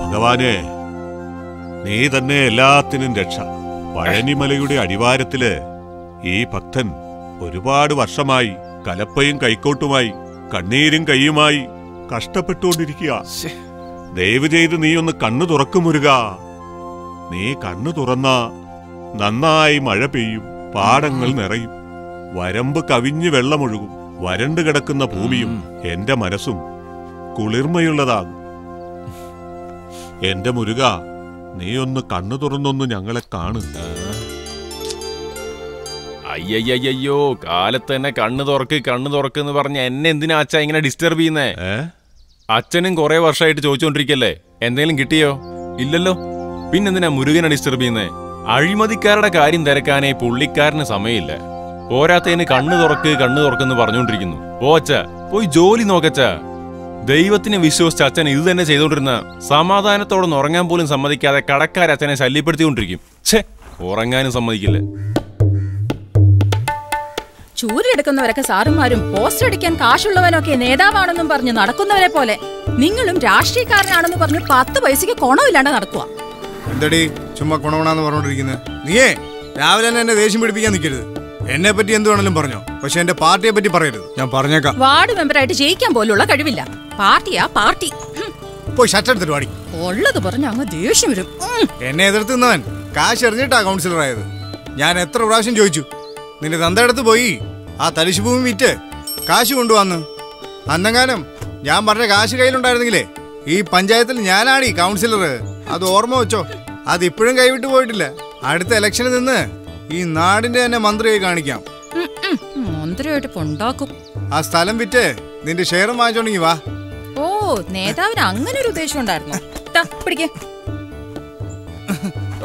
ഭഗവാനെ, നീ തന്നെ എല്ലാത്തിനും രക്ഷ. പഴനിമലയുടെ അടിവാരത്തില് ഈ ഭക്തൻ ഒരുപാട് വർഷമായി കലപ്പയും കൈക്കോട്ടുമായി കണ്ണീരും കൈയുമായി കഷ്ടപ്പെട്ടുകൊണ്ടിരിക്കുക. ദയവ് ചെയ്ത് നീ ഒന്ന് കണ്ണു തുറക്കുമുരുക. നീ കണ്ണു തുറന്ന നന്നായി മഴ പെയ്യും, പാടങ്ങൾ നിറയും, വരമ്പ് കവിഞ്ഞ് വെള്ളമൊഴുകും, വരണ്ടു കിടക്കുന്ന ഭൂമിയും എന്റെ മനസ്സും കുളിർമയുള്ളതാകും. എന്റെ മുരുക, നീ ഒന്ന് കണ്ണു തുറന്നൊന്ന് ഞങ്ങളെ കാണു. അയ്യോ, കാലത്ത് തന്നെ കണ്ണു തുറക്ക് കണ്ണു തുറക്കെന്ന് പറഞ്ഞ എന്നെ എന്തിനാ അച്ഛ ഇങ്ങനെ ഡിസ്റ്റർബ് ചെയ്യുന്നേ? അച്ഛനും കുറെ വർഷമായിട്ട് ചോദിച്ചോണ്ടിരിക്കല്ലേ, എന്തെങ്കിലും കിട്ടിയോ? ഇല്ലല്ലോ, പിന്നെന്തിനാ മുരുകനെ ഡിസ്റ്റർബ് ചെയ്യുന്നേ? അഴിമതിക്കാരുടെ കാര്യം തിരക്കാനേ പുള്ളിക്കാരന് സമയമില്ല. പോരാത്തതിന് കണ്ണു തുറക്ക് കണ്ണു തുറക്കെന്ന് പറഞ്ഞോണ്ടിരിക്കുന്നു. ഓ അച്ഛ, പോയി ജോലി നോക്കച്ച. ദൈവത്തിനെ വിശ്വസിച്ച അച്ഛൻ ഇത് തന്നെ ചെയ്തോണ്ടിരുന്ന സമാധാനത്തോടൊന്ന് ഉറങ്ങാൻ പോലും സമ്മതിക്കാതെ കടക്കാരച്ഛനെ ശല്യപ്പെടുത്തിക്കൊണ്ടിരിക്കും. ഛേ, ഉറങ്ങാനും സമ്മതിക്കില്ല. ചൂരെടുക്കുന്നവരൊക്കെ സാറുമാരും പോസ്റ്റർ അടിക്കാൻ കാശുള്ളവനൊക്കെ നേതാവാണെന്നും പറഞ്ഞു നടക്കുന്നവരെ പോലെ നിങ്ങളും രാഷ്ട്രീയക്കാരനാണെന്ന് പറഞ്ഞു 10 പൈസക്ക് കൊണമില്ലാണ്ട് നടക്കുക. എന്തടി ചുമ്മാ കൊണവണാന്ന് പറഞ്ഞോണ്ടിരിക്കുന്നത്? നീയേ രാവിലെ തന്നെ എന്നെ ദേഷ്യം പിടിപ്പിക്കാൻ നിൽക്കരുത്. എന്നെ പറ്റി എന്തുവേണമെങ്കിലും പറഞ്ഞോ, പക്ഷെ എന്റെ പാർട്ടിയെ പറ്റി പറയരുത്. ഞാൻ പറഞ്ഞേക്കാം, വാർഡ് മെമ്പറായിട്ട് ജയിക്കാൻ പോലുള്ള കഴിവില്ല. പാർട്ടിയാ പാർട്ടി. പോയി ഷട്ടെടുത്തിട്ട് വാടി. ഉള്ളത് പറഞ്ഞ അങ്ങ് ദേഷ്യം വരും. എന്നെ എതിർത്ത് നിന്നവൻ കാശ് എറിഞ്ഞിട്ടാ കൗൺസിലർ ആയത്. ഞാൻ എത്ര പ്രാവശ്യം ചോദിച്ചു, നിന്റെ തന്തയടുത്ത് പോയി ആ തരിശു ഭൂമി വിറ്റ് കാശ് കൊണ്ടുവന്ന്. അന്നെങ്ങാനും ഞാൻ പറഞ്ഞ കാശ് കയ്യിലുണ്ടായിരുന്നെങ്കിലേ ഈ പഞ്ചായത്തിൽ ഞാനാണീ കൗൺസിലർ. അത് ഓർമ്മ വെച്ചോ. അതിപ്പോഴും കൈവിട്ട് പോയിട്ടില്ല. അടുത്ത ഇലക്ഷനിൽ നിന്ന് ഈ നാടിന്റെ തന്നെ മന്ത്രിയായി കാണിക്കാം. ആ സ്ഥലം വിറ്റ് നിന്റെ ഷെയറും വാങ്ങിച്ചോണ്ടെങ്കിൽ വാ. ഓ, നേതാവിന് അങ്ങനെ ഒരു ഉദ്ദേശം ഉണ്ടായിരുന്നു.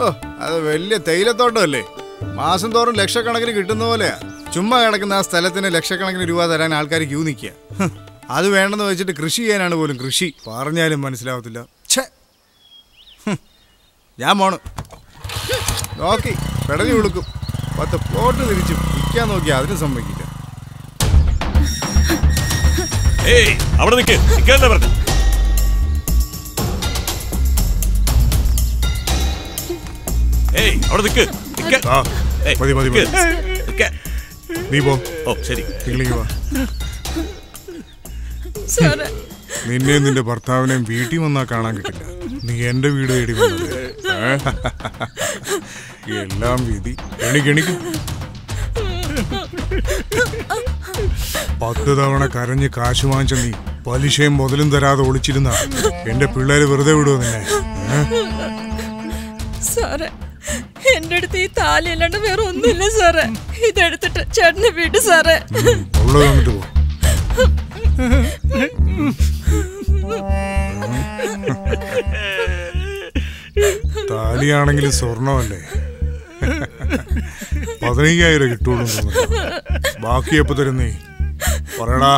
ഓ, അത് വലിയ തേയിലത്തോട്ടമല്ലേ, മാസം തോറും ലക്ഷക്കണക്കിന് കിട്ടുന്ന പോലെയാ. ചുമ്മാ കിടക്കുന്ന ആ സ്ഥലത്തിന് ലക്ഷക്കണക്കിന് രൂപ തരാൻ ആൾക്കാർ ക്യൂ നിൽക്കുക. അത് വേണ്ടെന്ന് വെച്ചിട്ട് കൃഷി ചെയ്യാനാണ് പോലും കൃഷി. പറഞ്ഞാലും മനസ്സിലാവത്തില്ല. ഛേ, ഞാൻ മോണ് നോക്കി പെടഞ്ഞു കൊടുക്കും. 10 പ്ലോട്ട് തിരിച്ചു വിൽക്കാൻ നോക്കി, അതിനും സമ്മതിക്കില്ല. നിന്നെയും നിന്റെ ഭർത്താവിനെയും വീട്ടിൽ വന്നാ കാണാൻ കിട്ടില്ല. നീ എന്റെ വീട് തേടി വന്നത് എല്ലാം വിധി. എണിക്ക് 10 തവണ കരഞ്ഞ് കാശ് വാങ്ങിച്ച നീ പലിശയും മുതലും തരാതെ ഒളിച്ചിരുന്ന എന്റെ പിള്ളേര് വെറുതെ വിടുവോ നിന്നെ? എന്റെ അടുത്ത് ഈ താലി അല്ലാണ്ട് വേറെ ഒന്നുമില്ല സാറേ. ഇതെടുത്തിട്ട് ചേട്ടന്റെ വീട് സാറേ. താലിയാണെങ്കിലും സ്വർണ്ണമല്ലേ, 15,000 കിട്ടുള്ളൂ. ബാക്കിയപ്പോ തരുന്നേ പറയടാ.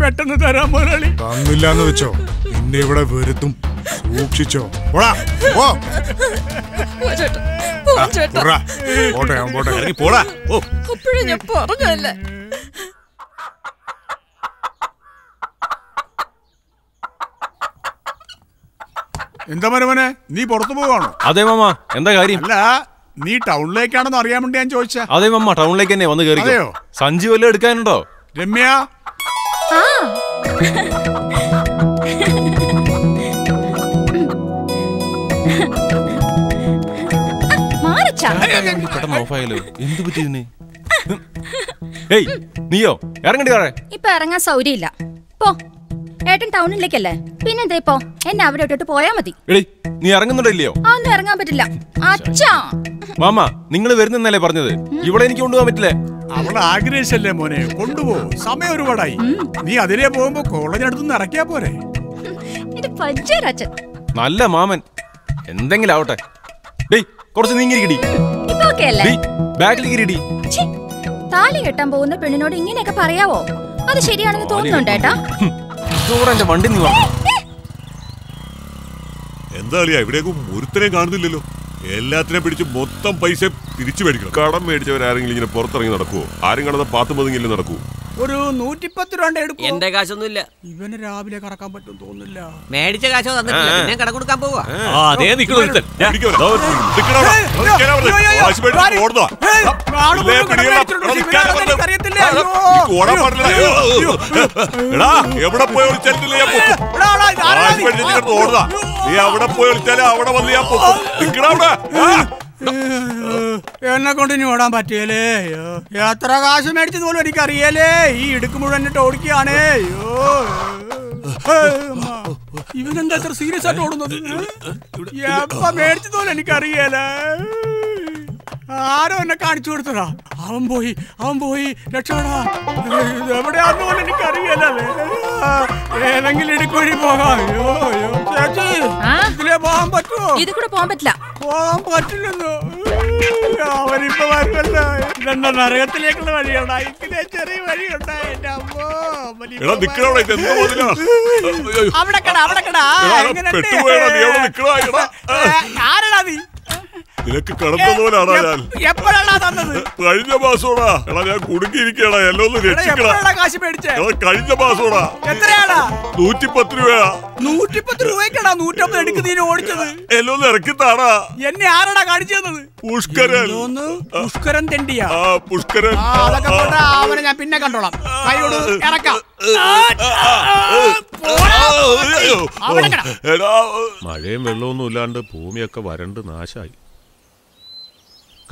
പെട്ടെന്ന് തരാൻ പോരാളി. തന്നില്ലാന്ന് വെച്ചോ നിന്നെ ഇവിടെ വരുത്തും. സൂക്ഷിച്ചോ. എന്താ മരുമനെ, നീ പുറത്തു പോവാണോ? അതെ മാമ. എന്താ കാര്യം? അല്ല, നീ ടൗണിലേക്കാണെന്ന് അറിയാൻ വേണ്ടി ഞാൻ ചോദിച്ചാ. അതെ മാമ, ടൗണിലേക്ക് തന്നെ വന്ന് കേറിയോ? സഞ്ജി വല്ല എടുക്കാനുണ്ടോ? രമ്യ ിലേക്കല്ലേ പിന്നെന്താ ഇപ്പൊ എന്നെ അവിടെ ഇട്ടിട്ട് പോയാ മതി. നീ ഇറങ്ങുന്നുണ്ടോ? അതൊന്നും ഇറങ്ങാൻ പറ്റില്ല അച്ഛാ. മാമ, നിങ്ങൾ വരുന്നല്ലേ പറഞ്ഞത്? ഇവിടെ എനിക്ക് കൊണ്ടുപോകാൻ പറ്റില്ല. അവള് ആഗ്രഹിച്ചല്ലേ മോനെ, കൊണ്ടുപോ. സമയം ഒരുപാടായി. നീ അതിലേ പോകുമ്പോ കോളേജിനടുത്തുനിന്ന് ഇറക്കിയാ പോരെ. നല്ല മാമൻ, എന്തെങ്കിലും ആവട്ടെ. കുറച്ച് നീങ്ങിരിക്കടി. താലി കെട്ടാൻ പോകുന്ന പെണ്ണിനോട് ഇങ്ങനെയൊക്കെ പറയാവോ? അത് ശരിയാണെന്ന് തോന്നുന്നുണ്ടേട്ടാ. എന്താളിയാ, ഇവിടേക്കും ഒരുത്തനെ കാണുന്നില്ലല്ലോ. എല്ലാത്തിനെ പിടിച്ച് മൊത്തം പൈസ തിരിച്ചു മേടിക്കണം. കടം മേടിച്ചവരാരെങ്കിലും ഇങ്ങനെ പുറത്തിറങ്ങി നടക്കുവോ? ആരും കാണുന്ന പാത്തുമതിങ്ങില്ല നടക്കൂ. എന്റെ കാശൊന്നുമില്ല, ഇവന് രാവിലെ കറക്കാൻ പറ്റും തോന്നില്ല. മേടിച്ച കാശോ തന്നിട്ടില്ല, പിന്നെ കട കൊടുക്കാൻ പോവാ. നീ അവിടെ പോയി വിളിച്ചാല് അവിടെ വന്ന് ഞാൻ പോകും. എന്നെ കൊണ്ട് ഇനി ഓടാൻ പറ്റിയല്ലേ? എത്ര കാശ് മേടിച്ചത് പോലും എനിക്കറിയല്ലേ? ഈ ഇടുക്ക് മുഴുവൻ ഓടിക്കുകയാണേ. ഇവനെന്താ എത്ര സീരിയസ് ആയിട്ട് ഓടുന്നത്? എപ്പ മേടിച്ചത് പോലും എനിക്കറിയല്ലേ? ആരോ എന്നെ കാണിച്ചു കൊടുത്തടാ. അവൻ പോയി രക്ഷപ്പെടാ. എവിടെയാണെന്ന് പോലും എനിക്കറിയല്ലേ? ഏതെങ്കിലും ഇടുക്കുവഴി പോകാം. ഇതിലേ പോകാൻ പറ്റുമോ? ഇത് കൂടെ പോകാൻ പറ്റില്ല, പോകാൻ പറ്റില്ലെന്നോ? അവരിപ്പോ വരുമല്ലോ. ഇതെന്താ നരകത്തിലേക്കുള്ള വഴിയുണ്ടാ? ഇതിലെ ചെറിയ വഴിയുണ്ടാ? എന്റെ അമ്മോ, അവിടെ കടാ, അവിടെ കടാ. ആരടാ നീ? നിനക്ക് കടന്നതുപോലാണോ തന്നത്? കഴിഞ്ഞ മാസോടാ ഞാൻ കുടുങ്ങിയിരിക്കണ. എല്ലാം ഒന്ന് രക്ഷിക്കണം. കഴിഞ്ഞ മാസോടാ 110 രൂപയാ. 110 രൂപയ്ക്കാണോ 150 എടുക്കുന്നതിന് ഓടിച്ചത്? എല്ലാം ഒന്ന് ഇറക്കി താടാ. എന്നെ ആരടാ കാണിച്ചു തന്നത്? പുഷ്കരൻ തെണ്ടിയാ. പുഷ്കരൻ അവനെ ഞാൻ പിന്നെ കണ്ടോളാം. കൈയോട് ഇറക്കാം. മഴയും വെള്ളമൊന്നും ഇല്ലാണ്ട് ഭൂമിയൊക്കെ വരണ്ട് നാശായി.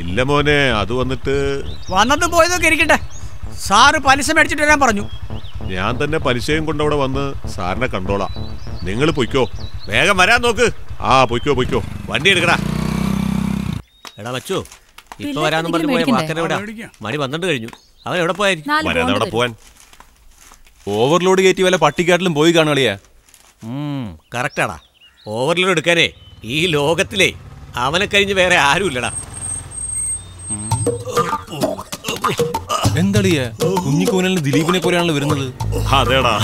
ഇല്ല മോനെ, അത് വന്നത് പോയതൊക്കെ ഇരിക്കട്ടെ. സാറ് പലിശ മേടിച്ചിട്ട് വരാൻ പറഞ്ഞു. ഞാൻ തന്നെ പലിശയും കൊണ്ട് അവിടെ വന്ന് സാറിനെ കണ്ടോളാം. നിങ്ങൾ പൊയ്ക്കോ, വേഗം വരാൻ നോക്ക്. ആ പൊയ്ക്കോ പൊയ്ക്കോ, വണ്ടി എടുക്കടാ. എടാ വച്ചോ, ഇപ്പൊ വരാന്ന് പറഞ്ഞു പോയ വാക്കനോടാ. മണി 12 കഴിഞ്ഞു. അവൻ എവിടെ പോയായിരുന്നു? വരാനവിടെ പോവാൻ ഓവർലോഡ് കയറ്റി വല്ല പട്ടിക്കാട്ടിലും പോയി കാണുകളിയാ. കറക്റ്റാടാ. ഓവർലോഡ് എടുക്കാനേ ഈ ലോകത്തിലേ അവനെ കഴിഞ്ഞ് വേറെ ആരുമില്ലടാ. എന്താളിയാ കുഞ്ഞിക്കൂനലിന് ദിലീപിനെ പോലെയാണല്ലോ വരുന്നത്. അതേടാ,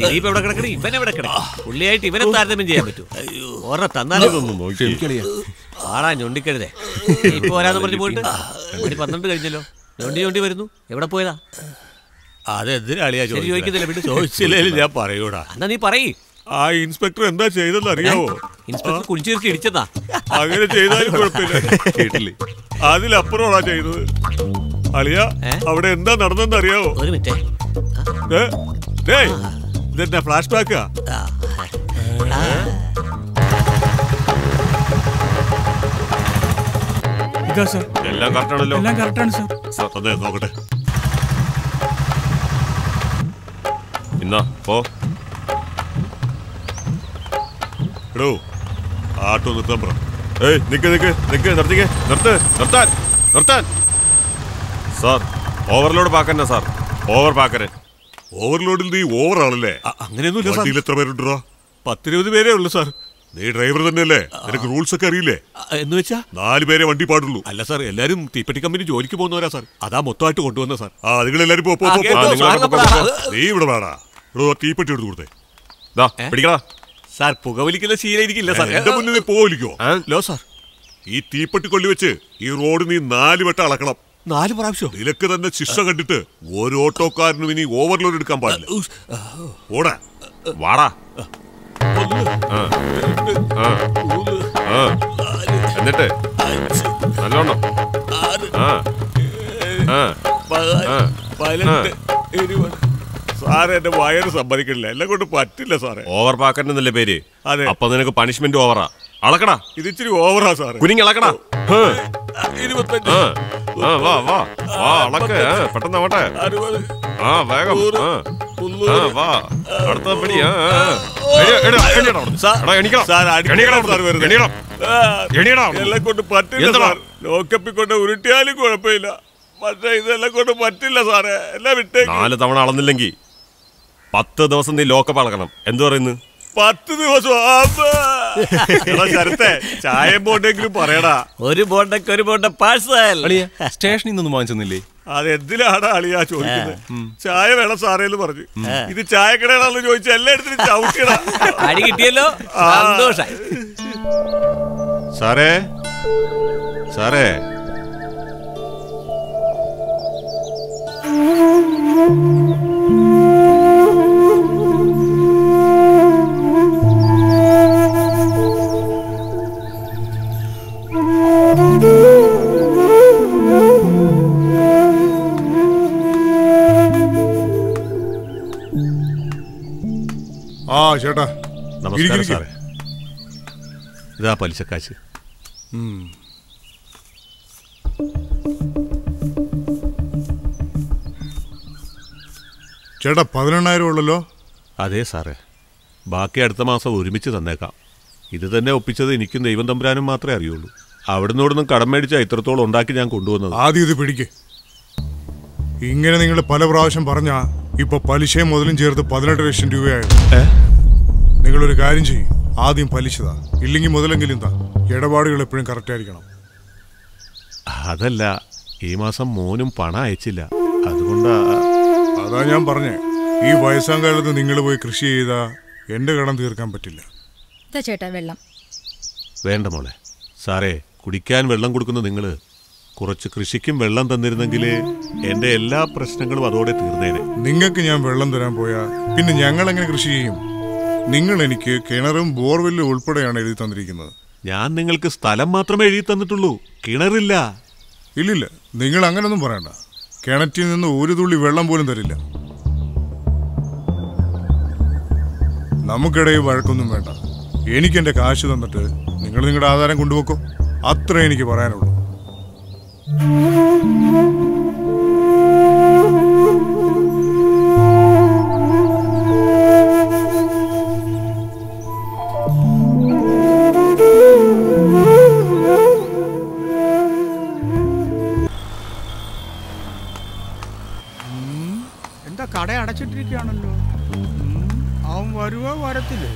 ദിലീപ് എവിടെ കിടക്കണേ, ഇവൻ എവിടെ കിടക്കണേ. പുള്ളിയായിട്ട് ഇവനെ താരതമ്യം ചെയ്യാൻ പറ്റൂ? ഓർമ്മ തന്നാലാ ഞൊണ്ടിക്കരുതേ. ഇപ്പൊ വരാന്ന് പറഞ്ഞു പോയിട്ട് 12 കഴിഞ്ഞല്ലോ. ഞൊണ്ടി വരുന്നു. എവിടെ പോയതാ? അതെന്തിനാളിയാ ചോദിച്ചില്ലേലും ഞാൻ പറയൂടാ. എന്നാ നീ പറയ്. ആ ഇൻസ്പെക്ടർ എന്താ ചെയ്തെന്ന് അറിയാവോ? ഇൻസ്പെക്ടർ കുടിച്ചിരിച്ച് ഇടിച്ചതാ. അങ്ങനെ ചെയ്താലും കുഴപ്പമില്ല, അതിലപ്പുറമാണാ ചെയ്തത്. അളിയ അവിടെ എന്താ നടന്നെന്ന് അറിയാവോ? ഇതെന്താ ഫ്ലാഷ് ബാക്കാ? എല്ലാം കറക്റ്റാണല്ലോ. അതെ നോക്കട്ടെ. ഇന്നാ പോ. എടോ ആട്ടോ നിർത്താൻ പറ. ഏയ് നിക്ക് നിക്ക് നിക്ക്, നിർത്തിക്കേ. നിർത്താൻ സാർ, ഓവർലോഡ് പാക്കന്നെ സാർ, ഓവർ പാക്കരൻ. ഓവർലോഡിൽ നീ ഓവർ ആണല്ലേ? അങ്ങനെയൊന്നും. എത്ര പേരുണ്ടോ? 10-20 പേരേ ഉള്ളു സാർ. നീ ഡ്രൈവർ തന്നെയല്ലേ? നിനക്ക് റൂൾസ് ഒക്കെ അറിയില്ലേ? എന്ന് വെച്ചാ 4 പേരെ വണ്ടി പാടുള്ളൂ. അല്ല സാർ, എല്ലാരും തീപ്പെട്ടി കമ്പനി ജോലിക്ക് പോകുന്നവരാ സാർ. അതാ മൊത്തമായിട്ട് കൊണ്ടുവന്ന സാർ. ആ നിങ്ങളെല്ലാരും നീ ഇവിടെ വേടാ. തീപ്പെട്ടി എടുത്ത് കൊടുത്തേ. പിടിക്കടാ സാർ, പുകവലിക്കുന്ന ശീലമായിരിക്കില്ല സാർ. എന്റെ മുന്നിൽ നീ പുകവലിക്കോ? ലോ സാർ, ഈ തീപ്പെട്ടി കൊള്ളി വെച്ച് ഈ റോഡ് നീ 4 വട്ടം അളക്കണം. 4 പ്രാവശ്യം? നിലക്ക് തന്നെ ശിക്ഷ കണ്ടിട്ട് ഒരു ഓട്ടോക്കാരനും ഇനി ഓവർലോഡ് എടുക്കാൻ പാടില്ല. ഓടാ വാടാ. എന്നിട്ട് നല്ലോണം 18, 17, 20. സാറേ എന്റെ വയറ് സമ്മതിക്കില്ല, എല്ലാം കൊണ്ട് പറ്റില്ല സാറേ. ഓവർ പാക്കറ്റ് പേര്. അതെ, അപ്പൊ നിനക്ക് പണിഷ്മെന്റ് ഓവറാ. അളക്കടാ, ഇത് ഇച്ചിരി ഓവറാ സാറേ. കുഞ്ഞി അളക്കടാ. 25. വാ വാ വാ, അളക്ക് പെട്ടെന്ന്. ആവട്ടെ. ആ വേഗം വാ. അടുത്ത പിടിയാ. എല്ലാം കൊണ്ട് പറ്റില്ല. ലോക്കപ്പിൽ കൊണ്ട് ഉരുട്ടിയാലും കുഴപ്പമില്ല, പക്ഷെ ഇതെല്ലാം കൊണ്ട് പറ്റില്ല സാറേ. എല്ലാം വിട്ടേ. 4 തവണ അളന്നില്ലെങ്കിൽ 10 ദിവസം നീ ലോക്കപ്പ് അളക്കണം. എന്തു പറയുന്നു? 10 ദിവസം? ചായ ബോട്ടെങ്കിലും പറയടാ. ഒരു ബോട്ട പാഴ്സൽ സ്റ്റേഷനിൽ നിന്നൊന്നും വാങ്ങിച്ചെന്നില്ലേ? അതെന്തിനാണ് അളിയാ ചോദിക്കുന്നത്? ചായ വേണം സാറേന്ന് പറഞ്ഞു. ഇത് ചായക്കടയാണെന്ന് ചോദിച്ചു എല്ലായിടത്തും ചവിട്ടിടാ. അടി കിട്ടിയല്ലോ, സന്തോഷായി. സാറേ സാറേ ചേട്ടാ നമസ്കാരം സാറേ. ഇതാ പലിശക്കാശ്. ചേട്ടാ 1,000 ഉള്ളല്ലോ? അതെ സാറേ, ബാക്കി അടുത്ത മാസം ഒരുമിച്ച് തന്നേക്കാം. ഇത് തന്നെ ഒപ്പിച്ചത് എനിക്കും ദൈവം തമ്പുരാനും മാത്രമേ അറിയുള്ളൂ. അവിടുന്ന് ഇവിടുന്ന് കടം മേടിച്ചാൽ ഇത്രത്തോളം ഉണ്ടാക്കി ഞാൻ കൊണ്ടുവന്നത്. ആദ്യം ഇത് പിടിക്ക്. ഇങ്ങനെ നിങ്ങൾ പല പ്രാവശ്യം പറഞ്ഞാ ഇപ്പൊ പലിശയും മുതലും ചേർത്ത് 18 ലക്ഷം രൂപയായി. നിങ്ങളൊരു കാര്യം ചെയ്യും, ആദ്യം പലിശതാ, ഇല്ലെങ്കിൽ മുതലെങ്കിലും താ. ഇടപാടുകൾ എപ്പോഴും കറക്റ്റ് ആയിരിക്കണം. അതല്ല, ഈ മാസം മോനും പണം അയച്ചില്ല, അതുകൊണ്ടാ. അതാ ഞാൻ പറഞ്ഞേ, ഈ വയസ്സാം കാലത്ത് നിങ്ങൾ പോയി കൃഷി ചെയ്താ എന്റെ കടം തീർക്കാൻ പറ്റില്ല. വേണ്ട മോളെ, സാറേ കുടിക്കാൻ വെള്ളം കൊടുക്കുന്ന നിങ്ങള് കുറച്ച് കൃഷിക്കും വെള്ളം തന്നിരുന്നെങ്കില് എന്റെ എല്ലാ പ്രശ്നങ്ങളും അതോടെ തീർന്നേനെ. നിങ്ങൾക്ക് ഞാൻ വെള്ളം തരാൻ പോയാ പിന്നെ ഞങ്ങൾ എങ്ങനെ കൃഷി ചെയ്യും? നിങ്ങൾ എനിക്ക് കിണറും ബോർവെല്ലും ഉൾപ്പെടെയാണ് എഴുതി തന്നിരിക്കുന്നത്. ഞാൻ നിങ്ങൾക്ക് സ്ഥലം മാത്രമേ എഴുതി തന്നിട്ടുള്ളൂ, കിണറില്ല. ഇല്ലില്ല, നിങ്ങൾ അങ്ങനൊന്നും പറയണ്ട. കിണറ്റിൽ നിന്ന് ഒരു തുള്ളി വെള്ളം പോലും തരില്ല. നമുക്കിടയിൽ വഴക്കൊന്നും വേണ്ട. എനിക്കെന്റെ കാശ് തന്നിട്ട് നിങ്ങൾ നിങ്ങളുടെ ആധാരം കൊണ്ടുപോക്കോ, അത്ര എനിക്ക് പറയാനുള്ളൂ. എന്താ കട അടച്ചിട്ടിരിക്കുകയാണല്ലോ. അവൻ വരുവോ വരത്തില്ലേ?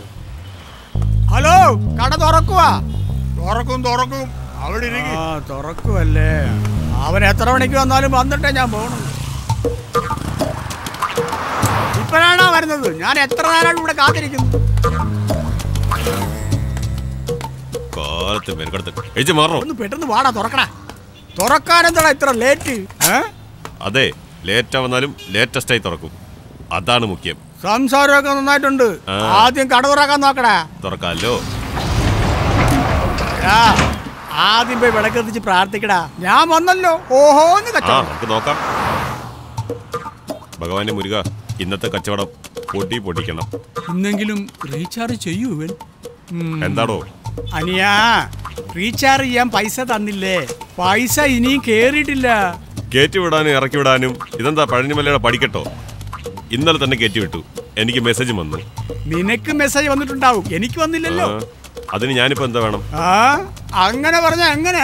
ഹലോ, കട തുറക്കുവാ? തുറക്കും അവിടെ തുറക്കുവല്ലേ. അവൻ എത്ര മണിക്ക് വന്നാലും വന്നിട്ടേ ഞാൻ പോകണു. ഇപ്പോഴാണോ വരുന്നത്? ഞാൻ എത്ര നേരമായിട്ട് ഇവിടെ കാത്തിരിക്കുന്നു. ഒന്ന് പെട്ടെന്ന് വാടാ, തുറക്കടാ. തുറക്കാനെന്താടാ ഇത്ര ലേറ്റ്? അതെ, ലേറ്റ് വന്നാലും ലേറ്റസ്റ്റ് ആയി തുറക്കും, അതാണ് മുഖ്യം. സംസാരമൊക്കെ നന്നായിട്ടുണ്ട്, ആദ്യം കട തുറക്കാൻ നോക്കടാ. തുറക്കാല്ലോ, ആദ്യം പോയി വിളക്കെത്തിച്ച് പ്രാർത്ഥിക്കടാ. ഞാൻ വന്നല്ലോ. ഓഹോ, നമുക്ക് നോക്കാം. ഭഗവാന്റെ മുരുക, ഇന്നത്തെ കച്ചവടം പൊട്ടി പൊട്ടിക്കണം. ഇന്നെങ്കിലും റീചാർജ് ചെയ്യൂ. എന്താടോ അനിയാ, റീചാർജ് ചെയ്യാൻ പൈസ തന്നില്ലേ? പൈസ ഇനിയും കേറിയിട്ടില്ല. കയറ്റി വിടാനും ഇറക്കി വിടാനും ഇതെന്താ പഴനിമലയുടെ പഠിക്കട്ടോ? ഇന്നലെ തന്നെ കയറ്റി വിട്ടു, എനിക്ക് മെസ്സേജ് വന്നു. നിനക്ക് മെസ്സേജ് വന്നിട്ടുണ്ടാവും, എനിക്ക് വന്നില്ലല്ലോ. അതിന് ഞാനിപ്പോ എന്താ വേണം? അങ്ങനെ പറഞ്ഞ എങ്ങനെ?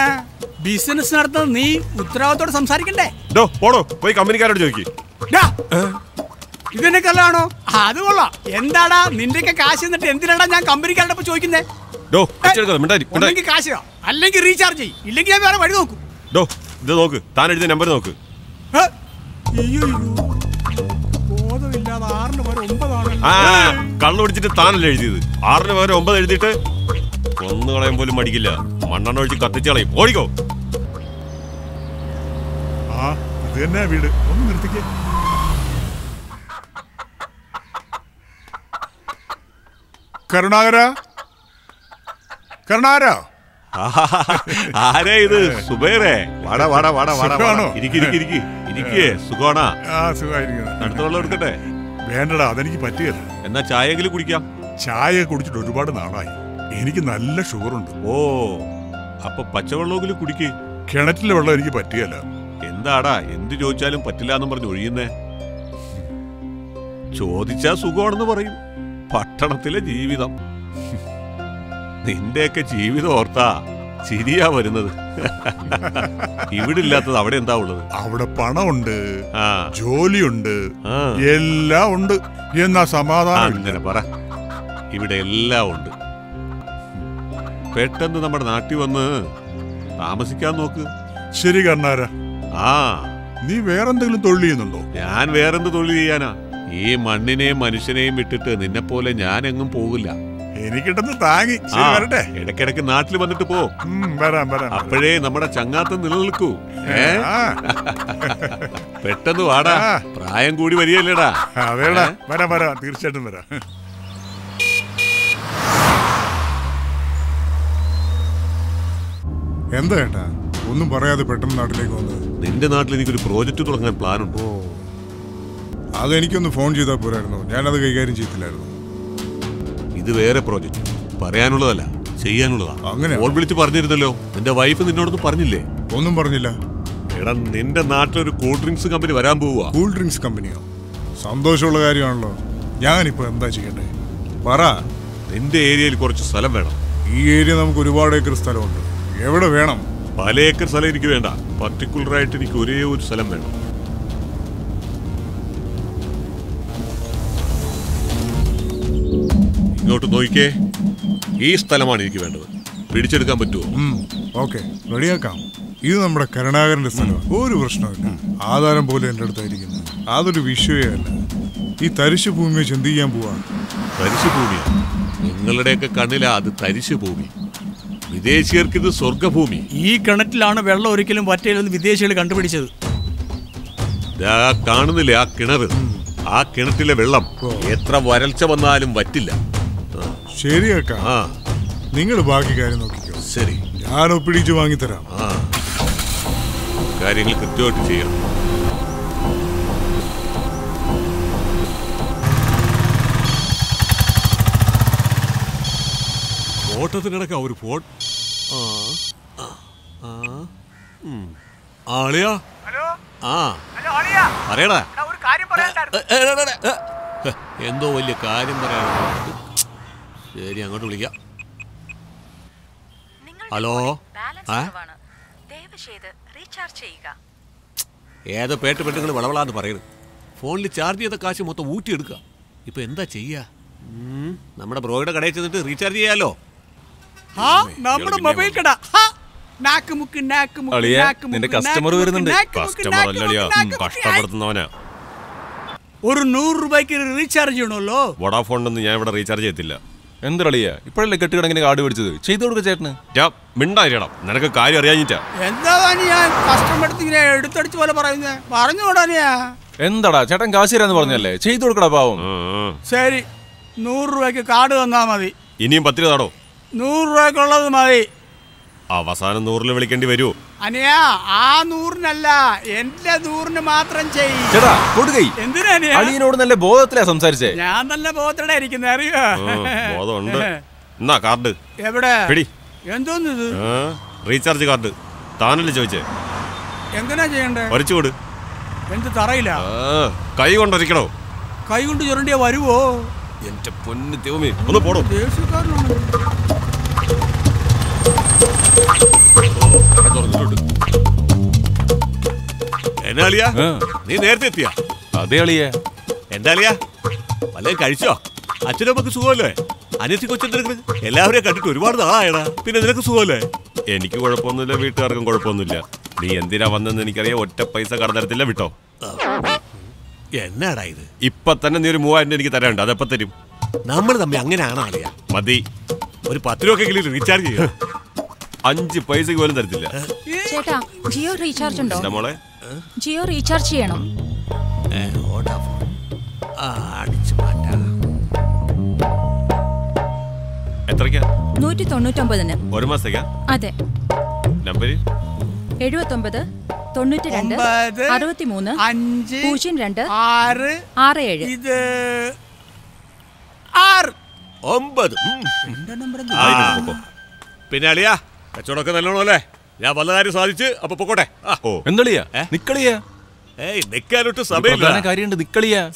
ബിസിനസ് നടത്തുന്നത് നീ ഉത്തരവാദിത്തോടെ സംസാരിക്കണ്ടേ? പോടോ, പോയി കമ്പനിക്കാരോട് ചോദിക്ക്. ഇതിനൊക്കെല്ലാണോ? അത് കൊള്ളാം. എന്താടാ നിന്റെ കാശ് എന്നിട്ട് എന്തിനാടാ ഞാൻ കമ്പനിക്കാരോടൊപ്പം ചോദിക്കുന്നേ? കാശ് അല്ലെങ്കിൽ റീചാർജ് ചെയ്യും, ഇല്ലെങ്കിൽ ഞാൻ വേറെ വഴി നോക്കും. ഇത് നോക്ക്, താൻ എഴുതിയ നമ്പർ നോക്ക്. കള്ളു പിടിച്ചിട്ട് താനല്ലേ എഴുതിയത്? 6-9 എഴുതിയിട്ട് കൊന്നു കളയാൻ പോലും മടിക്കില്ല. മണ്ണെണ്ണ ഒഴിച്ച് കത്തിച്ച് കളയും. ഓടിക്കോ. വീട് ഒന്ന് നിർത്തിക്കേ. കരുണാകര, കരുണാകര. ആരേ ഇത്? സുബൈറേ. വാടാ വാടാ വാടാ വാടാ, ഇരിക്കേ. സുഖമാണോ? അടുത്തുള്ള എടുക്കട്ടെ. വേണ്ടടാ, അതെനിക്ക് പറ്റിയല്ല. എന്നാ ചായയെങ്കിലും കുടിക്കാം. ചായ കുടിച്ചിട്ട് ഒരുപാട് നാളായി, എനിക്ക് നല്ല ഷുഗറുണ്ട്. ഓ, അപ്പൊ പച്ചവെള്ളമെങ്കിലും കുടിക്ക്. കിണറ്റിലെ വെള്ളം എനിക്ക് പറ്റിയല്ല. എന്താടാ എന്ത് ചോദിച്ചാലും പറ്റില്ല എന്നും പറഞ്ഞു ഒഴിയുന്നേ? ചോദിച്ചാ സുഖമാണെന്ന് പറയും. പട്ടണത്തിലെ ജീവിതം. നിന്റെയൊക്കെ ജീവിതം ഓർത്താ ശരിയാ വരുന്നത്. ഇവിടെ ഇല്ലാത്തത് അവിടെ എന്താ ഉള്ളത്? അവിടെ പണമുണ്ട്, ജോലിയുണ്ട്, എല്ലാം ഉണ്ട്. എന്നാ സമാധാനം ഇങ്ങനെ പറ. ഇവിടെ എല്ലാം ഉണ്ട്. പെട്ടെന്ന് നമ്മുടെ നാട്ടിൽ വന്ന് താമസിക്കാൻ നോക്ക്. ശരി കണ്ണാര, ആ നീ വേറെന്തെങ്കിലും തൊഴിൽ ചെയ്യുന്നുണ്ടോ? ഞാൻ വേറെന്ത് തൊഴിൽ ചെയ്യാനാ? ഈ മണ്ണിനെയും മനുഷ്യനെയും വിട്ടിട്ട് നിന്നെ പോലെ ഞാൻ എങ്ങും പോകില്ല. എനിക്കിട്ടൊന്ന് താങ്ങി വരട്ടെ. ഇടയ്ക്കിടയ്ക്ക് നാട്ടിൽ വന്നിട്ട് പോ. അപ്പോഴേ നമ്മുടെ ചങ്ങാത്തം നിലനിൽക്കൂ. പെട്ടെന്ന് വാടാ, പ്രായം കൂടി വരികയല്ലേടാ. അതേടാ, വരാം വരാം, തീർച്ചയായിട്ടും വരാം. എന്താ ഏട്ടാ ഒന്നും പറയാതെ പെട്ടെന്ന് നാട്ടിലേക്ക് വന്നത്? നിന്റെ നാട്ടിൽ എനിക്കൊരു പ്രോജക്റ്റ് തുടങ്ങാൻ പ്ലാൻ ഉണ്ട്. അതെനിക്കൊന്ന് ഫോൺ ചെയ്താൽ പോരായിരുന്നു, ഞാനത് കൈകാര്യം ചെയ്തില്ലായിരുന്നു. ഇത് വേറെ പ്രോജക്റ്റ്, പറയാനുള്ളതല്ല, ചെയ്യാനുള്ളതാ. അങ്ങനെ ഓൾ വിളിച്ച് പറഞ്ഞിരുന്നല്ലോ. നിന്റെ വൈഫ് നിന്നോടൊന്നും പറഞ്ഞില്ലേ? ഒന്നും പറഞ്ഞില്ല. എടാ നിന്റെ നാട്ടിലൊരു കൂൾ ഡ്രിങ്ക്സ് കമ്പനി വരാൻ പോവുക. കൂൾ ഡ്രിങ്ക്സ് കമ്പനിയോ? സന്തോഷമുള്ള കാര്യമാണല്ലോ. ഞാനിപ്പോൾ എന്താ ചെയ്യണ്ടേ പറ. നിന്റെ ഏരിയയിൽ കുറച്ച് സ്ഥലം വേണം. ഈ ഏരിയ നമുക്ക് ഒരുപാട് ഏക്കർ സ്ഥലമുണ്ട്. എവിടെ വേണം? പല ഏക്കർ സ്ഥലം എനിക്ക് വേണ്ട, പർട്ടിക്കുലറായിട്ട് എനിക്ക് ഒരേ ഒരു സ്ഥലം വേണം. ഇങ്ങോട്ട് നോക്കിക്കേ, ഈ സ്ഥലമാണ് എനിക്ക് വേണ്ടത്. പിടിച്ചെടുക്കാൻ പറ്റുമോ? ഓക്കെ, റെഡിയാക്കാം. ഇത് നമ്മുടെ കരുണാകരന്റെ സ്ഥലമാണ്, ഒരു പ്രശ്നമില്ല. ആധാരം പോലെ എൻ്റെ അടുത്തായിരിക്കുന്നു. അതൊരു വിഷയമേ അല്ല. ഈ തരിശു ഭൂമിയെ ചിന്തി ചെയ്യാൻ പോവാണ്. തരിശു ഭൂമിയാ? നിങ്ങളുടെയൊക്കെ കണ്ണിലാ അത് തരിശു ഭൂമി. വിദേശീയർക്ക് ഇത് സ്വർഗഭൂമി. ഈ കിണറ്റിലാണ് വെള്ളം ഒരിക്കലും വറ്റയിലെന്ന് വിദേശികൾ കണ്ടുപിടിച്ചത്. കാണുന്നില്ലേ ആ കിണർ? ആ കിണറ്റിലെ വെള്ളം എത്ര വരൾച്ച വന്നാലും വറ്റില്ല. ശരിയാക്കാം, നിങ്ങൾ ബാക്കി കാര്യം നോക്കിക്കോ. ശരി, ഞാൻ ഒപ്പിടിച്ച് വാങ്ങിത്തരാം. കാര്യങ്ങൾ കൃത്യമായിട്ട് ചെയ്യാം. ഓട്ടത്തിനിടക്കാം ഒരു ഫോൺ. ആളിയാ? ആ പറയടാ. എന്തോ വലിയ കാര്യം പറയാൻ. ശരി, അങ്ങോട്ട് വിളിക്കാം. ഹലോ, ഏതോ പേട്ട് പെണ്ണുങ്ങൾ വളവളാന്ന് പറയുന്നത്. ഫോണിൽ ചാർജ് ചെയ്ത കാശ് മൊത്തം ഊറ്റിയെടുക്കുക. ഇപ്പൊ എന്താ ചെയ്യാ? നമ്മുടെ ബ്രോയുടെ കടയിൽ ചെന്നിട്ട് റീചാർജ് ചെയ്യാലോ. ഒരു 100 രൂപയ്ക്ക് റീചാർജ് ചെയ്യണമല്ലോ. വോഡാഫോണിൽ ഞാൻ ഇവിടെ റീചാർജ് ചെയ്യത്തില്ല. എന്തളിയാ ഇപ്പോഴല്ലേ കെട്ടുകിടങ്ങനെ കാട് പിടിച്ചത്? ചെയ്തു കൊടുക്ക ചേട്ടന്. മിണ്ടായിടാം, നിനക്ക് കാര്യം അറിയാഞ്ഞിട്ടാ. എന്താടാ ചേട്ടൻ കാശ് തരാന്ന് പറഞ്ഞല്ലേ? ചെയ്തു കൊടുക്കടാ പാവം. ശരി, 100 രൂപയ്ക്ക് കാട് തന്നാ മതി. ഇനിയും 10 രൂപ 100 രൂപയ്ക്കുള്ളത് മതി. അവസാനം 100 വിളിക്കേണ്ടി വരൂ. അനിയാ, ആ 100 എന്റെ 100 മാത്രം ചെയ്യേ. ഞാൻ നല്ല ബോധത്തിലാ ഇരിക്കുന്നത്, അറിയോ? ബോധമുണ്ട്. എവിടെ? എന്തോന്ന് ഇത്? റീചാർജ് കാർഡ് താനല്ലേ ചോദിച്ചേ? എങ്ങനാ ചെയ്യണ്ടേ? വരച്ചുകൊടു. എന്ത് തറയില്ല? കൈ കൊണ്ടൊരിക്കണോ? കൈ കൊണ്ട് ചുരണ്ടിയാ വരുവോ? എന്റെ പൊന്ന് ദൈവമേ, ഒന്ന് പോടോ. നീ നേരത്തെ എത്തിയാ? അതെ അളിയാ. എന്താ അളിയാ വല്ലതും കഴിച്ചോ? അച്ഛനും അമ്മക്ക് സുഖമല്ലേ? അനിയത്തി കൊച്ചെന്തെടുക്കുന്നത്? എല്ലാവരെയും കണ്ടിട്ട് ഒരുപാട് നാളായടാ. പിന്നെ നിനക്ക് സുഖമല്ലേ? എനിക്ക് കുഴപ്പമൊന്നുമില്ല, വീട്ടുകാർക്കും കുഴപ്പമൊന്നുമില്ല. നീ എന്തിനാ വന്നെന്ന് എനിക്കറിയാം. ഒറ്റ പൈസ കടന്നിരത്തില്ല, വിട്ടോ. എന്നാടാ ഇത്? ഇപ്പൊ തന്നെ നീ ഒരു 3000 എനിക്ക് തരാനുണ്ട്. അതെപ്പ തരും? നമ്മൾ തമ്മിൽ അങ്ങനെയാണോ അളിയാ? മതി, ഒരു 10 രൂപയ്ക്കെങ്കിലും റീചാർജ് ചെയ്യാം. 5 പൈസക്ക് പോലും തരത്തില്ല. ചേട്ടാ ജിയോ റീചാർജ് ഉണ്ടോ? നമ്മളെ ജിയോ റീചാർജ് ചെയ്യണം. എത്രയ്ക്കാ? 199 ഒരു മാസത്തേക്കാ? അതെ. നമ്പർ 79 92 63 02 6 6 7. ഇത് 9. പിന്നെ അളിയാ കച്ചവടമൊക്കെ നല്ലോണം അല്ലേ? ഞാൻ വല്ല കാര്യം സാധിച്ച് അപ്പൊ പൊക്കോട്ടെ.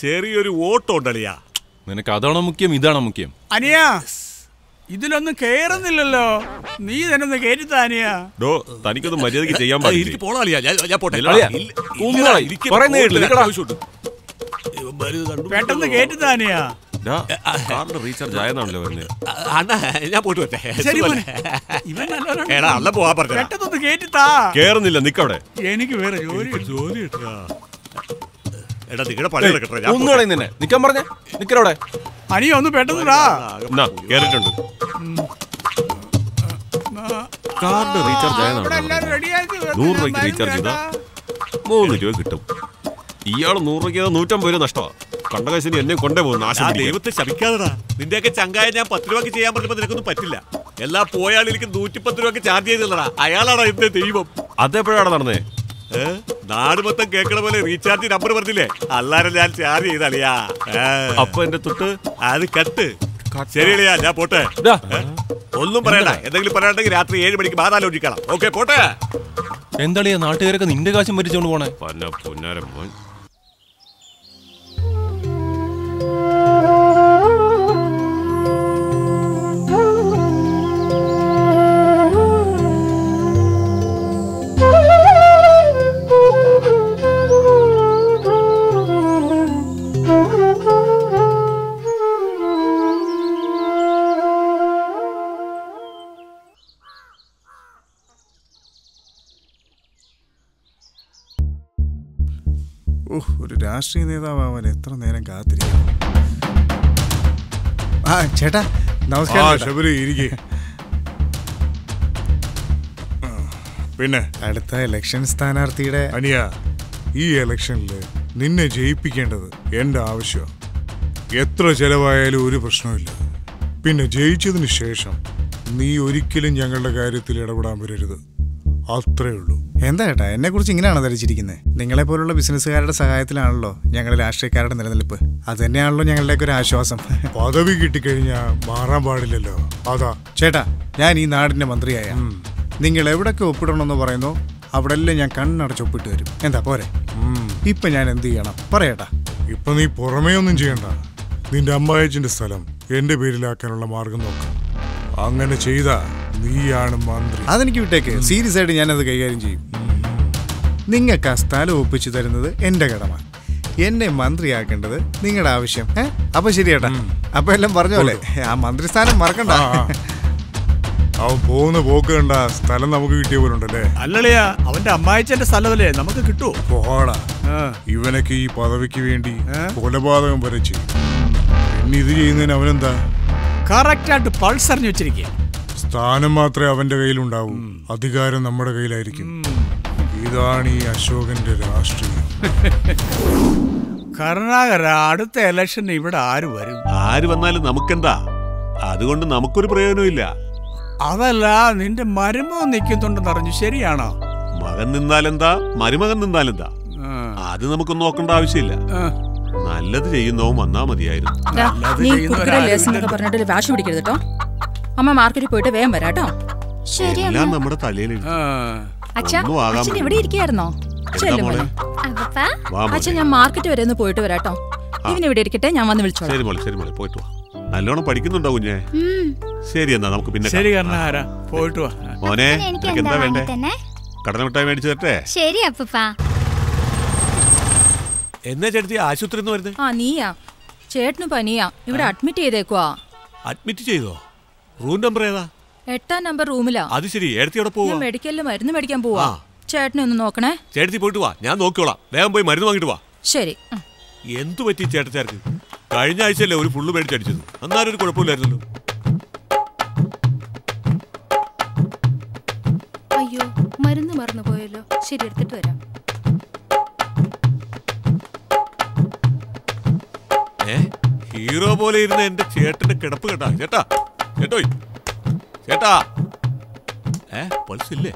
ചെറിയൊരു ഓട്ടം ഉണ്ടളിയാ. നിനക്ക് അതാണോ മുഖ്യം ഇതാണോ മുഖ്യം? അനിയാ, ഇതിലൊന്നും കേറുന്നില്ലല്ലോ, നീ തന്നെ കേറ്റി താനിയാ. തനിക്കൊന്നും മര്യാദക്ക് ചെയ്യാൻ പെട്ടെന്ന് കേറ്റി താനിയാ. എനിക്ക് വേറെ ജോലി അനിയ ഒന്ന് പെട്ടെന്ന് $100 കിട്ടും. ഇയാള് 100 രൂപ 150 രൂപ നഷ്ടമാണ്. കണ്ട കാശിന് എന്നെ കൊണ്ടേ പോകുന്നു. ദൈവത്തെ ശമിക്കാതെടാ, നിന്റെയൊക്കെ ചങ്കായ ഞാൻ 10 രൂപക്ക് ചെയ്യാൻ പറഞ്ഞപ്പോൾ നിനക്കൊന്നും പറ്റില്ല. എല്ലാ പോയാളിലേക്ക് 110 രൂപക്ക് ചാർജ് ചെയ്തില്ലടാ. അയാളാണ് എന്റെ ദൈവം. അതെപ്പോഴാണ് നടന്നേ? നാട് മൊത്തം കേക്കണ പോലെ റീചാർജ് നമ്പർ പറഞ്ഞില്ലേ, അല്ലാതെ ഞാൻ ചാർജ് ചെയ്തളിയാ. അപ്പൊ എന്റെ തൊട്ട് അത് കട്ട്. ശരിയളിയാ, ഞാൻ പോട്ടെ. ഒന്നും പറയണ്ട. എന്തെങ്കിലും പറയാണ്ടെങ്കിൽ രാത്രി 7 മണിക്ക് ബാധാലോചിക്കണം. ഓക്കെ, പോട്ടെ. എന്താളിയാ നാട്ടുകാരൊക്കെ നിന്റെ കാശും പറ്റിച്ചോണ്ട് പോണേ? പൊന്നാരം പോയി. ഒരു രാഷ്ട്രീയ നേതാവാൻ എത്ര നേരം കാത്തിരിക്കും. ആ ചേട്ടാ നമസ്കാരം. ശബരി ഇരിക്കുക. പിന്നെ അടുത്ത ഇലക്ഷൻ സ്ഥാനാർത്ഥിയുടെ അനിയ, ഈ ഇലക്ഷനിൽ നിന്നെ ജയിപ്പിക്കേണ്ടത് എൻ്റെ ആവശ്യമാണ്. എത്ര ചെലവായാലും ഒരു പ്രശ്നമില്ല. പിന്നെ ജയിച്ചതിന് ശേഷം നീ ഒരിക്കലും ഞങ്ങളുടെ കാര്യത്തിൽ ഇടപെടാൻ വരരുത്. അത്രേ ഉള്ളൂ. എന്താ ഏട്ടാ എന്നെ കുറിച്ച് ഇങ്ങനെയാണോ ധരിച്ചിരിക്കുന്നത്? നിങ്ങളെ പോലുള്ള ബിസിനസ്സുകാരുടെ സഹായത്തിലാണല്ലോ ഞങ്ങളുടെ രാഷ്ട്രീയക്കാരുടെ നിലനിൽപ്പ്. അത് തന്നെയാണല്ലോ ഞങ്ങളുടെയൊക്കെ ഒരു ആശ്വാസം. പദവി കിട്ടിക്കഴിഞ്ഞാൽ മാറാൻ പാടില്ലല്ലോ. അതാ ചേട്ടാ, ഞാൻ ഈ നാടിന്റെ മന്ത്രിയായ നിങ്ങൾ എവിടെയൊക്കെ ഒപ്പിടണമെന്ന് പറയുന്നു അവിടെ എല്ലാം ഞാൻ കണ്ണടച്ച് ഒപ്പിട്ട് വരും. എന്താ പോരെ? ഇപ്പൊ ഞാൻ എന്ത് ചെയ്യണം പറയട്ടാ? ഇപ്പൊ നീ പുറമേ ഒന്നും ചെയ്യണ്ട. നിന്റെ അമ്മായച്ചന്റെ സ്ഥലം എന്റെ പേരിലാക്കാനുള്ള മാർഗം നോക്കാം. അങ്ങനെ ചെയ്താ നീയാണ് മന്ത്രി. അതെനിക്ക് വിട്ടേക്ക്. സീരിയസ് ആയിട്ട് ഞാനത് കൈകാര്യം ചെയ്യും. നിങ്ങൾക്ക് ആ സ്ഥലം ഒപ്പിച്ചു തരുന്നത് എൻ്റെ കടമ. എന്നെ മന്ത്രിയാക്കേണ്ടത് നിങ്ങളുടെ ആവശ്യം. അപ്പൊ ശരിയേട്ടാ, അപ്പൊ എല്ലാം പറഞ്ഞോലെ. ആ മന്ത്രി സ്ഥാനം മറക്കണ്ട. അവൻ പോകുന്ന പോക്ക് കണ്ട സ്ഥലം നമുക്ക് കിട്ടിയ പോലെ ഉണ്ടല്ലേ? അല്ലളിയാ, അവന്റെ അമ്മായിച്ചന്റെ സ്ഥലമല്ലേ നമുക്ക് കിട്ടുമോ? പോടാ, ഇവനൊക്കെ ഈ പദവിക്ക് വേണ്ടി കൊലപാതകം വരെ ചെയ്യും. പിന്നെ ഇത് ചെയ്യുന്നതിന് അവനെന്താ കറക്റ്റായിട്ട് പൾസ് അറിഞ്ഞു വെച്ചിരിക്കുക. സ്ഥാനം മാത്രമേ അവന്റെ കയ്യിലുണ്ടാവും, അധികാരം നമ്മുടെ കയ്യിലായിരിക്കും. ഇതാണ് ഈ അശോകന്റെ രാഷ്ട്രീയം. കർണാകര അടുത്ത ഇലക്ഷൻ ഇവിടെ ആര് വരും? ആര് വന്നാലും നമുക്കെന്താ? അതുകൊണ്ട് നമുക്കൊരു പ്രയോജനമില്ല. അതല്ല, നിന്റെ മരുമകൻ നിൽക്കുന്നുണ്ടെന്ന് അറിഞ്ഞു, ശരിയാണോ? മകൻ നിന്നാലെന്താ, മരുമകൻ നിന്നാലെന്താ, അത് നമുക്ക് നോക്കേണ്ട ആവശ്യമില്ല. നല്ലത് ചെയ്യുന്നവൻ വന്നാ മതിയായിരുന്നു. അമ്മ മാർക്കറ്റിൽ പോയിട്ട് വേഗം വരാട്ടോ. നമ്മുടെ തലയിൽ ഞാൻ മാർക്കറ്റ് വരെ ഒന്ന് പോയിട്ട് വരാട്ടോ. ഇവനിവിടെ ഇരിക്കട്ടെ, ഞാൻ വന്ന് വിളിച്ചോളാം. നല്ലോണം പഠിക്കുന്നുണ്ടോ കുഞ്ഞേ? ശരി, എന്നാ നമുക്ക് പിന്നെ മോനെ എന്താ വേണ്ടേ? കടല മിഠായി മേടിച്ചു തരട്ടെ? ശരി അപ്പൂപ്പാ. എന്നാ ചേട്ടത്തി ആശുപത്രി? ആ നീയാ? ചേട്ടന് പനിയാ, ഇവിടെ അഡ്മിറ്റ് ചെയ്തേക്കുവാ. അഡ്മിറ്റ് ചെയ്തോ? റൂം നമ്പർ ഏതാ? 8-ാം നമ്പർ റൂമിലാ. അത് ശരി. മെഡിക്കലിൽ മരുന്ന് മേടിക്കാൻ പോവാ. ചേട്ടനെ ഒന്ന് നോക്കണേ. ചേട്ടത്തി പോയിട്ട് വാ, ഞാൻ നോക്കിക്കോളാം. വേഗം പോയി മരുന്ന് വാങ്ങിട്ട് വാ. ശരി. എന്തു പറ്റി ചേട്ടച്ചാർക്ക്? കഴിഞ്ഞ ആഴ്ചയല്ലേ ഒരു ഫുള്ള് മേടിച്ചടിച്ചത്, എന്നാലും ഒരു കുഴപ്പമില്ലായിരുന്നല്ലോ. അയ്യോ, മരുന്ന് മറന്നു പോയല്ലോ. ശരി, എടുത്തിട്ട് വരാം. ഹീറോ പോലെ ഇരുന്ന എന്റെ ചേട്ടന്റെ കിടപ്പ് കേട്ടാ. ചേട്ടാ, കേട്ടോയ് ചേട്ടാ. പൾസില്ലേ?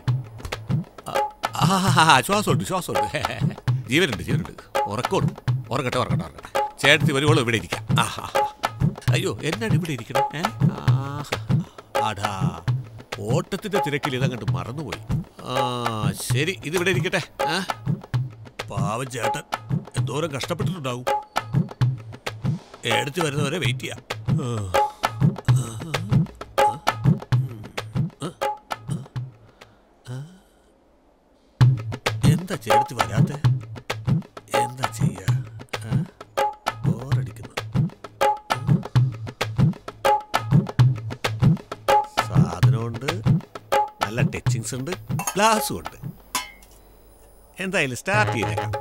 ശ്വാസമുണ്ട്, ശ്വാസമുണ്ട്, ജീവനുണ്ട്, ജീവനുണ്ട്. ഉറക്കോളൂ, ഉറക്കട്ടെ, ഉറക്കട്ടെ, ഉറക്കട്ടെ. ചേട്ടത്തി വരുവോളൂ, ഇവിടെ ഇരിക്കാം. അയ്യോ, എന്നാണ് ഇവിടെ ഇരിക്കണം? ആടാ, ഓട്ടത്തിന്റെ തിരക്കിൽ ഇതങ്ങോട്ട് മറന്നുപോയി. ആ ശരി, ഇതിവിടെ ഇരിക്കട്ടെ. പാവം ചേട്ടൻ എന്തോരം കഷ്ടപ്പെട്ടിട്ടുണ്ടാവും. എടുത്തു വരുന്നവരെ വെയിറ്റ് ചെയ്യാം. എന്താ ചേർത്ത് വരാത്ത? എന്താ ചെയ്യാ? ബോറടിക്കുന്നു. സാധനമുണ്ട്, നല്ല ടച്ചിങ്സ് ഉണ്ട്, ഗ്ലാസും ഉണ്ട്. എന്തായാലും സ്റ്റാർട്ട് ചെയ്തേക്കാം.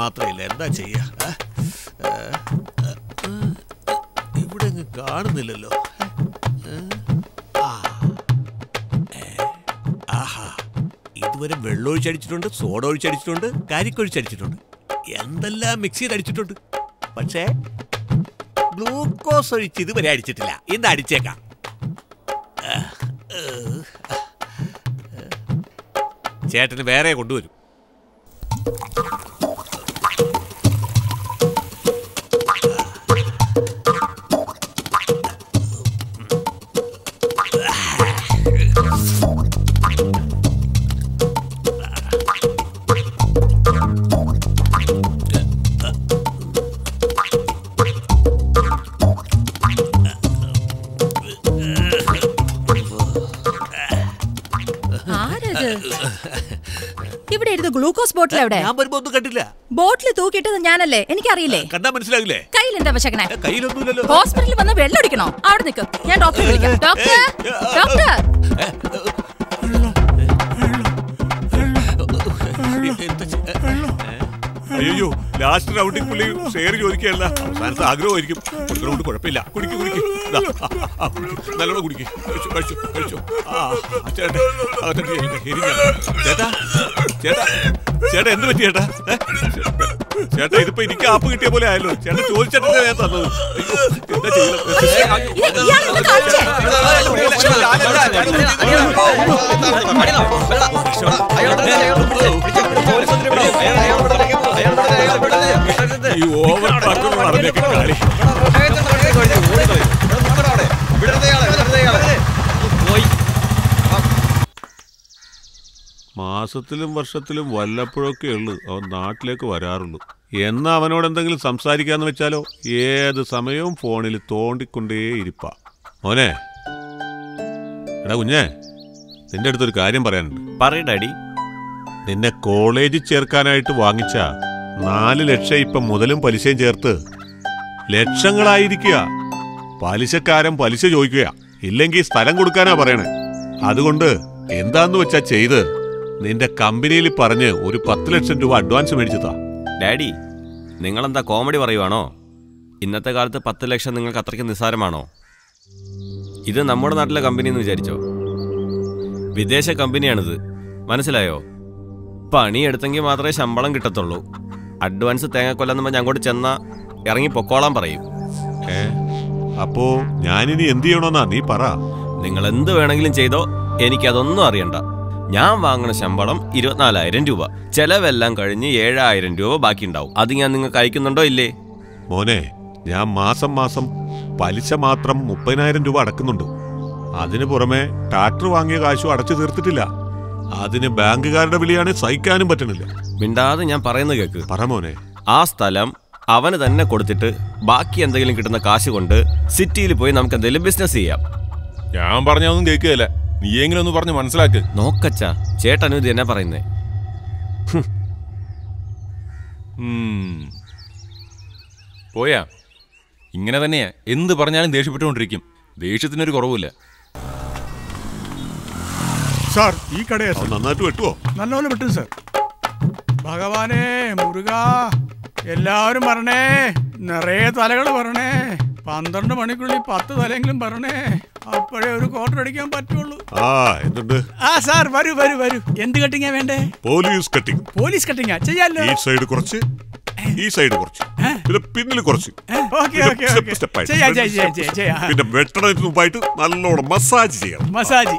മാത്രമില്ല, എന്താ ചെയ്യാ? ഇവിടെ കാണുന്നില്ലല്ലോ. ആഹാ, ഇതുവരെ വെള്ളമൊഴിച്ചടിച്ചിട്ടുണ്ട്, സോഡ ഒഴിച്ചടിച്ചിട്ടുണ്ട്, കരിക്കൊഴിച്ചടിച്ചിട്ടുണ്ട്, എന്തെല്ലാം മിക്സിയിൽ അടിച്ചിട്ടുണ്ട്. പക്ഷേ ഗ്ലൂക്കോസ് ഒഴിച്ച് ഇതുവരെ അടിച്ചിട്ടില്ല. എന്താ അടിച്ചേക്കാം? ചേട്ടന് വേറെ കൊണ്ടുവരും. ഗ്ലൂക്കോസ് ബോട്ടിൽ എവിടെ? ഞാൻ വരുമ്പോൾ ഒന്നും കണ്ടില്ല. ബോട്ടിൽ തൂക്കിയിട്ടത് ഞാനല്ലേ, എനിക്കറിയില്ലേ? കണ്ടാ മനസ്സിലാകില്ലേ? കയ്യിൽ എന്താ വശക്കണേ? കയ്യിലൊന്നുമില്ലല്ലോ. ഹോസ്പിറ്റലിൽ വന്ന് വെള്ളം അടിക്കണോ? അവിടെ നിൽക്കും, ഞാൻ ഡോക്ടറെ വിളിക്കാം. ഡോക്ടർ, ഡോക്ടർ, അയ്യോ, ലാസ്റ്റ് റൗണ്ടിൽ പുള്ളി ഷെയർ ചോദിക്കുകയല്ല, അവസാനത്തെ ആഗ്രഹമായിരിക്കും. ഒരു റൗണ്ട് കുഴപ്പമില്ല, കുടിക്കും കുടിക്കും, നല്ലോണം കുടിക്കും. കഴിച്ചു കഴിച്ചു. ചേട്ടാ ചേട്ടാ ചേട്ടാ, എന്ത് പറ്റി ചേട്ടാ? ചേട്ടാ, ഇതിപ്പോ എനിക്ക് ആപ്പ് കിട്ടിയ പോലെ ആയല്ലോ. ചേട്ടാ ചോദിച്ചേട്ടൻ്റെ ഞാൻ തന്നത്. എന്താ ചെയ്യണം? ഈ ഓവർ പാർക്കൊന്നും നടന്നേക്ക് കളി. മാസത്തിലും വർഷത്തിലും വല്ലപ്പോഴൊക്കെ ഉള്ളു അവൻ നാട്ടിലേക്ക് വരാറുള്ളൂ. എന്നാ അവനോട് എന്തെങ്കിലും സംസാരിക്കാന്ന് വെച്ചാലോ ഏത് സമയവും ഫോണിൽ തോണ്ടിക്കൊണ്ടേ ഇരിപ്പാ. മോനെ, എടാ കുഞ്ഞേ, നിന്റെ അടുത്തൊരു കാര്യം പറയാനുണ്ട്. പറയടാ ഡാഡി. നിന്നെ കോളേജിൽ ചേർക്കാനായിട്ട് വാങ്ങിച്ച 4 ലക്ഷം ഇപ്പം മുതലും പലിശയും ചേർത്ത് ലക്ഷങ്ങളായിരിക്കുക. പലിശക്കാരൻ പലിശ ചോദിക്കുക, ഇല്ലെങ്കിൽ സ്ഥലം കൊടുക്കാനാ പറയണേ. അതുകൊണ്ട് എന്താന്ന് വെച്ചാ ചെയ്ത് നിന്റെ കമ്പനിയിൽ പറഞ്ഞ് ഒരു 10 ലക്ഷം രൂപ അഡ്വാൻസ് മേടിച്ചതാ. ഡാഡി, നിങ്ങളെന്താ കോമഡി പറയുവാണോ? ഇന്നത്തെ കാലത്ത് 10 ലക്ഷം നിങ്ങൾക്ക് അത്രയ്ക്ക് നിസ്സാരമാണോ? ഇത് നമ്മുടെ നാട്ടിലെ കമ്പനി എന്ന് വിചാരിച്ചോ? വിദേശ കമ്പനിയാണിത്, മനസ്സിലായോ? പണിയെടുത്തെങ്കിൽ മാത്രമേ ശമ്പളം കിട്ടത്തുള്ളൂ. അഡ്വാൻസ് തേങ്ങക്കൊല്ലാന്ന് പറഞ്ഞാൽ അങ്ങോട്ട് ചെന്നാ ഇറങ്ങി പൊക്കോളാൻ പറയും. അപ്പോ ഞാനിനി എന്ത് ചെയ്യണോന്നാ നീ പറ. നിങ്ങൾ എന്ത് വേണമെങ്കിലും ചെയ്തോ, എനിക്കതൊന്നും അറിയണ്ട. ഞാൻ വാങ്ങണ ശമ്പളം 24,000 രൂപ, ചെലവെല്ലാം കഴിഞ്ഞ് 7,000 രൂപ ബാക്കി ഉണ്ടാവും. അത് ഞാൻ നിങ്ങൾക്ക് അയക്കുന്നുണ്ടോ ഇല്ലേ? മോനെ, ഞാൻ മാസം മാസം പലിശ മാത്രം 30,000 രൂപ അടക്കുന്നുണ്ട്. അതിനു പുറമെ ട്രാക്ടർ വാങ്ങിയ കാശും അടച്ചു തീർത്തിട്ടില്ല. അതിന് ബാങ്കുകാരുടെ വിളിയാണ്, സഹിക്കാനും പറ്റണില്ല. മിണ്ടാതെ ഞാൻ പറയുന്നത് കേക്ക്. പറമോനെ, ആ സ്ഥലം അവന് തന്നെ കൊടുത്തിട്ട് ബാക്കി എന്തെങ്കിലും കിട്ടുന്ന കാശ് കൊണ്ട് സിറ്റിയിൽ പോയി നമുക്ക് എന്തെങ്കിലും ബിസിനസ് ചെയ്യാം. ഞാൻ പറഞ്ഞൊന്നും കേൾക്കുകയല്ല, നീയെങ്കിലും ഒന്ന് പറഞ്ഞ് മനസ്സിലാക്ക്. നോക്കച്ചാ, ചേട്ടൻ ഇത് എന്നാ പറയുന്നേ? പോയാ ഇങ്ങനെ തന്നെയാ, എന്ത് പറഞ്ഞാലും ദേഷ്യപ്പെട്ടുകൊണ്ടിരിക്കും. ദേഷ്യത്തിനൊരു കുറവുമില്ല. സാർ, ഈ കടയെ നന്നായിട്ട് വെട്ടുവോ? നല്ലപോലെ വെട്ടും സാർ. ഭഗവാനെ മുരുക, എല്ലാവരും പറഞ്ഞേ, നിറയെ തലകൾ പറഞ്ഞേ. 12 മണിക്കുള്ളിൽ 10 തലയെങ്കിലും പറഞ്ഞേ, അപ്പോഴേ ഒരു കോട്ടർ അടിക്കാൻ പറ്റുള്ളൂ. ആ സാർ, വരൂ വരൂ വരൂ. എന്ത് കട്ടിങ്ങാ വേണ്ടേ? Police cutting. പോലീസ് കട്ടിങ്ങാ ചെയ്യാലോ? ഈ സൈഡ് കുറച്ച്, ഈ സൈഡ് കുറച്ച്, പിന്നെ പിന്നിൽ കുറച്ച്. പിന്നെ വെട്ടണത്തിന് മുമ്പായിട്ട് നല്ലോണം മസാജ് ചെയ്യണം. മസാജ്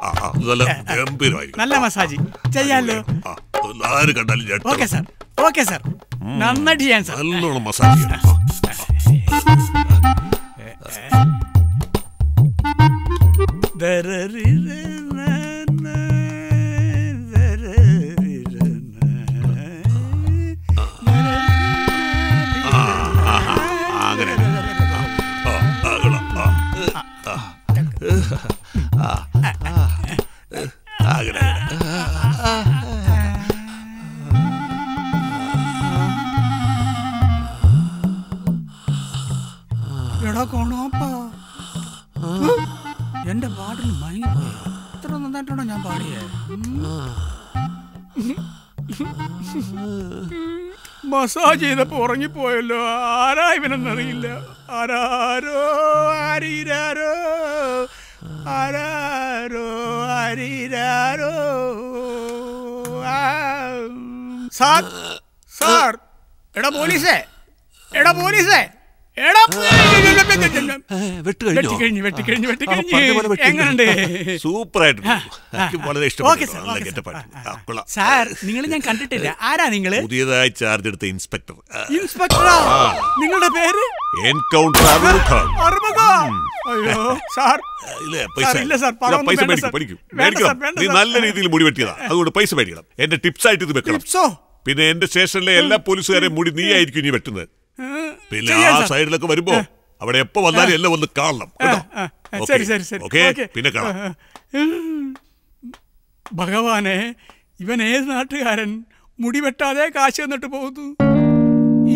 നല്ല ഗംഭീരമായിരിക്കും. നല്ല മസാജ് ചെയ്യാലോ? ആര് കണ്ടാലും ഓക്കെ സാർ, ഓക്കെ സാർ, നന്നായിട്ട് ചെയ്യാൻ സാർ. നല്ലോണം മസാജ് ചെയ്യണം. മസാജ് ചെയ്തപ്പോ ഉറങ്ങിപ്പോയല്ലോ. ആരാ ഇവനെന്നറിയില്ല. ആരാരോ ആരീരാരോ ആരാരോ ആരീരാരോ. സാർ സാർ, എടാ പോലീസേ, എടാ പോലീസേ, എടാ നിങ്ങള് ഞാൻ കണ്ടിട്ടില്ല. ആരാ നിങ്ങള്? പുതിയതായി ചാർജ് എടുത്ത ഇൻസ്പെക്ടർ. ഇൻസ്പെക്ടറാ? നിങ്ങളുടെ പേര്? നല്ല രീതിയിൽ മുടി വെട്ടിയതാ, അതുകൊണ്ട് പൈസ മേടിക്കണം. എന്റെ ടിപ്സ് ആയിട്ട് ഇത് വെക്കണം. പിന്നെ എന്റെ സ്റ്റേഷനിലെ എല്ലാ പോലീസുകാരെയും മുടി നീ ആയിരിക്കും ഇനി വെട്ടുന്നത്. പിന്നെ ആ സൈഡിലൊക്കെ വരുമ്പോ അവിടെ എപ്പോ വന്നാലും എല്ലാം ഒന്ന് കാണണം. പിന്നെ ഭഗവാനെ, ഇവൻ ഏത് നാട്ടുകാരൻ മുടി വെട്ടാതെ കാശ് എന്നിട്ട് പോകുന്നു?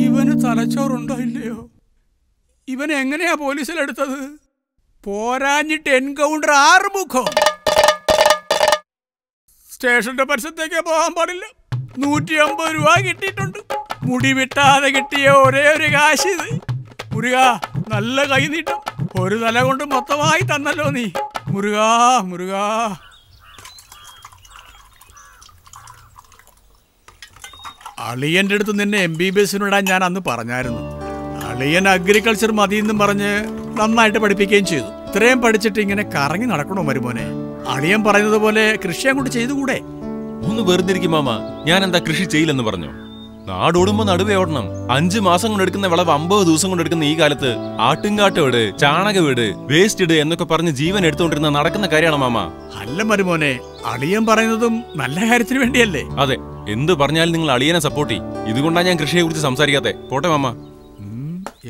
ഇവന് തലച്ചോറുണ്ടോ ഇല്ലയോ? ഇവൻ എങ്ങനെയാ പോലീസിലെടുത്തത്? പോരാഞ്ഞിട്ട് എൻകൗണ്ടർ ആറുമുഖം. സ്റ്റേഷന്റെ പരിസരത്തേക്ക് പോകാൻ പാടില്ല. 150 രൂപ കിട്ടിയിട്ടുണ്ട്. മുടി വെട്ടാതെ കിട്ടിയ ഒരേ ഒരു കാശ് ഇത്. മുരുക, നല്ല കൈ നീട്ടും. ഒരു തല കൊണ്ട് മൊത്തമായി തന്നല്ലോ നീ. മുരുക മുരുക. അളിയൻ്റെ അടുത്ത് നിന്നെ MBBS ഞാൻ അന്ന് പറഞ്ഞായിരുന്നു. അളിയൻ അഗ്രികൾച്ചർ മതിയെന്നും പറഞ്ഞ് നന്നായിട്ട് പഠിപ്പിക്കുകയും ചെയ്തു. ഇത്രയും പഠിച്ചിട്ട് ഇങ്ങനെ കറങ്ങി നടക്കണോ മരുമോനെ? അളിയൻ പറയുന്നത് പോലെ കൃഷി അങ്ങോട്ട് ചെയ്തുകൂടെ? ഒന്ന് വെറുതെയിരിക്കും മാമ. ഞാൻ എന്താ കൃഷി ചെയ്യില്ലെന്ന് പറഞ്ഞു? നാടോടുമ്പോ നടുവേ ഓടണം. 5 മാസം കൊണ്ടെടുക്കുന്ന വിളവ് 50 ദിവസം കൊണ്ടെടുക്കുന്ന ഈ കാലത്ത് ആട്ടുംകാട്ടോട് ചാണകവീട് വേസ്റ്റ് ഇട് എന്നൊക്കെ പറഞ്ഞ് ജീവൻ എടുത്തുകൊണ്ടിരുന്ന നടക്കുന്ന കാര്യമാണ് മാമ. അല്ല മരുമോനെ, അളിയൻ പറയുന്നതും നല്ല കാര്യത്തിന് വേണ്ടിയല്ലേ? അതെ. എന്ത് പറഞ്ഞാലും നിങ്ങൾ അളിയനെ സപ്പോർട്ട് ചെയ്യും. ഇതുകൊണ്ടാണ് ഞാൻ കൃഷിയെ കുറിച്ച് സംസാരിക്കാത്തെ. പോട്ടെ മാമ.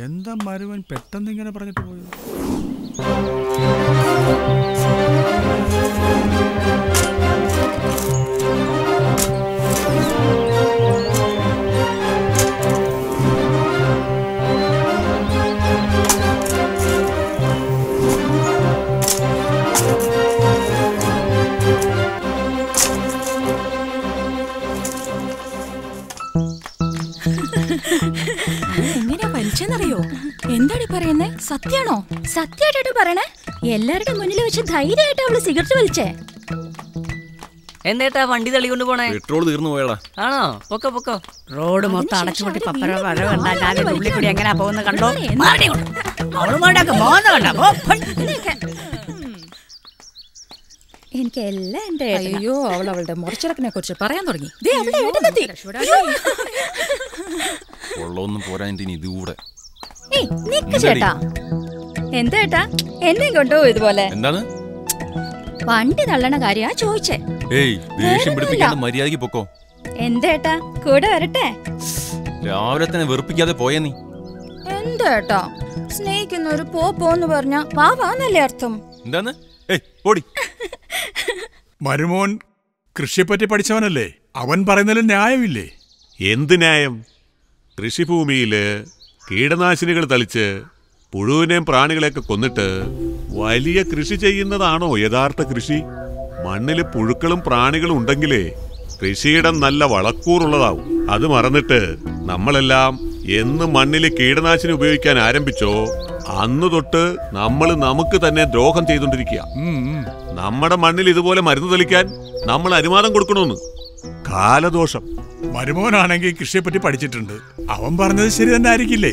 എന്താ മരുമോൻ പെട്ടെന്ന് ഇങ്ങനെ പറഞ്ഞിട്ട് പോയത്? ോ എന്താടി പറയുന്നേ? സത്യാണോ? സത്യമായിട്ടോ പറയണേ. എല്ലാവരുടെ മുന്നിൽ വെച്ച് ധൈര്യമായിട്ട് അവള് സിഗരറ്റ് വലിച്ചേ. എന്നേട്ടാ വണ്ടി തള്ളി കൊണ്ട് പോണേ? പെട്രോൾ തീർന്നു പോയടാ. ആണോ? പൊക്കോ പൊക്കോ. റോഡ് മൊത്തം അടച്ചുപൊട്ടി പപ്പര വഴ കണ്ടാ ഞാൻ ഉള്ളി കൂടി എങ്ങനെയാ പോകുന്നത് കണ്ടോ? എനിക്ക് എല്ലാം എന്റെ. അയ്യോ, അവൾ അവളുടെ മുറിച്ചിറക്കിനെ കുറിച്ച് പറയാൻ തുടങ്ങി. എന്താ ഏട്ടാ എന്നെ കൊണ്ടോ ഇതുപോലെ? വണ്ടി തള്ളണ കാര്യാ ചോദിച്ചേ. എന്താ കൂടെ വരട്ടെ? രാവിലെ തന്നെ വെറുപ്പിക്കാതെ പോയ നീ. എന്താ സ്നേഹിക്കുന്ന ഒരു പോന്ന് പറഞ്ഞ വാവാന്നല്ലേ അർത്ഥം? എന്താന്ന്? മരുമോൻ കൃഷിയെപ്പറ്റി പഠിച്ചവനല്ലേ? അവൻ പറയുന്നതിൽ ന്യായമില്ലേ? എന്ത് ന്യായം? കൃഷിഭൂമിയില് കീടനാശിനികൾ തളിച്ച് പുഴുവിനെയും പ്രാണികളെയൊക്കെ കൊന്നിട്ട് വലിയ കൃഷി ചെയ്യുന്നതാണോ യഥാർത്ഥ കൃഷി? മണ്ണിൽ പുഴുക്കളും പ്രാണികളും ഉണ്ടെങ്കിലേ കൃഷിയിടം നല്ല വളക്കൂറുള്ളതാവും. അത് മറന്നിട്ട് നമ്മളെല്ലാം എന്ന് മണ്ണിൽ കീടനാശിനി ഉപയോഗിക്കാൻ ആരംഭിച്ചോ അന്ന് തൊട്ട് നമ്മൾ നമുക്ക് തന്നെ ദ്രോഹം ചെയ്തുകൊണ്ടിരിക്കുക. നമ്മുടെ മണ്ണിൽ ഇതുപോലെ മരുന്ന് തളിക്കാൻ നമ്മൾ അനുവാദം കൊടുക്കണമെന്ന്. കാലദോഷം. മരുമോനാണെങ്കിൽ കൃഷിയെപ്പറ്റി പഠിച്ചിട്ടുണ്ട്. അവൻ പറഞ്ഞത് ശരി തന്നെ ആയിരിക്കില്ലേ?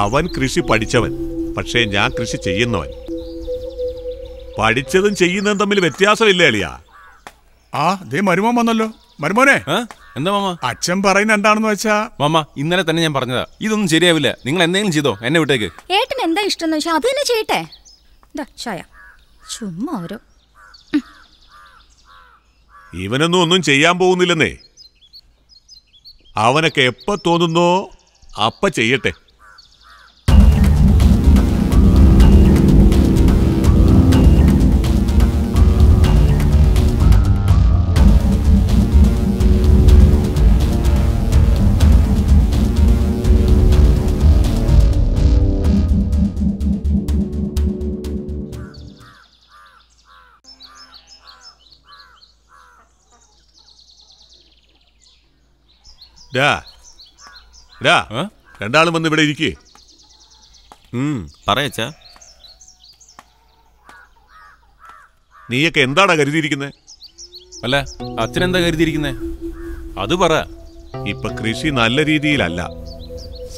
അവൻ കൃഷി പഠിച്ചവൻ, പക്ഷേ ഞാൻ കൃഷി ചെയ്യുന്നവൻ. പഠിച്ചതും ചെയ്യുന്നതും തമ്മിൽ വ്യത്യാസമില്ല അളിയാ. ആ ദേ മരുമോൻ വന്നല്ലോ. മരുമോനെ, എന്താ മാമ? അച്ഛൻ പറയുന്ന എന്താണെന്ന് വെച്ചാ മാമ, ഇന്നലെ തന്നെ ഞാൻ പറഞ്ഞതാ, ഇതൊന്നും ശരിയാവില്ല. നിങ്ങൾ എന്തെങ്കിലും ചെയ്തോ, എന്നെ വിട്ടേക്ക്. ഏട്ടൻ എന്താ ഇഷ്ടം വെച്ചാൽ അത് തന്നെ ചെയ്യട്ടെ. ചുമ്മാ ഓരോ ഇവനൊന്നും ഒന്നും ചെയ്യാൻ പോകുന്നില്ലെന്നേ. അവനൊക്കെ എപ്പോ തോന്നുന്നോ അപ്പ ചെയ്യട്ടെ. രണ്ടാളും വന്ന് ഇവിടെ ഇരിക്കേ. പറയച്ചാ, നീയൊക്കെ എന്താടാ കരുതിയിരിക്കുന്നത്? അല്ല, അച്ഛനെന്താ കരുതിയിരിക്കുന്നത് അത് പറ. ഇപ്പൊ കൃഷി നല്ല രീതിയിലല്ല.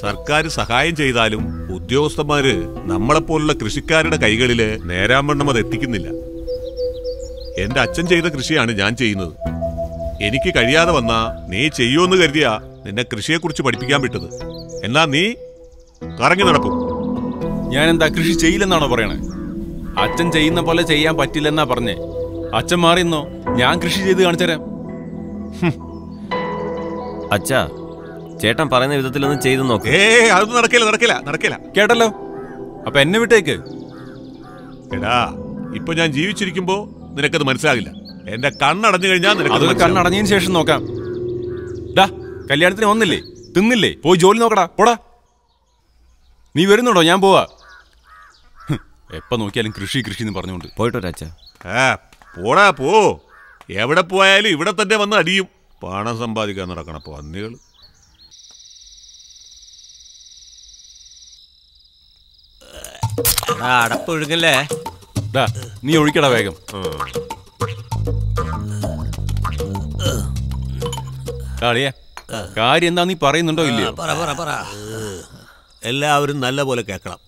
സർക്കാർ സഹായം ചെയ്താലും ഉദ്യോഗസ്ഥന്മാര് നമ്മളെപ്പോലുള്ള കൃഷിക്കാരുടെ കൈകളില് നേരാവണ്ണം അത് എത്തിക്കുന്നില്ല. എന്റെ അച്ഛൻ ചെയ്ത കൃഷിയാണ് ഞാൻ ചെയ്യുന്നത്. എനിക്ക് കഴിയാതെ വന്നാ നീ ചെയ്യുമെന്ന് കരുതിയാ നിന്നെ കൃഷിയെക്കുറിച്ച് പഠിപ്പിക്കാൻ വിട്ടത്. എന്നാ നീ കറങ്ങി നടക്കും. ഞാനെന്താ കൃഷി ചെയ്യില്ലെന്നാണോ പറയണേ? അച്ഛൻ ചെയ്യുന്ന പോലെ ചെയ്യാൻ പറ്റില്ലെന്നാ പറഞ്ഞേ. അച്ഛൻ മാറിയെന്നോ? ഞാൻ കൃഷി ചെയ്ത് കാണിച്ചുതരാം. അച്ഛാ, ചേട്ടൻ പറയുന്ന വിധത്തിലൊന്നും ചെയ്തു നോക്ക്. അതൊന്നും നടക്കില്ല. കേട്ടല്ലോ, അപ്പൊ എന്നെ വിട്ടേക്ക്. എടാ, ഇപ്പൊ ഞാൻ ജീവിച്ചിരിക്കുമ്പോ നിനക്കത് മനസ്സിലാകില്ല. എന്റെ കണ്ണടഞ്ഞു കഴിഞ്ഞാൽ കണ്ണടഞ്ഞതിന് ശേഷം നോക്കാം. കല്യാണത്തിന് വന്നില്ലേ, തിന്നില്ലേ, പോയി ജോലി നോക്കടാ, പോടാ. നീ വരുന്നുണ്ടോ? ഞാൻ പോവാ. എപ്പോ നോക്കിയാലും കൃഷി കൃഷി എന്ന് പറഞ്ഞുകൊണ്ട് പോയിട്ടോ അച്ഛാ. പോടാ, പോ. എവിടെ പോയാലും ഇവിടെ തന്നെ വന്ന് അടിയും. പണം സമ്പാദിക്കാൻ നടക്കണം പന്നികൾ. അടപ്പ് ഒഴുകല്ലേ, നീ ഒഴിക്കടാ വേഗം. കാര്യം എന്താ നീ പറയുന്നുണ്ടോ ഇല്ലയോ? എല്ലാവരും നല്ല പോലെ കേക്കണം.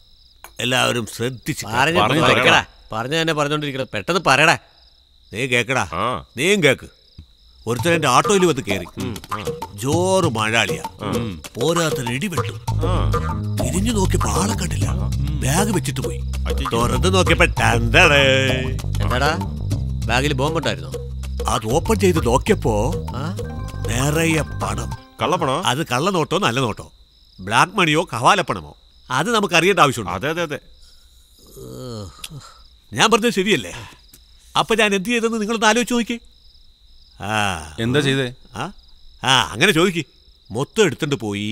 എല്ലാവരും ശ്രദ്ധിച്ച് പറഞ്ഞ തന്നെ പറഞ്ഞോണ്ടിരിക്കണം. പെട്ടെന്ന് പറയടാ. നീ കേക്കടാ, നീയും കേക്ക്. ഒരുത്തൻ എന്റെ ആട്ടോയിൽ വന്ന് കയറി. ജോറ് മഴാളിയാ, പോരാത്തന് ഇടിപെട്ടു. തിരിഞ്ഞു നോക്കിയപ്പോ ആളെ കണ്ടില്ല. ബാഗ് വെച്ചിട്ട് പോയി. തുറന്ന് നോക്കിയപ്പോ എന്താടാ ബാഗിൽ ബോംബുണ്ടായിരുന്നോ? അത് ഓപ്പൺ ചെയ്ത് നോക്കിയപ്പോ നിറയെ പണം. കള്ളപ്പണോ? അത് കള്ളനോട്ടോ നല്ല നോട്ടോ, ബ്ലാക്ക് മണിയോ കവാലപ്പണമോ? അത് നമുക്ക് അറിയേണ്ട ആവശ്യമുണ്ട്. അതെ അതെ അതെ, ഞാൻ പറഞ്ഞത് ശരിയല്ലേ? അപ്പൊ ഞാൻ എന്ത് ചെയ്തെന്ന് നിങ്ങളൊന്ന് ആലോചിച്ച് നോക്കി. എന്താ ചെയ്തേ? ആ അങ്ങനെ ചോദിക്ക്. മൊത്തം എടുത്തുകൊണ്ട് പോയി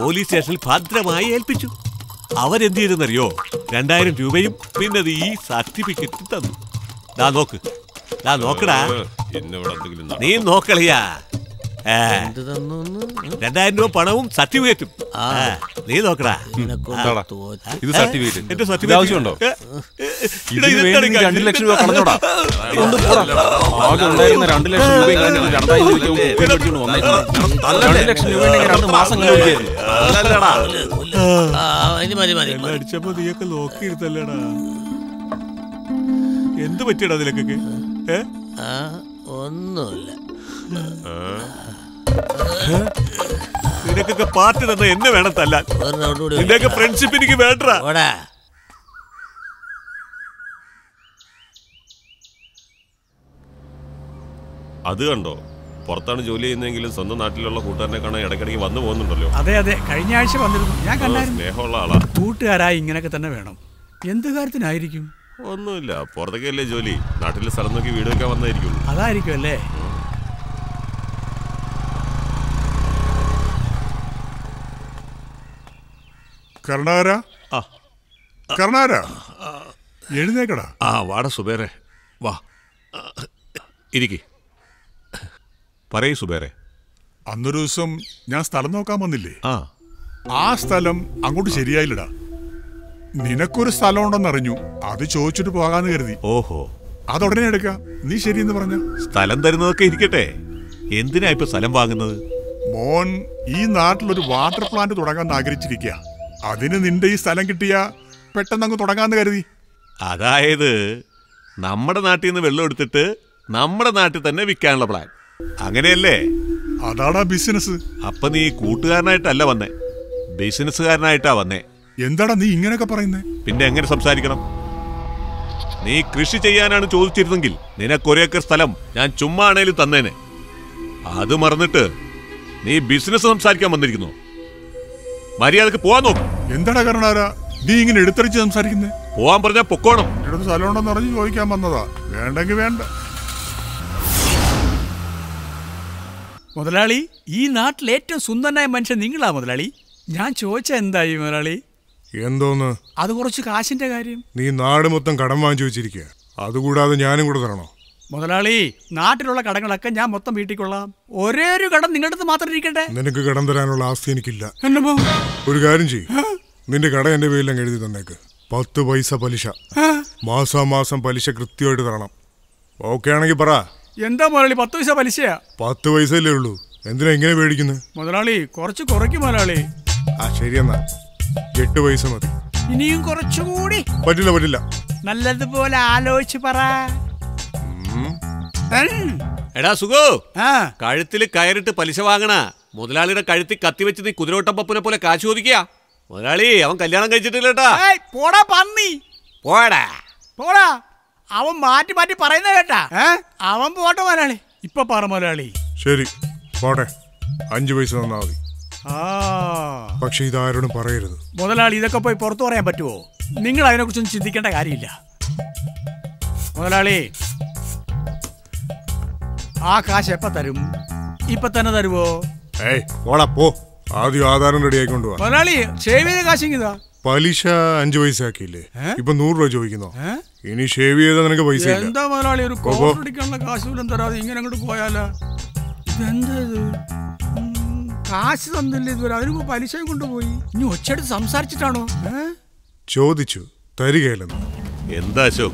പോലീസ് സ്റ്റേഷനിൽ ഭദ്രമായി ഏൽപ്പിച്ചു. അവരെന്ത് ചെയ്തെന്നറിയോ? 2000 രൂപയും പിന്നെ അത് ഈ സർട്ടിഫിക്കറ്റ് തന്നു. ദാ നോക്ക്, ദാ നോക്കടാ, നീ നോക്കളിയാ. 2000 രൂപ പണവും സർട്ടിഫിക്കറ്റും. നീ നോക്കടാ. നോക്കിയിരുന്നല്ലടാ, എന്ത് പറ്റിയടാ അതിലൊക്കെ? ഒന്നുമില്ല. നിനക്കൊക്കെ പാർട്ടി തന്ന എന്നെ വേണം തല്ലാൻ. നിന്റെയൊക്കെ ഫ്രണ്ട്ഷിപ്പ് എനിക്ക് വേണ്ടടാ. അത് കണ്ടോ, പുറത്താണ് ജോലി ചെയ്യുന്നെങ്കിലും സ്വന്തം നാട്ടിലുള്ള കൂട്ടുകാരനെ കാണാൻ ഇടയ്ക്കിടയ്ക്ക് വന്നു പോകുന്നുണ്ടല്ലോ. അതെ അതെ, കഴിഞ്ഞ ആഴ്ച വന്നിരുന്നു, ഞാൻ കണ്ടായിരുന്നു. സ്നേഹമുള്ള ആളാ. കൂട്ടുകാരായി ഇങ്ങനെയൊക്കെ തന്നെ വേണം. എന്ത് കാര്യത്തിനായിരിക്കും? ഒന്നുമില്ല, പുറത്തേക്കല്ലേ ജോലി. നാട്ടിലെ സ്ഥലം നോക്കി വീട് വെക്കാൻ വന്നായിരിക്കും. അതായിരിക്കും അല്ലേ? എഴുന്നേക്കടാ. ആ വാടാ സുബേറെ, വാ ഇരിക്ക്. പറയൂ സുബേറെ. അന്നൊരു ദിവസം ഞാൻ സ്ഥലം നോക്കാൻ വന്നില്ലേ, ആ സ്ഥലം അങ്ങോട്ട് ശരിയായില്ലടാ. നിനക്കൊരു സ്ഥലം ഉണ്ടെന്നറിഞ്ഞു, അത് ചോദിച്ചിട്ട് പോകാന്ന് കരുതി. ഓഹോ, അതുടനെ എടുക്കാം. നീ ശരിയെന്ന് പറഞ്ഞ സ്ഥലം തരുന്നതൊക്കെ ഇരിക്കട്ടെ, എന്തിനാ ഇപ്പൊ സ്ഥലം വാങ്ങുന്നത്? മോൻ ഈ നാട്ടിലൊരു വാട്ടർ പ്ലാന്റ് തുടങ്ങാൻ ആഗ്രഹിച്ചിരിക്കുക. അതിന് നിന്റെ ഈ സ്ഥലം കിട്ടിയ പെട്ടെന്ന് അങ്ങ് തുടങ്ങാന്ന് കരുതി. അതായത് നമ്മുടെ നാട്ടിൽ നിന്ന് വെള്ളം എടുത്തിട്ട് നമ്മുടെ നാട്ടിൽ തന്നെ വിൽക്കാനുള്ള പ്ലാൻ, അങ്ങനെയല്ലേ? അതാടാ ബിസിനസ്. അപ്പൊ നീ കൂട്ടുകാരനായിട്ടല്ല വന്നേ, ബിസിനസ്സുകാരനായിട്ടാ വന്നേ. എന്താടാ നീ ഇങ്ങനെയൊക്കെ പറയുന്നേ? പിന്നെ എങ്ങനെ സംസാരിക്കണം? നീ കൃഷി ചെയ്യാനാണ് ചോദിച്ചിരുന്നെങ്കിൽ നിനക്കൊരേക്കർ സ്ഥലം ഞാൻ ചുമ്മാ ആണേലും തന്നേനെ. അത് മറന്നിട്ട് നീ ബിസിനസ് സംസാരിക്കാൻ വന്നിരിക്കുന്നു. മര്യാദക്ക് പോവാൻ നോക്കും. എന്താടാ കർണാരാ നീ ഇങ്ങനെ എടുത്തടിച്ച് സംസാരിക്കുന്നേ? പോവാൻ പറഞ്ഞാ പൊക്കോണം. എന്റെ സ്ഥലം ഉണ്ടെന്ന് അറിഞ്ഞ് ചോദിക്കാൻ വന്നതാ, വേണ്ടെങ്കിൽ വേണ്ട. മുതലാളി, ഈ നാട്ടിലെ ഏറ്റവും സുന്ദരനായ മനുഷ്യൻ നിങ്ങളാ മുതലാളി. ഞാൻ ചോദിച്ചാ എന്തായി മുതലാളി? എന്തോന്ന്? അത് കുറച്ച് കാശിന്റെ കാര്യം. നീ നാട് മൊത്തം കടം വാങ്ങിച്ചു വെച്ചിരിക്കുക, അതുകൂടാതെ ഞാനും കൂടെ തരണോ? Modalali, Natura Kadanaka, Yamotam Viticola, or you got a nigger to the Matra ticket? Nenekarandarano last in Killa. And above Urgaranji, Nindakada and the Wailing Edith the Necker. Patu Baisa Palisha Masa Masam Palisha Kritio to Rana. Okay, Nagipara Yenda Morali Patuisa Palisha Patu is a little, and then again, Modalali, Corchu Koraki Morali. Asheriana, get away some of it. You Corchuri? Padilla Padilla. Nalla the Bola, Alo Chipara. Eda Sugo, Karatil Kairi to Palisavagana, Modala Kariti Kativich, the Kudrota Papunapole Kachuria. Modali, Uncle Yanagilata. Hey, Pora Panni. Pora. Pora. Our Marti Pati Paranata. Eh? Our Potamari. Ipa Paramarali. Sherry. Potter. Anjuisan Navi. Ah. Pakshida Iron Parade. Modala is a copy Porto Rabatu. Ningal Inocution Chitikata Arilla. Modali. Akash Epatarum Ipatanadaru. Hey, what up? Are the other under the Agondo? Parali, shave the Kashingida. Palisha and Joisakile. Even Nura Joigino. Any shavier than a voice. And the Marali Ruko, the Kasu and the Razingan to Koyala. Then the Kash on the lid where I go Palisha Gundu. You chatted some Sarchitano. Chodichu, Tarigalen. In the show,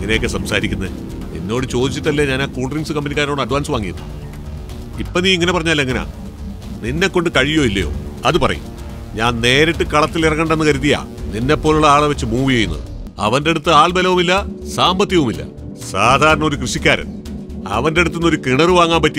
you make a subsidiary. No choice at all. I have cold drinks company carry on advance. Now, you are doing this. Why are you doing this? That's right. I am doing this. I am doing this. I am doing this. I am doing this. I am doing this. I am doing this. I am doing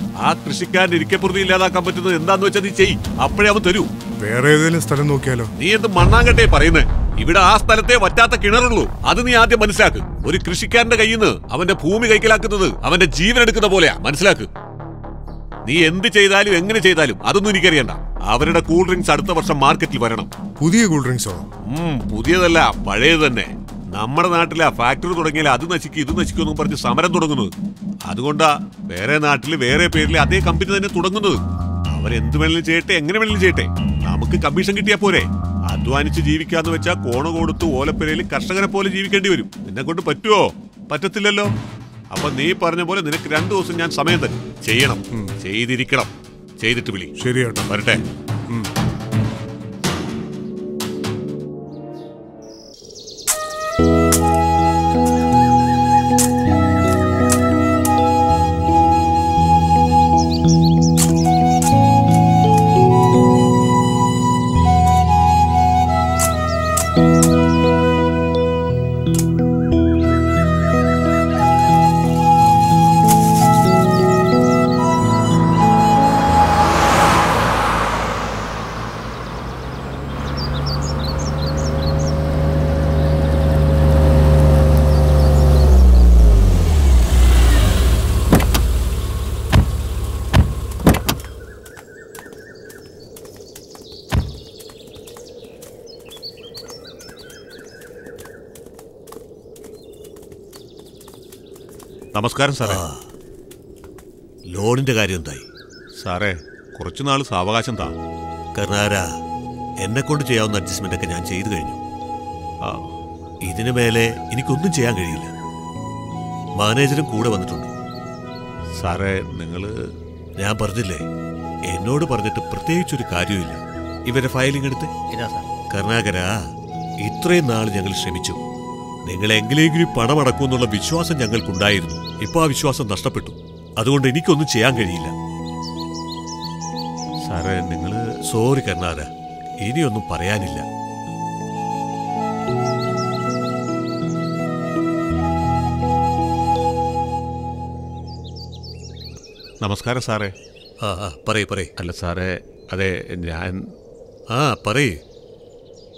ആ കൃഷിക്കാരൻ ഇരിക്കപ്പുറത്ത് ഇല്ലാതാക്കാൻ പറ്റുന്നത് എന്താണെന്ന് വെച്ചാൽ നീ ചെയ്യ് അപ്പോഴേ അവൻ തരൂ വേറെ ഏതെങ്കിലും സ്ഥലം നോക്കിയാലോ നീ എന്ത് മണ്ണാങ്കട്ടേ പറയുന്നേ ഇവിടെ ആ സ്ഥലത്തെ വറ്റാത്ത കിണറുള്ളൂ അത് നീ ആദ്യം മനസ്സിലാക്ക് ഒരു കൃഷിക്കാരന്റെ കയ്യിൽ നിന്ന് അവന്റെ ഭൂമി കൈക്കലാക്കുന്നത് അവന്റെ ജീവൻ എടുക്കുന്ന പോലെയാ മനസ്സിലാക്ക് The end of the day, the end of the day, the end of the day, the end of the day, the end of the day, the Say the Rikram, say the Tibili. Serious, but then. Namaskaram, sir. Loan in the Guardian Day. Sare, Corchunal Savagashanta. Carrara, Endacodia on the adjustment I can change. Ah, Ethan Mele, Inicundu Chiangril. Manager and Kuda on the Tundu. Sare, Nangal, Napardile, a note about the Protege to the Carduilla. If a filing at the Carnagara, Itre Nal Jangle Semichu. Nangalangli Panamaracuno Vishwas and Yangal Kundair, Ipa Vishwas and Nastapetu. Adon Nico Chiangarilla Sara Nangal, sorry Karnada, Idi on Parianilla. Namaskara Sare. Ah, Pare Pare. Alasare, Ade Jan. Ah, Pare.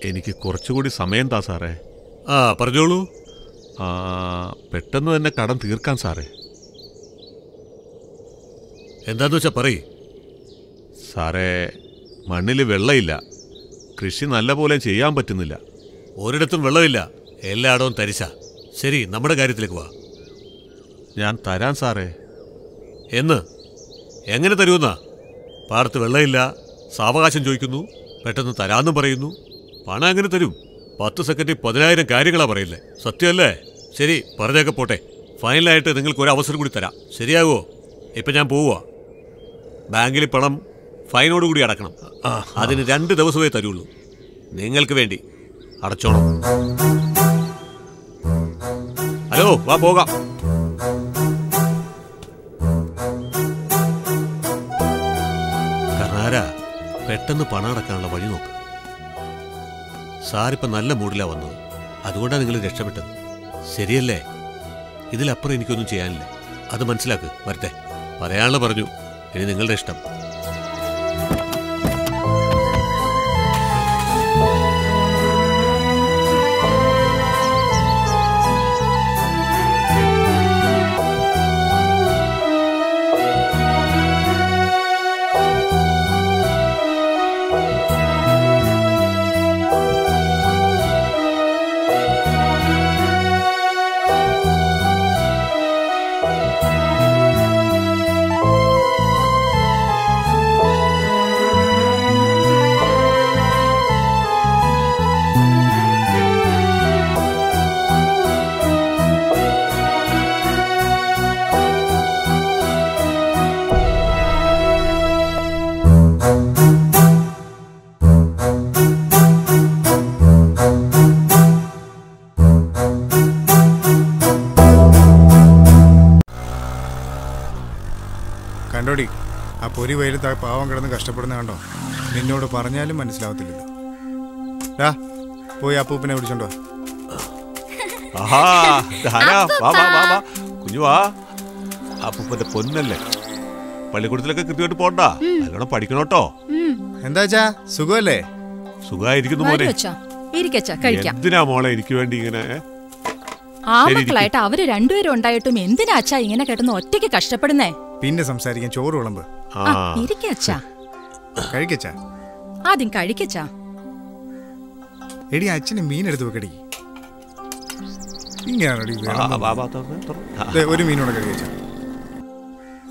Eniki Korchudi Samenta Sare. Ah, Parjolu? Ah, Petano and the Kadan Tirkan Sare. And that was a parry. സാറേ, മണ്ണിൽ വെള്ളമില്ല, കൃഷി നല്ലപോലെ ചെയ്യാൻ പറ്റുന്നില്ല. ഒരിടത്തും വെള്ളമില്ല, എല്ലായിടവും തരിശ. ശരി, നമ്മുടെ കാര്യത്തിലേക്ക് വാ. ഞാൻ തരാൻ സാറേ. എന്ന് എങ്ങനെ തരുമെന്നാ? പാടത്ത് വെള്ളമില്ല, സാവകാശം ചോദിക്കുന്നു, പെട്ടെന്ന് തരാമെന്നും പറയുന്നു. പണം എങ്ങനെ തരും? 10 സെക്കൻഡിൽ 10,000 കാര്യങ്ങളാണ് പറയില്ലേ, സത്യമല്ലേ? ശരി, പറഞ്ഞേക്കെ പോട്ടെ, ഫൈനലായിട്ട് നിങ്ങൾക്ക് ഒരു അവസരം കൂടി തരാം, ശരിയാകുമോ? ഇപ്പം ഞാൻ പോവുക. ബാങ്കിൽ പണം ഫൈനോടുകൂടി അടക്കണം. അതിന് 2 ദിവസമേ തരുള്ളൂ. നിങ്ങൾക്ക് വേണ്ടി അടച്ചോണം. ഹലോ, വാ പോകാം. കർണാര, പെട്ടെന്ന് പണം അടക്കാനുള്ള വഴി നോക്ക്. സാറിപ്പം നല്ല മൂഡിലാണ് വന്നത്, അതുകൊണ്ടാണ് നിങ്ങൾ രക്ഷപ്പെട്ടത്, ശരിയല്ലേ? ഇതിലപ്പുറം എനിക്കൊന്നും ചെയ്യാനില്ല, അത് മനസ്സിലാക്ക്. വരട്ടെ, പറയാനുള്ള പറഞ്ഞു, ഇനി നിങ്ങളുടെ ഇഷ്ടം. കണ്ടോടി, ആ പൊരി വെയിലത്ത് ആ പാവം കിടന്ന് കഷ്ടപ്പെടുന്ന കണ്ടോ? നിന്നോട് പറഞ്ഞാലും മനസ്സിലാവത്തില്ലല്ലോ. ഡാ, പോയി അപ്പൂപ്പിനെ വിളിച്ചോണ്ടോ. അപ്പൂപ്പന്റെ പൊന്നല്ലേ, പള്ളിക്കൂടത്തിലൊക്കെ കൃത്യമായിട്ട് പോണ്ട, നല്ലോണം പഠിക്കണോട്ടോ. എന്താച്ചാ, സുഖമല്ലേ? സുഖായിരിക്കുന്നു മോനെ. എന്തിനാ മോളെ എനിക്ക് വേണ്ടി ഇങ്ങനെ? ആ മക്കളായിട്ട് അവര് രണ്ടുപേരും ഉണ്ടായിട്ടും എന്തിനാ അച്ഛാ ഇങ്ങനെ കിടന്ന് ഒറ്റയ്ക്ക് കഷ്ടപ്പെടുന്നേ? പിന്നെ സംസാരിക്കാൻ ചോറ് വിളമ്പ്. ആദ്യം കഴിക്കച്ചാ. എടി, അച്ഛന് മീൻ എടുത്ത് വെക്കടി. ഒരു മീനോടെ കഴിക്കച്ചാ.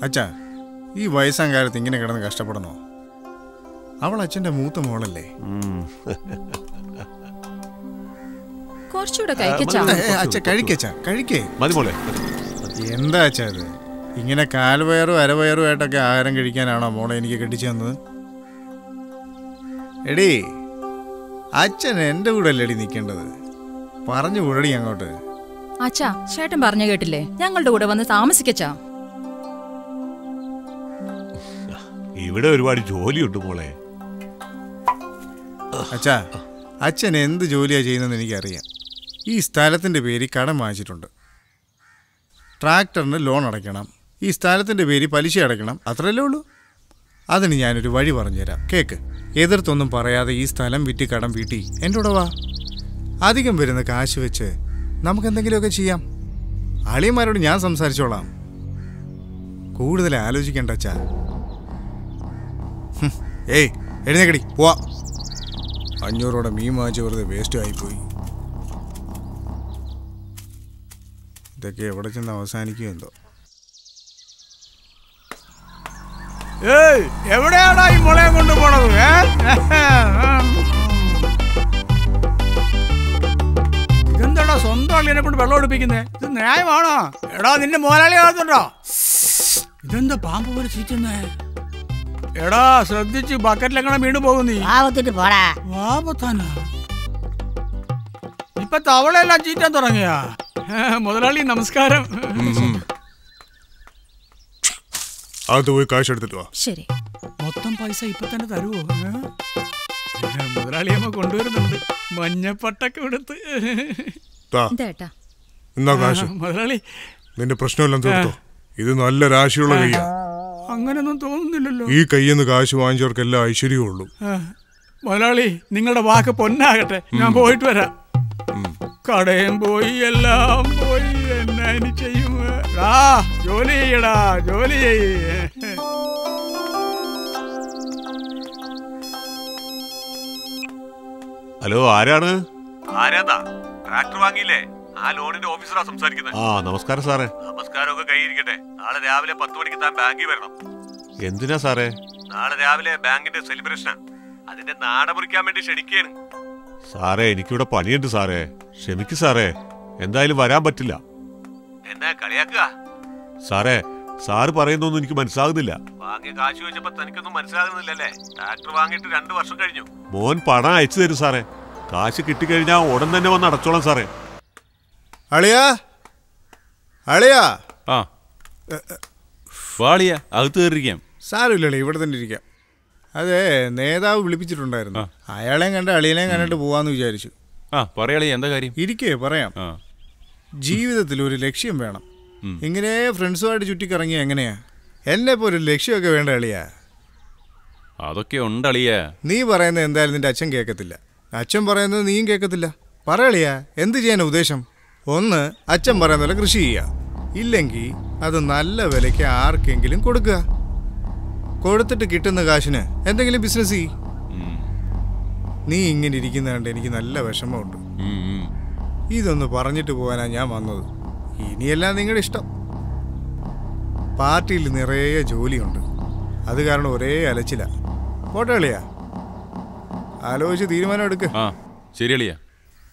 അച്ഛാ, ഈ വയസ്സാം കാലത്ത് ഇങ്ങനെ കിടന്ന് കഷ്ടപ്പെടണോ? അവൾ അച്ഛന്റെ മൂത്ത മോളല്ലേ. കുറച്ചുകൂടെ എന്താ അച്ഛാ ഇത്? ഇങ്ങനെ കാൽവയറും അരവയറും ആയിട്ടൊക്കെ ആഹാരം കഴിക്കാനാണോ മോളെ എനിക്ക് കെട്ടിച്ചു തന്നത്? എടീ, അച്ഛൻ എൻ്റെ കൂടെ അല്ലേടി നിൽക്കേണ്ടത്? പറഞ്ഞു വിടടി അങ്ങോട്ട്. അച്ഛാ, ചേട്ടൻ പറഞ്ഞു കേട്ടില്ലേ, ഞങ്ങളുടെ കൂടെ വന്ന് താമസിക്കച്ചാ. ഇവിടെ ഒരുപാട് ജോലിയുണ്ട് മോളെ. അച്ഛാ, അച്ഛൻ എന്ത് ജോലിയാണ് ചെയ്യുന്നതെന്ന് എനിക്കറിയാം. ഈ സ്ഥലത്തിൻ്റെ പേര് കടം വാങ്ങിച്ചിട്ടുണ്ട്, ട്രാക്ടറിന് ലോൺ അടയ്ക്കണം, ഈ സ്ഥലത്തിൻ്റെ പേര് പലിശ അടയ്ക്കണം, അത്രയല്ലേ ഉള്ളൂ. അതിന് ഞാനൊരു വഴി പറഞ്ഞുതരാം, കേക്ക്. എതിർത്തൊന്നും പറയാതെ ഈ സ്ഥലം വിറ്റ് കടം വീട്ടി എൻ്റെ കൂടെ വാ. അധികം വരുന്ന കാശ് വെച്ച് നമുക്കെന്തെങ്കിലുമൊക്കെ ചെയ്യാം. അളിയന്മാരോട് ഞാൻ സംസാരിച്ചോളാം. കൂടുതൽ ആലോചിക്കേണ്ട അച്ഛാ. ഏയ്, എഴുന്നേക്കടി, പോവാ. 500 മീൻ വാങ്ങിച്ച് വെറുതെ വേസ്റ്റ് ആയിപ്പോയി. ഇതൊക്കെ എവിടെ ചെന്ന് അവസാനിക്കുമെന്തോ. എവിടെയാണോ ഈ മുളയെ കൊണ്ടുപോണത്? ഇതെന്താണോ സ്വന്തം അള്ളിനെ കൊണ്ട് വെള്ളം എടുപ്പിക്കുന്നേ? ഇത് ന്യായമാണോ? എടാ, നിന്റെ മോലാളി കാണുന്നുണ്ടോ? ഇതെന്താ പാമ്പ് പോലെ ചീറ്റുന്നേ? എടാ, ശ്രദ്ധിച്ച്, ബക്കറ്റിലെങ്ങനെ വീണ് പോകുന്നീ. വാപത്താനാ ഇപ്പൊ തവളെല്ലാം ചീറ്റാൻ തുടങ്ങിയാ? മുതലാളി നമസ്കാരം. അത് പോയി കാശ് എടുത്തിട്ട് ശരി. മൊത്തം പൈസ ഇപ്പൊ തന്നെ തരുവോ? മുതലാളി അമ്മ കൊണ്ടുവരുന്നുണ്ട്, മഞ്ഞപ്പട്ടൊക്കെ എടുത്ത്. മുതലാളി, നിന്റെ പ്രശ്നമെല്ലാം തീർത്തോ? ഇത് നല്ല രാശിയുള്ള കൈയാ. അങ്ങനെയൊന്നും തോന്നുന്നില്ലല്ലോ. ഈ കൈയ്യെന്ന് കാശ് വാങ്ങിച്ചവർക്കെല്ലാം ഐശ്വര്യമുള്ളൂ. മുതലാളി, നിങ്ങളുടെ വാക്ക് പൊന്നാകട്ടെ. ഞാൻ പോയിട്ട് വരാം. കടയും പോയി, എല്ലാം പോയി, എന്നാ ഇനി ചെയ്യും? ജോലി ചെയ്യടാ, ജോലി ചെയ്യേ. ഹലോ, ആരാണ്? ആരാതാ? ട്രാക്ടർ വാങ്ങിയില്ലേ? ആ ലോണിന്റെ ഓഫീസറാ സംസാരിക്കുന്നത്. ആ, നമസ്കാരം സാറേ. നമസ്കാരമൊക്കെ കൈയിരിക്കട്ടെ. നാളെ രാവിലെ 10 മണിക്ക് താൻ ബാങ്കിൽ വരണം. എന്തിനാ സാറേ? നാളെ രാവിലെ ബാങ്കിന്റെ സെലിബ്രേഷനാ, അതിന്റെ നാട മുറിക്കാൻ വേണ്ടി ക്ഷണിക്കുകയാണ് സാറേ. എനിക്കിവിടെ പണിയുണ്ട് സാറേ, ക്ഷമിക്ക് സാറേ. എന്തായാലും വരാൻ പറ്റില്ല. എന്നാ കളിയാക്കുക സാറേ? സാറ് പറയുന്നൊന്നും എനിക്ക് മനസ്സിലാകുന്നില്ല. വാങ്ങിയ കാശ് ചോദിച്ചപ്പോ തനിക്കൊന്നും മനസ്സിലാകുന്നില്ലല്ലേ? ട്രാക്ടർ വാങ്ങിയിട്ട് 2 വർഷം കഴിഞ്ഞു. മോൻ പണം അയച്ചു തരും സാറേ. കാശ് കിട്ടിക്കഴിഞ്ഞാ ഉടൻ തന്നെ വന്ന് അടച്ചോളാം സാറേ. അളിയാ, അളിയാ. ആ വാളിയാ, അകത്ത് കയറിയിരിക്കാം. സാരമില്ലളി, ഇവിടെ തന്നെ ഇരിക്കാം. അതെ, നേതാവ് വിളിപ്പിച്ചിട്ടുണ്ടായിരുന്നു. അയാളെയും കണ്ട് അളിയനെയും കണ്ടിട്ട് പോവാന്ന് വിചാരിച്ചു. ആ പറയാളി, എന്താ കാര്യം? ഇരിക്കേ, പറയാം. ജീവിതത്തിൽ ഒരു ലക്ഷ്യം വേണം. ഇങ്ങനെ ഫ്രണ്ട്സുമായിട്ട് ചുറ്റിക്കറങ്ങി എങ്ങനെയാ? എന്നെ ഇപ്പോൾ ഒരു ലക്ഷ്യമൊക്കെ വേണ്ട അളിയാ. അതൊക്കെ ഉണ്ട് അളിയാ. നീ പറയുന്നത് എന്തായാലും നിന്റെ അച്ഛൻ കേൾക്കത്തില്ല, അച്ഛൻ പറയുന്നത് നീയും കേൾക്കത്തില്ല. പറയളിയാ, എന്ത് ചെയ്യാനാ ഉദ്ദേശം? ഒന്ന്, അച്ഛൻ പറയുന്ന പോലെ കൃഷി ചെയ്യുക. ഇല്ലെങ്കിൽ അത് നല്ല വിലയ്ക്ക് ആർക്കെങ്കിലും കൊടുക്കുക. കൊടുത്തിട്ട് കിട്ടുന്ന കാശിന് എന്തെങ്കിലും ബിസിനസ് ചെയ്യ്. നീ ഇങ്ങനെ ഇരിക്കുന്നതുകൊണ്ട് എനിക്ക് നല്ല വിഷമമുണ്ട്. ഇതൊന്ന് പറഞ്ഞിട്ട് പോകാനാണ് ഞാൻ വന്നത്. ഇനിയെല്ലാം നിങ്ങളുടെ ഇഷ്ടം. പാർട്ടിയിൽ നിറയെ ജോലിയുണ്ട്, അത് കാരണം ഒരേ അലച്ചില. പോട്ടെളിയാ, ആലോചിച്ച് തീരുമാനം എടുക്ക. ശരിയളിയാ.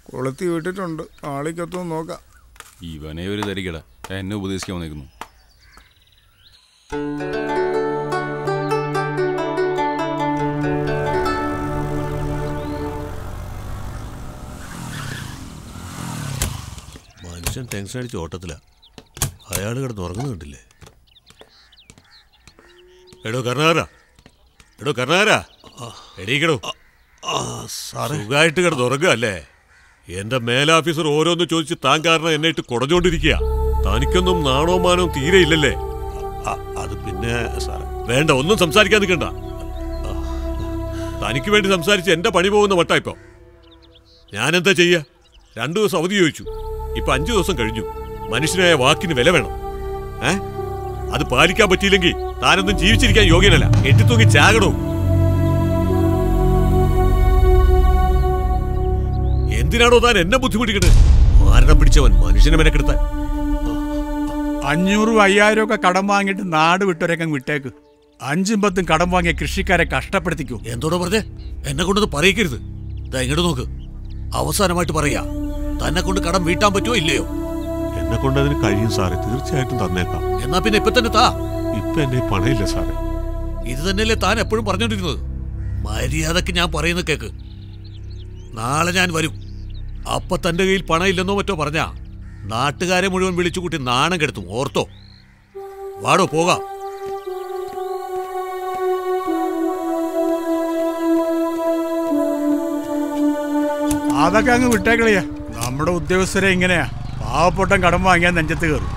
കൊളുത്തി വിട്ടിട്ടുണ്ട്, ആളിക്കത്തു നോക്കാം. ഇവനെ ഒരു തരികട എന്നെ ഉപദേശിക്കാൻ വന്നേക്കുന്നു. മനുഷ്യൻ ടെൻഷൻ അടിച്ച് ഓട്ടത്തില. അയാൾ കിടന്ന് ഉറങ്ങുന്നു കണ്ടില്ലേ? എടോ കർണാകര, എടോ കർണാകര, എടീക്കടോ. സുഖമായിട്ട് കിടന്ന് ഉറങ്ങുക അല്ലേ? എന്റെ മേലോഫീസർ ഓരോന്ന് ചോദിച്ച് താൻ കാരണം എന്നെ ഇട്ട് കുടഞ്ഞോണ്ടിരിക്കുക. തനിക്കൊന്നും നാണോ മാനോ തീരെ ഇല്ലല്ലേ? അത് പിന്നെ സാറേ, വേണ്ട, ഒന്നും സംസാരിക്കാൻ നിൽക്കണ്ട. തനിക്ക് വേണ്ടി സംസാരിച്ച് എന്റെ പണി പോകുന്ന വട്ടാ. ഇപ്പൊ ഞാനെന്താ ചെയ്യുക? 2 ദിവസം അവധി ചോദിച്ചു, ഇപ്പൊ 5 ദിവസം കഴിഞ്ഞു. മനുഷ്യനായ വാക്കിന് വില വേണം. അത് പാലിക്കാൻ പറ്റിയില്ലെങ്കിൽ താനൊന്നും ജീവിച്ചിരിക്കാൻ യോഗ്യനല്ല. എട്ടിത്തൂങ്ങി ചാകണോ? എന്തിനാണോ താൻ എന്നെ ബുദ്ധിമുട്ടിക്കട്ടെ? മാരണം പിടിച്ചവൻ മനുഷ്യനെ മെനക്കെടുത്താൻ. 500 1000 ഒക്കെ കടം വാങ്ങിയിട്ട് നാട് വിട്ടൊരക്കം വിട്ടേക്ക്. 5 10 കടം വാങ്ങിയ കൃഷിക്കാരെ കഷ്ടപ്പെടുത്തിക്കൂ. എന്തോടോ പറഞ്ഞേ? എന്നെ കൊണ്ടത് പറയിക്കരുത്. ദാ ഇങ്ങോട്ട് നോക്ക്, അവസാനമായിട്ട് പറയാ, തന്നെ കൊണ്ട് കടം വീട്ടാൻ പറ്റുമോ ഇല്ലയോ? എന്നെ കൊണ്ട് അതിന് കഴിയും സാറേ, തീർച്ചയായിട്ടും തന്നേക്കാം. എന്നാ പിന്നെ ഇപ്പൊ തന്നെ താ. ഇപ്പൊ എന്നെ പണയില്ല സാറേ. ഇത് തന്നെയല്ലേ താൻ എപ്പോഴും പറഞ്ഞോണ്ടിരുന്നത്? മര്യാദക്ക് ഞാൻ പറയുന്നത് കേക്ക്. നാളെ ഞാൻ വരും. അപ്പൊ തന്റെ കയ്യിൽ പണം ഇല്ലെന്നോ മറ്റോ പറഞ്ഞാ നാട്ടുകാരെ മുഴുവൻ വിളിച്ചു കൂട്ടി നാണം കെടുത്തും, ഓർത്തോ? വാടോ പോകാം. അതൊക്കെ അങ്ങ് വിട്ടേക്കളിയാ. നമ്മുടെ ഉദ്യോഗസ്ഥരെ ഇങ്ങനെയാ. പാവപ്പെട്ടൻ കടം വാങ്ങിയാൽ നെഞ്ചത്ത് കയറും,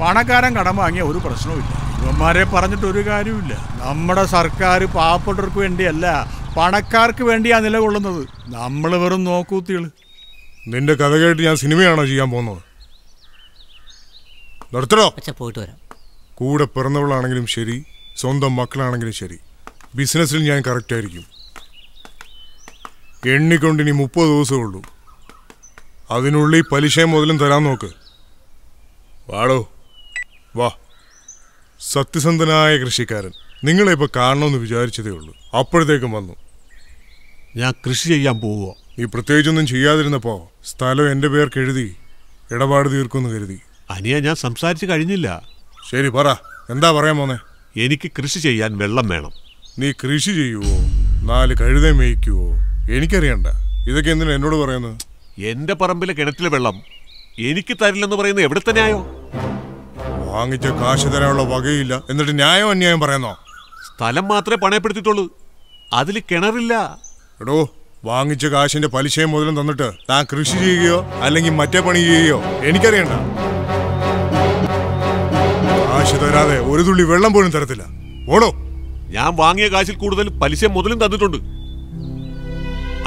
പണക്കാരൻ കടം വാങ്ങിയ ഒരു പ്രശ്നവുമില്ല. ഇവന്മാരെ പറഞ്ഞിട്ടൊരു കാര്യമില്ല. നമ്മുടെ സർക്കാർ പാവപ്പെട്ടവർക്ക് വേണ്ടിയല്ല, പണക്കാർക്ക് വേണ്ടിയാ നിലകൊള്ളുന്നത്. നമ്മൾ വെറും നോക്കൂത്തികള്. നിന്റെ കഥ കേട്ട് ഞാൻ സിനിമയാണോ ചെയ്യാൻ പോകുന്നത്? നിർത്തണോ? പോയിട്ട് വരാം. കൂടെ പിറന്നവളാണെങ്കിലും ശരി, സ്വന്തം മക്കളാണെങ്കിലും ശരി, ബിസിനസ്സിൽ ഞാൻ കറക്റ്റായിരിക്കും. എണ്ണിക്കൊണ്ടിനി 30 ദിവസമേ ഉള്ളൂ. അതിനുള്ളിൽ പലിശയും മുതലും തരാൻ നോക്ക്. വാടോ വാ. സത്യസന്ധനായ കൃഷിക്കാരൻ നിങ്ങളെ ഇപ്പോൾ കാണണമെന്ന് വിചാരിച്ചതേ ഉള്ളൂ, അപ്പോഴത്തേക്കും വന്നു. ഞാൻ കൃഷി ചെയ്യാൻ പോവുക. നീ പ്രത്യേകിച്ചൊന്നും ചെയ്യാതിരുന്നപ്പോ സ്ഥലം എന്റെ പേർക്ക് എഴുതി ഇടപാട് തീർക്കുമെന്ന് കരുതി. അനിയ, ഞാൻ സംസാരിച്ചു കഴിഞ്ഞില്ല. ശരി പറ, എന്താ പറയാൻ പോന്നെ? എനിക്ക് കൃഷി ചെയ്യാൻ വെള്ളം വേണം. നീ കൃഷി ചെയ്യുവോ? 4 കഴുത മേയ്ക്കുവോ? എനിക്കറിയണ്ട. ഇതൊക്കെ എന്തിനാ എന്നോട് പറയുന്നത്? എന്റെ പറമ്പിലെ കിണറ്റിലെ വെള്ളം എനിക്ക് തരില്ലെന്ന് പറയുന്നത് എവിടുത്തെ ന്യായോ? വാങ്ങിച്ച കാശ് തരാനുള്ള വകയില്ല, എന്നിട്ട് ന്യായം അന്യായം പറയുന്നോ? സ്ഥലം മാത്രമേ പണയപ്പെടുത്തിയിട്ടുള്ളൂ, അതിൽ കിണറില്ല. എടോ, വാങ്ങിച്ച കാശിന്റെ പലിശയും മുതലും തന്നിട്ട് താൻ കൃഷി ചെയ്യുകയോ അല്ലെങ്കിൽ മറ്റേ പണി ചെയ്യുകയോ എനിക്കറിയണ്ട. കാശ് തരാതെ ഒരു തുള്ളി വെള്ളം പോലും തരത്തില്ല. ഓടോ. ഞാൻ വാങ്ങിയ കാശിൽ കൂടുതൽ പലിശ മുതലും തന്നിട്ടുണ്ട്.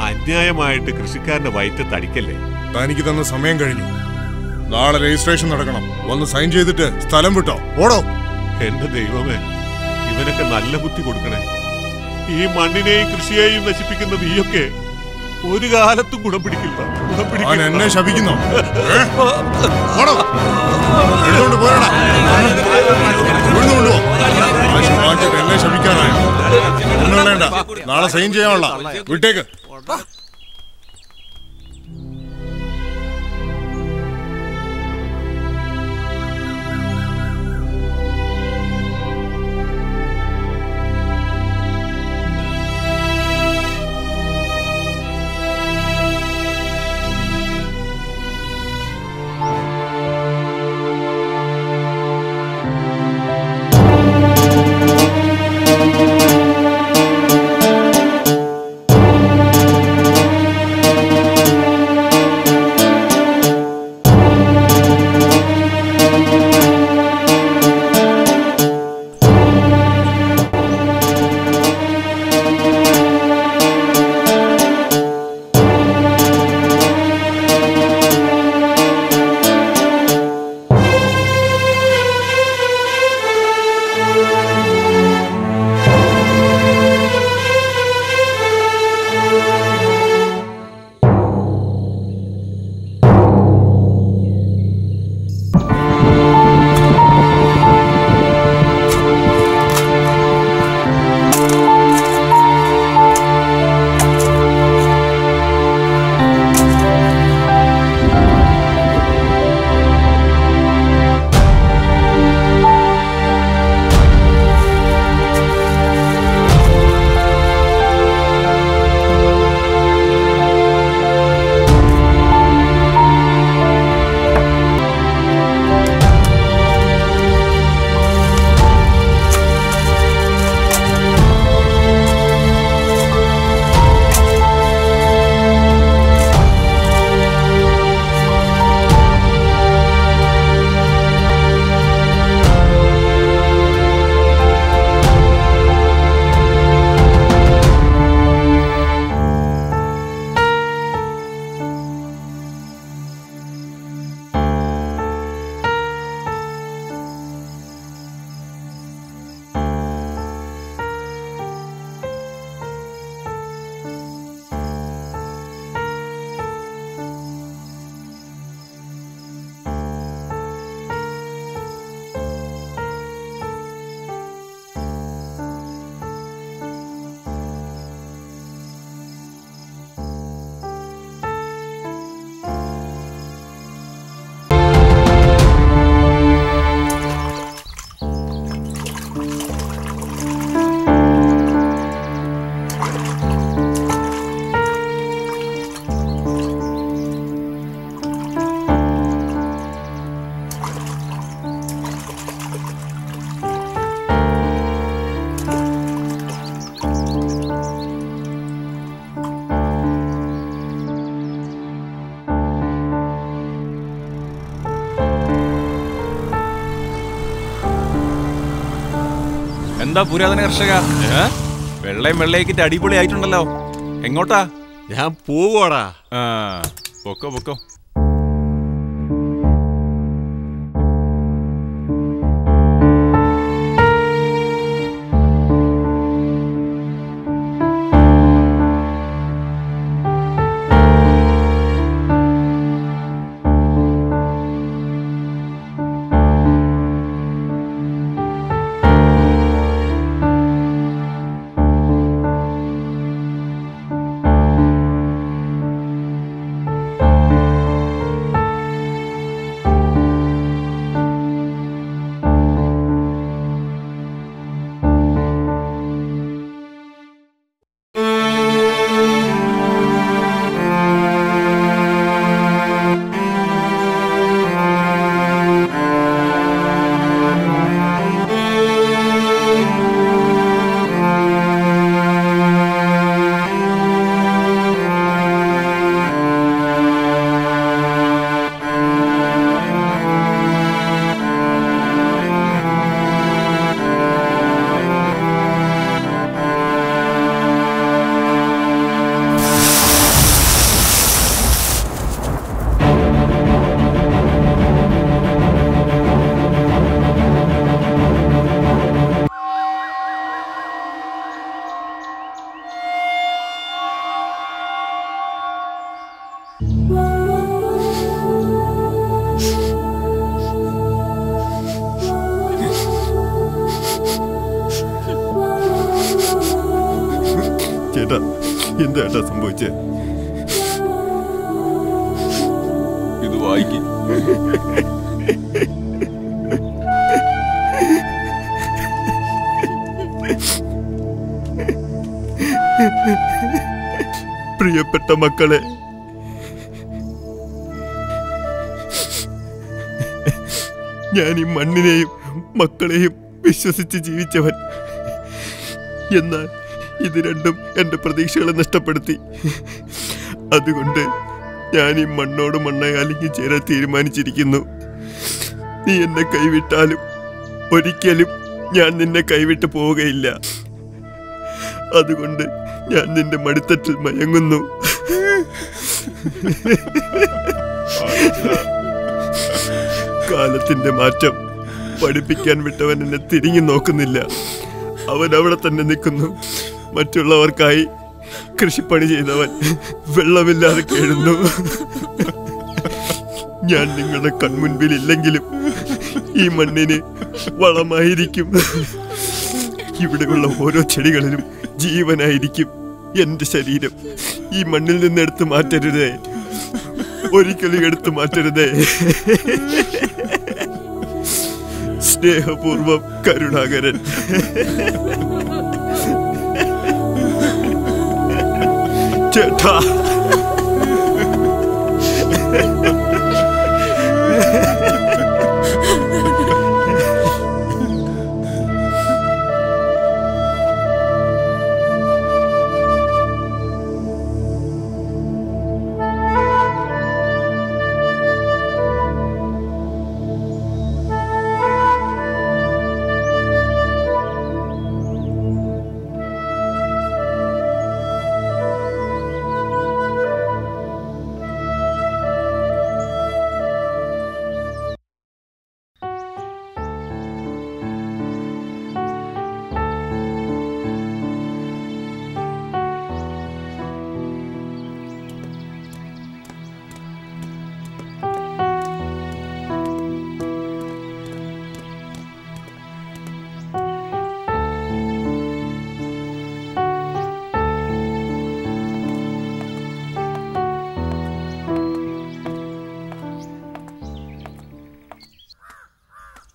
അന്യായമായിട്ട് കൃഷിക്കാരന്റെ വയറ്റത്ത് അടിക്കല്ലേ. തനിക്ക് തന്ന സമയം കഴിഞ്ഞു. നാളെ രജിസ്ട്രേഷൻ നടക്കണം. ഒന്ന് സൈൻ ചെയ്തിട്ട് സ്ഥലം വിട്ടോ. ഓടോ. എന്റെ ദൈവമേ, ഇവനൊക്കെ നല്ല ബുദ്ധി കൊടുക്കണേ. ഈ മണ്ണിനെയും കൃഷിയെയും നശിപ്പിക്കുന്ന നീയൊക്കെ ഒരു കാലത്തും ഗുണപിടിക്കില്ല. എന്നെ ശപിക്കുന്നു. എന്നെ ശപിക്കാനായ ഒന്നും വേണ്ട, നാളെ സൈൻ ചെയ്യാനുള്ള വിട്ടേക്ക്. എന്താ പുരാതന കർഷക, വെള്ളയും വെള്ളയ്ക്കിട്ട് അടിപൊളി ആയിട്ടുണ്ടല്ലോ. എങ്ങോട്ടാ? ഞാൻ പോവാടാ. പൊക്കോ പൊക്കോ. ചേട്ടാ, എന്താ ഏട്ടാ സംഭവിച്ചേ? ഇത് വായിക്കും. പ്രിയപ്പെട്ട മക്കളെ, ഞാൻ ഈ മണ്ണിനെയും മക്കളെയും വിശ്വസിച്ച് ജീവിച്ചവൻ. എന്നാൽ ഇത് രണ്ടും എൻ്റെ പ്രതീക്ഷകളെ നഷ്ടപ്പെടുത്തി. അതുകൊണ്ട് ഞാൻ ഈ മണ്ണോട് മണ്ണായി അലിഞ്ഞു ചേരാൻ തീരുമാനിച്ചിരിക്കുന്നു. നീ എന്നെ കൈവിട്ടാലും ഒരിക്കലും ഞാൻ നിന്നെ കൈവിട്ട് പോവുകയില്ല. അതുകൊണ്ട് ഞാൻ നിന്റെ മടിത്തട്ടിൽ മയങ്ങുന്നു. കാലത്തിന്റെ മാറ്റം പഠിപ്പിക്കാൻ വിട്ടവൻ എന്നെ തിരിഞ്ഞു നോക്കുന്നില്ല. അവൻ അവിടെ തന്നെ നിൽക്കുന്നു. മറ്റുള്ളവർക്കായി കൃഷിപ്പണി ചെയ്തവൻ വെള്ളമില്ലാതെ കേഴുന്നു. ഞാൻ നിങ്ങളുടെ കൺമുൻപിൽ ഇല്ലെങ്കിലും ഈ മണ്ണിന് വളമായിരിക്കും. ഇവിടെയുള്ള ഓരോ ചെടികളിലും ജീവനായിരിക്കും. എൻ്റെ ശരീരം ഈ മണ്ണിൽ നിന്ന് എടുത്തു മാറ്റരുതേ, ഒരിക്കലും എടുത്തു മാറ്റരുതേ. സ്നേഹപൂർവം, കരുണാകരൻ. ചേട്ടാ,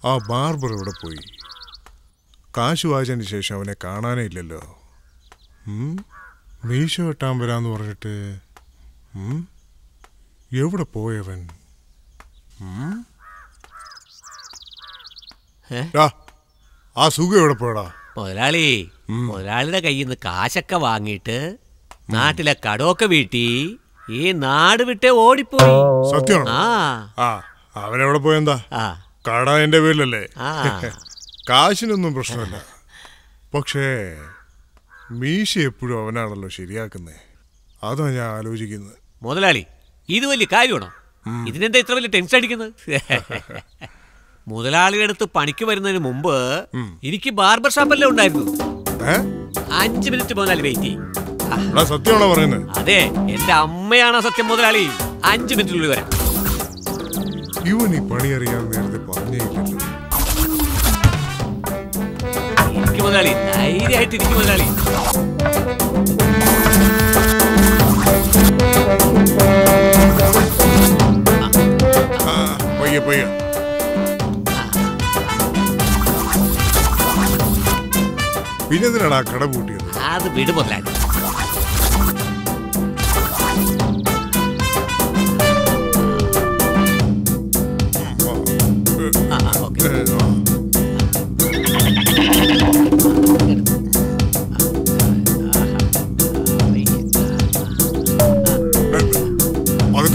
ആ ബാർബർ ഇവിടെ പോയി. കാശ് വായിച്ചതിന് ശേഷം അവനെ കാണാനേ ഇല്ലല്ലോ. മീശ വെട്ടാൻ വരാമെന്ന് പറഞ്ഞിട്ട് എവിടെ പോയവൻ? ആ സുഖം എവിടെ പോയടാ? മുതലാളി, മുതലാളിയുടെ കയ്യിൽ നിന്ന് കാശൊക്കെ വാങ്ങിയിട്ട് നാട്ടിലെ കടമൊക്കെ വീട്ടി ഈ നാട് വിട്ടേ ഓടിപ്പോയി. സത്യം. അവനെവിടെ പോയെന്താ? കട എന്റെ പേരിലല്ലേ? കാശിനൊന്നും പ്രശ്നമില്ല, പക്ഷേ മീശ എപ്പോഴും അവനാണല്ലോ ശരിയാക്കുന്നേ. അതാ ഞാൻ ആലോചിക്കുന്നത്. മുതലാളി, ഇത് വലിയ കാര്യമാണോ? ഇതിനെന്താ ഇത്ര വലിയ ടെൻഷൻ അടിക്കുന്നത്? മുതലാളിയുടെ അടുത്ത് പണിക്ക് വരുന്നതിന് മുമ്പ് എനിക്ക് ബാർബർ ഷോപ്പല്ലേ ഉണ്ടായിരുന്നു. 5 മിനിറ്റ് മുതലാളി വെയിറ്റ് ചെയ്യും. സത്യമാണോ പറയുന്നത്? അതെ, എന്റെ അമ്മയാണോ സത്യം മുതലാളി. 5 മിനിറ്റിനുള്ളിൽ വരാം. ഇവൻ ഈ പണി അറിയാൻ നേരത്തെ പറഞ്ഞേക്കില്ലല്ലോ. പയ്യ പയ്യ. പിന്നെ എന്തിനാണ് ആ കട പൂട്ടിയത്? അത് വീട് മുതലാളി.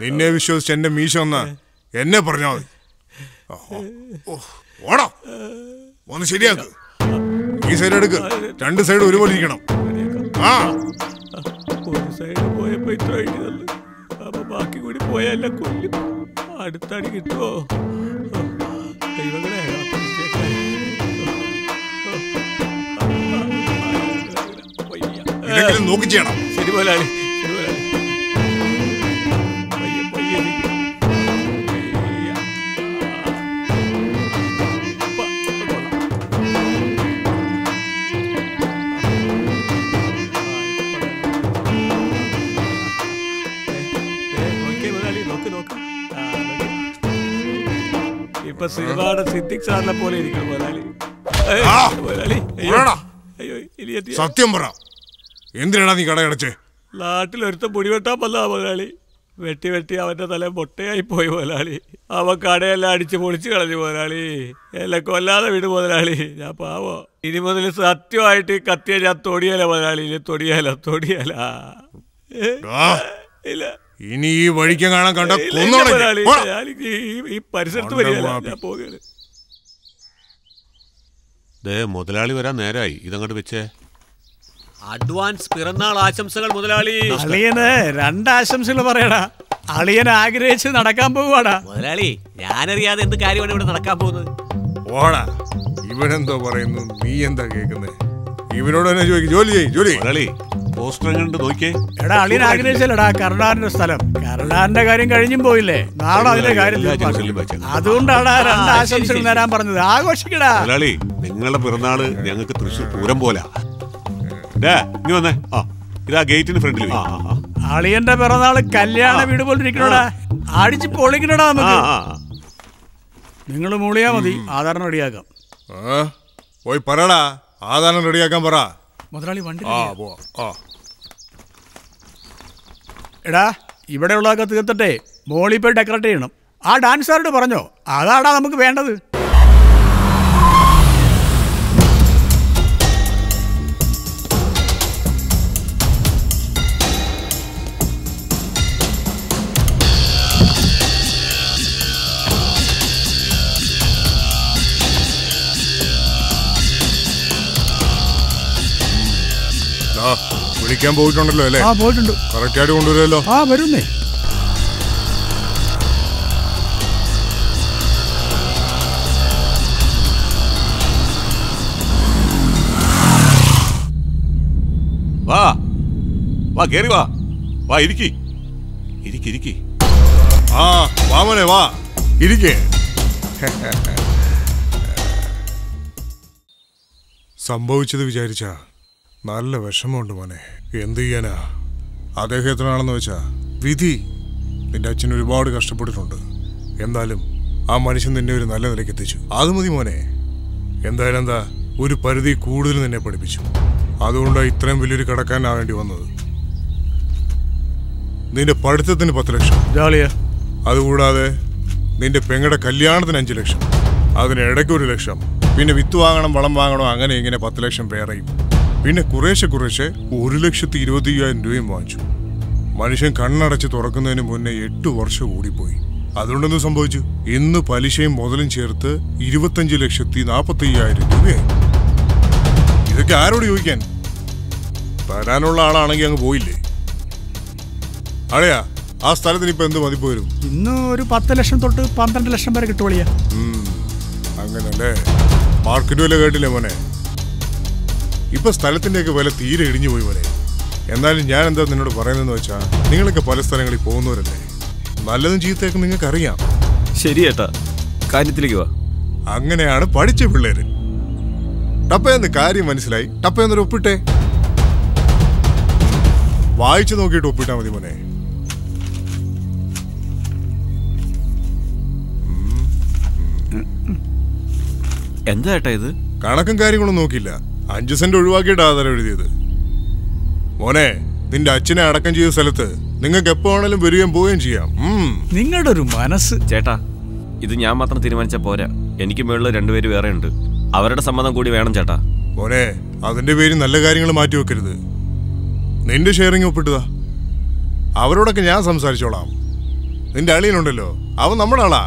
നിന്നെ വിശ്വസിച്ച് എന്റെ മീശ ഒന്ന് എന്നെ പറഞ്ഞാൽ മതി. ഓടാ, ഒന്ന് ശരിയാക്ക്. ഈ സൈഡ് എടുക്ക്, 2 സൈഡ് ഒരുപോലെ ഇരിക്കണം. ഒരു സൈഡ് പോയപ്പോ ഇത്ര എഴുതിയതല്ലേ? അപ്പൊ ബാക്കി കൂടി പോയല്ല കൊല്ലും. അടുത്താടി കിട്ടുമോ? ദൈവങ്ങളെ നോക്കി ചെയ്യണം. ശരി പോലാളി, ശരി പോലാളി. ഇപ്പൊ ശ്രീവാട സിദ്ദിഖ് സാറിനെ പോലെ ഇരിക്കണം പോലാളി. പോലാളി അയ്യോ ഇല്ല, സത്യം പറ, എന്തിനാണ് നീ കടയടച്ച്? നാട്ടിലൊരുത്തം പൊടിവെട്ടാൻ വന്നതാ മുതലാളി. വെട്ടി വെട്ടി അവന്റെ തല മൊട്ടയായി പോയി മുതലാളി. അവൻ കടയെല്ലാം അടിച്ച് പൊളിച്ചു കളഞ്ഞു മുതലാളി. എല്ലാം കൊല്ലാതെ വിട് മുതലാളി, ഞാൻ പാവോ. ഇനി മുതൽ സത്യമായിട്ട് കത്തിയ ഞാൻ തൊടിയല മുതലാളി. ഇനി തൊടിയാല തൊടിയാല ഇല്ല. ഇനി ഈ വഴിക്ക് കാണാൻ കണ്ട മുതലാളി ഈ പരിസരത്ത് വരികയല്ല, പോകുകയാണ്. മുതലാളി വരാൻ നേരായി, ഇതങ്ങോട്ട് വെച്ചേ. അഡ്വാൻസ് പിറന്നാൾ ആശംസകൾ മുതലാളി. അളിയന് രണ്ടാശംസകൾ പറയടാ. അളിയൻ ആഗ്രഹിച്ച് നടക്കാൻ പോവാടാ മുതലാളി. ഞാനറിയാതെ എന്ത് കാര്യമാണ് ഇവിടെ നടക്കാൻ പോകുന്നത്? ഓടാ, ഇവനെന്തോ പറയുന്നു, നീ എന്താ കേൾക്കുന്നത്? ഇവനോട് തന്നെ ചോദിക്കും. ജോലി ചെയ്യും ജോലി. മുതലാളി പോസ്റ്റർ കണ്ട് നോക്കിയേ. എടാ അളിയൻ ആഗ്രഹിച്ചല്ലടാ കരുണാന്റെ സ്ഥലം. കരുണാന്റെ കാര്യം കഴിഞ്ഞും പോയില്ലേ, നാളെ അതിന്റെ കാര്യം. അതുകൊണ്ടാണ് രണ്ടാശംസകൾ നേരാൻ പറഞ്ഞത്. ആഘോഷിക്കടാ മുതലാളി, നിങ്ങളുടെ പിറന്നാള് ഞങ്ങൾക്ക് തൃശ്ശൂർ പൂരം പോലാ. അളിയന്റെ പിറന്നാള് കല്യാണ വീട് പോലിരിക്കണോടാ, അടിച്ച് പൊളിക്കണോടാ. നമുക്ക് നിങ്ങൾ മൂളിയാ മതി, ആധാരം റെഡിയാക്കാം. പോയി പറടാ, ആധാരം റെഡിയാക്കാൻ പറ മുതലാളി. വണ്ടി എടാ ഇവിടെ ഉള്ളതൊക്കെ തീർത്തട്ടെ, മോളിൽ പോയി ഡെക്കറേറ്റ് ചെയ്യണം. ആ ഡാൻസുകാരോട് പറഞ്ഞോ, അതാടാ നമുക്ക് വേണ്ടത്. വിളിക്കാൻ പോയിട്ടുണ്ടല്ലോ അല്ലേ? പോയിട്ടുണ്ട്. കറക്റ്റ് ആയിട്ട് കൊണ്ടുവരുമല്ലോ. ആ വരുന്നേ. വാ വാ, കേറി വാ, വാ, ഇരിക്കി ഇരിക്കി ഇരിക്കി. ആ വാമനെ വാ, ഇരിക്കേ. സംഭവിച്ചത് വിചാരിച്ചാ നല്ല വിഷമമുണ്ട് മോനെ. എന്ത് ചെയ്യാനാ, അദ്ദേഹം എത്രയാണെന്ന് വെച്ചാ വിധി. നിന്റെ അച്ഛൻ ഒരുപാട് കഷ്ടപ്പെട്ടിട്ടുണ്ട്, എന്നാലും ആ മനുഷ്യൻ നിന്നെ ഒരു നല്ല നിലയ്ക്ക് എത്തിച്ചു. അത് മതി മോനെ. എന്തായാലും എന്താ, ഒരു പരിധി കൂടുതൽ നിന്നെ പഠിപ്പിച്ചു. അതുകൊണ്ടാണ് ഇത്രയും വലിയൊരു കടക്കാനാ വേണ്ടി വന്നത്. നിന്റെ പഠിത്തത്തിന് 10 ലക്ഷം ജാളിയാ. അതുകൂടാതെ നിന്റെ പെങ്ങളുടെ കല്യാണത്തിന് 5 ലക്ഷം, അതിനിടയ്ക്ക് 1 ലക്ഷം, പിന്നെ വിത്ത് വാങ്ങണം, വളം വാങ്ങണം, അങ്ങനെ ഇങ്ങനെ 10 ലക്ഷം വേറെയും, പിന്നെ കുറേശ്ശെ കുറേശ്ശെ 1,20,000 രൂപയും വാങ്ങിച്ചു. മനുഷ്യൻ കണ്ണടച്ച് തുറക്കുന്നതിന് മുന്നേ 8 വർഷം ഓടിപ്പോയി. അതുകൊണ്ടൊന്നും സംഭവിച്ചു, ഇന്ന് പലിശയും മുതലും ചേർത്ത് 25,40,000 രൂപയായി. ഇതൊക്കെ ആരോട് ചോദിക്കാൻ? തരാനുള്ള ആളാണെങ്കിൽ അങ്ങ് പോയില്ലേ? അടയാ, ആ സ്ഥലത്തിന് ഇപ്പൊ എന്ത് മതിപ്പ് വരും? ഇന്ന് ഒരു 10 ലക്ഷം തൊട്ട് 12 ലക്ഷം വരെ കിട്ടുവളിയാ. അങ്ങനല്ലേ മാർക്കറ്റ് വില കേട്ടില്ലേ മോനെ? ഇപ്പം സ്ഥലത്തിൻ്റെയൊക്കെ വില തീരെ ഇടിഞ്ഞു പോയി വരെ. എന്നാലും ഞാൻ എന്താ നിന്നോട് പറയുന്നതെന്ന് വെച്ചാൽ, നിങ്ങളൊക്കെ പല സ്ഥലങ്ങളിൽ പോകുന്നവരല്ലേ, നല്ലതും ചീത്തയൊക്കെ നിങ്ങൾക്കറിയാം. ശരിയേട്ടാ, കാര്യത്തിലേക്ക് വാ. അങ്ങനെയാണ് പഠിച്ച പിള്ളേർ. ടപ്പയെന്ന് കാര്യം മനസ്സിലായി, ടപ്പയെന്നൊരു ഒപ്പിട്ടെ. വായിച്ചു നോക്കിയിട്ട് ഒപ്പിട്ടാൽ മതി മോനെ. എന്താ ഏട്ടാ ഇത്? കണക്കും കാര്യങ്ങളൊന്നും നോക്കിയില്ല, 5 സെന്റ് ഒഴിവാക്കിയിട്ട് ആധാരം എഴുതിയത് മോനെ. നിന്റെ അച്ഛനെ അടക്കം ചെയ്ത സ്ഥലത്ത് നിങ്ങൾക്ക് എപ്പോ ആണെങ്കിലും വരികയും പോവുകയും ചെയ്യാം. നിങ്ങളുടെ ഒരു മനസ്സ്. ചേട്ടാ, ഇത് ഞാൻ മാത്രം തീരുമാനിച്ചാൽ പോരാ, എനിക്ക് മേളിൽ 2 പേര് വേറെ ഉണ്ട്, അവരുടെ സമ്മതം കൂടി വേണം ചേട്ടാ. മോനെ, അതിന്റെ പേര് നല്ല കാര്യങ്ങൾ മാറ്റി വെക്കരുത്. നിന്റെ ഷെയറിങ് ഒപ്പിട്ടതാ, അവരോടൊക്കെ ഞാൻ സംസാരിച്ചോളാം. നിന്റെ അളിയനുണ്ടല്ലോ, അവൻ നമ്മുടെ ആളാ,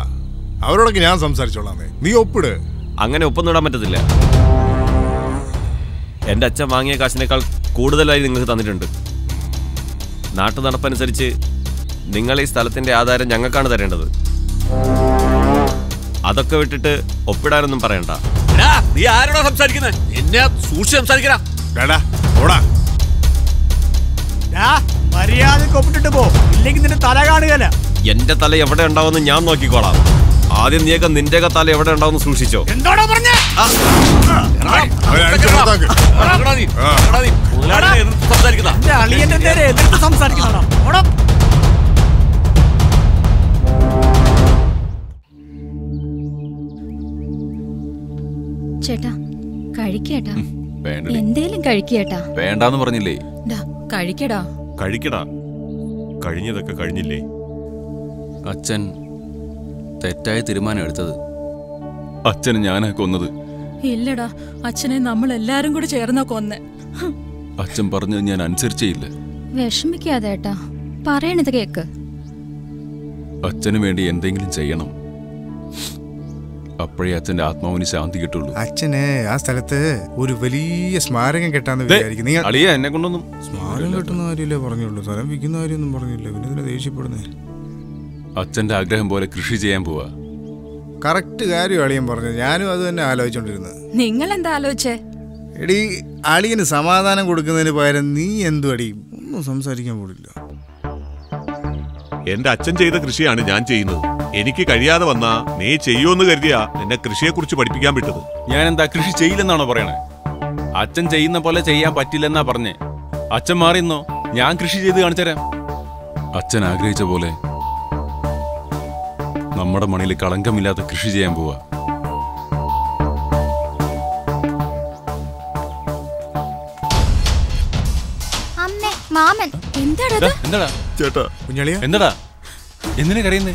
അവരോടൊക്കെ ഞാൻ സംസാരിച്ചോളാമേ. നീ ഒപ്പിട്. അങ്ങനെ ഒപ്പം തൊടാൻ പറ്റത്തില്ല. എന്റെ അച്ഛൻ വാങ്ങിയ കാശിനേക്കാൾ കൂടുതലായി നിങ്ങൾക്ക് തന്നിട്ടുണ്ട്. നാട്ടു നടപ്പനുസരിച്ച് നിങ്ങൾ ഈ സ്ഥലത്തിൻ്റെ ആധാരം ഞങ്ങൾക്കാണ് തരേണ്ടത്. അതൊക്കെ വിട്ടിട്ട് ഒപ്പിടാനൊന്നും പറയണ്ട. നീ ആരോടാ സംസാരിക്കുന്നത്? എന്നെ സൂക്ഷിച്ച് സംസാരിക്കടാ. മര്യാദക്ക് ഒപ്പിട്ടിട്ട് പോ, ഇല്ലെങ്കിൽ നിന്റെ തല കാണുകയല്ല. എന്റെ തല എവിടെ ഉണ്ടാവുന്ന ഞാൻ നോക്കിക്കോളാം. ആദ്യം നീക്ക നിന്റെ തല എവിടെ ഉണ്ടാവുന്ന സൂക്ഷിച്ചോ. എന്താണോ പറഞ്ഞേ? ചേട്ടാ കഴിക്കേട്ടാ, എന്തേലും കഴിക്കേട്ടാ. വേണ്ടാന്ന് പറഞ്ഞില്ലേ? കഴിക്കടാ കഴിക്കടാ. കഴിഞ്ഞതൊക്കെ കഴിഞ്ഞില്ലേ? അച്ഛൻ തെറ്റായ തീരുമാനം എടുത്തത്. അച്ഛനെ ഞാനാ കൊന്നത്. ഇല്ലടാ, അച്ഛനെ നമ്മൾ എല്ലാരും കൂടി ചേർന്നാ കൊന്നെ. അച്ഛൻ പറഞ്ഞത് ഞാൻ അനുസരിച്ചേയില്ല. വിഷമിക്കാതേട്ടാ, പറയണത് കേക്ക്. അച്ഛന് വേണ്ടി എന്തെങ്കിലും ചെയ്യണം, അപ്പോഴേ അച്ഛന്റെ ആത്മാവിന് ശാന്തി കിട്ടുള്ളൂ. അച്ഛന് ആ സ്ഥലത്ത് ഒരു വലിയ സ്മാരകം കെട്ടാന്ന് വിചാരിക്കുന്നു. അളിയ എന്നെ കൊണ്ടൊന്നും സ്മാരകം കെട്ടുന്ന കാര്യമല്ലേ പറഞ്ഞുള്ളൂ, സ്ഥലം വിൽക്കുന്ന കാര്യമൊന്നും പറഞ്ഞില്ല. പിന്നെ ഇതിനെ ദേഷ്യപ്പെടുന്നേ. അച്ഛന്റെ ആഗ്രഹം പോലെ കൃഷി ചെയ്യാൻ പോവാ. കറക്റ്റ് കാര്യം അളിയൻ പറഞ്ഞു. ഞാനും അത് തന്നെ ആലോചിച്ചോണ്ടിരുന്നത്. നിങ്ങൾ എന്താ ആലോചിച്ചേ? എടി, അളിയന് സമാധാനം കൊടുക്കുന്നതിന് പകരം നീ എന്തു അടി ഒന്നും സംസാരിക്കാൻ പോടില്ല. എന്റെ അച്ഛൻ ചെയ്ത കൃഷിയാണ് ഞാൻ ചെയ്യുന്നത്. എനിക്ക് കഴിയാതെ വന്നാ നീ ചെയ്യോന്ന് കരുതിയാ എന്നെ കൃഷിയെ കുറിച്ച് പഠിപ്പിക്കാൻ വിട്ടത്. ഞാൻ എന്താ കൃഷി ചെയ്യില്ലെന്നാണോ പറയണേ? അച്ഛൻ ചെയ്യുന്ന പോലെ ചെയ്യാൻ പറ്റില്ലെന്നാ പറഞ്ഞേ. അച്ഛൻ മാറിയെന്നോ? ഞാൻ കൃഷി ചെയ്ത് കാണിച്ചരാം. അച്ഛൻ ആഗ്രഹിച്ച പോലെ നമ്മുടെ മണിയിൽ കളങ്കമില്ലാത്ത കൃഷി ചെയ്യാൻ പോവാ. എന്താടാ എന്തിനാ കരയുന്നേ?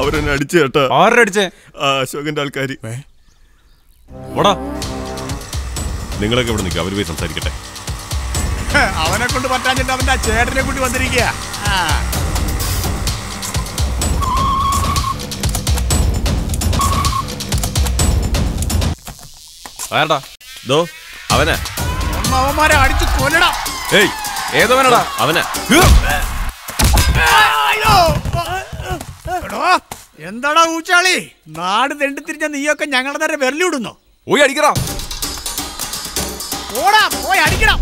അവരെന്നെ അടിച്ചു കേട്ടാ. ആരടിച്ചേ? അശോകന്റെ ആൾക്കാര്. നിങ്ങളൊക്കെ ഇവിടെ നിൽക്കുക, അവര് പോയി സംസാരിക്കട്ടെ. അവനെ കൊണ്ട് പറ്റാഞ്ഞിട്ട് അവന്റെ ചേട്ടനെ കൂടി വന്നിരിക്കുക. അവന്മാരെ അടിച്ചു കൊല്ലടാ. ഏയ് ഏതവനടാ അവനെ? എന്താടാ ഊച്ചാളി, നാട് തെണ്ടി തിരിഞ്ഞ നീയൊക്കെ ഞങ്ങളുടെ നേരെ വിരലിടുന്നു. പോയി അടിക്കടാ, ഓടാ പോയി അടിക്കടാ.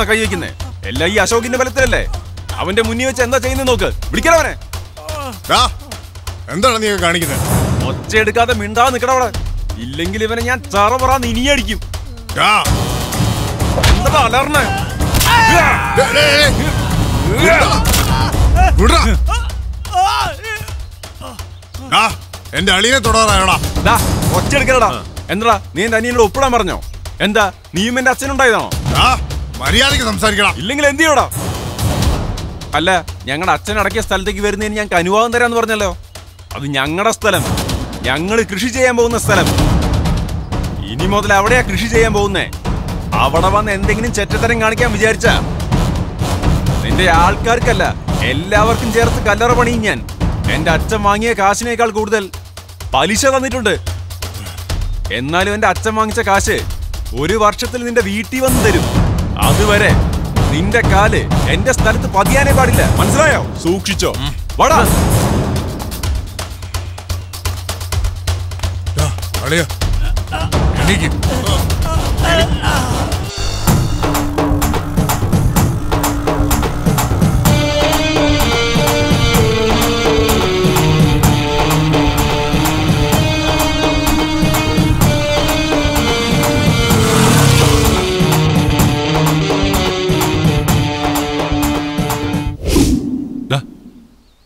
ാണ് കൈ വയ്ക്കുന്നേ എല്ലാ ഈ അശോകിന്റെ ബലത്തിലല്ലേ? അവന്റെ മുന്നിൽ വെച്ച് എന്താ ചെയ്യുന്നത് നോക്ക്. വിളിക്കണവനെ. എന്താണ് നീ കാണിക്കുന്നത്? ഒച്ച എടുക്കാതെ മിണ്ടാ നിക്കടവിടെ, ഇല്ലെങ്കിൽ ഇവനെ ഞാൻ ചറ പറന്ന് ഇനിയടിക്കും. എന്താ അലർണേ? എന്റെ അളിയെ തൊടാറായോടാ. ഒച്ച എടുക്കലടാ. എന്താ നീ എന്റെ അനിയനോട് ഒപ്പിടാൻ പറഞ്ഞോ? എന്താ നീയും എന്റെ അച്ഛനുണ്ടായതാണോ? മര്യാദക്ക് സംസാരിക്കണം, ഇല്ലെങ്കിൽ എന്ത് ചെയ്യടാ? അല്ല, ഞങ്ങളുടെ അച്ഛൻ അടക്കിയ സ്ഥലത്തേക്ക് വരുന്നതിന് ഞങ്ങൾക്ക് അനുവാദം തരാന്ന് പറഞ്ഞല്ലോ. അത് ഞങ്ങളുടെ സ്ഥലം, ഞങ്ങൾ കൃഷി ചെയ്യാൻ പോകുന്ന സ്ഥലം. ഇനി മുതൽ അവിടെയാ കൃഷി ചെയ്യാൻ പോകുന്നേ. അവിടെ വന്ന് എന്തെങ്കിലും ചെറ്റത്തരം കാണിക്കാൻ വിചാരിച്ച നിന്റെ ആൾക്കാർക്കല്ല, എല്ലാവർക്കും ചേർത്ത് കല്ലറ പണിയും ഞാൻ. എന്റെ അച്ഛൻ വാങ്ങിയ കാശിനേക്കാൾ കൂടുതൽ പലിശ തന്നിട്ടുണ്ട്. എന്നാലും എന്റെ അച്ഛൻ വാങ്ങിച്ച കാശ് ഒരു വർഷത്തിൽ നിന്റെ വീട്ടിൽ വന്ന് തരും. അതുവരെ നിന്റെ കാല് എന്റെ സ്ഥലത്ത് പതിയാനേ പാടില്ല, മനസ്സിലായോ? സൂക്ഷിച്ചോ. അളിയ എനിക്ക്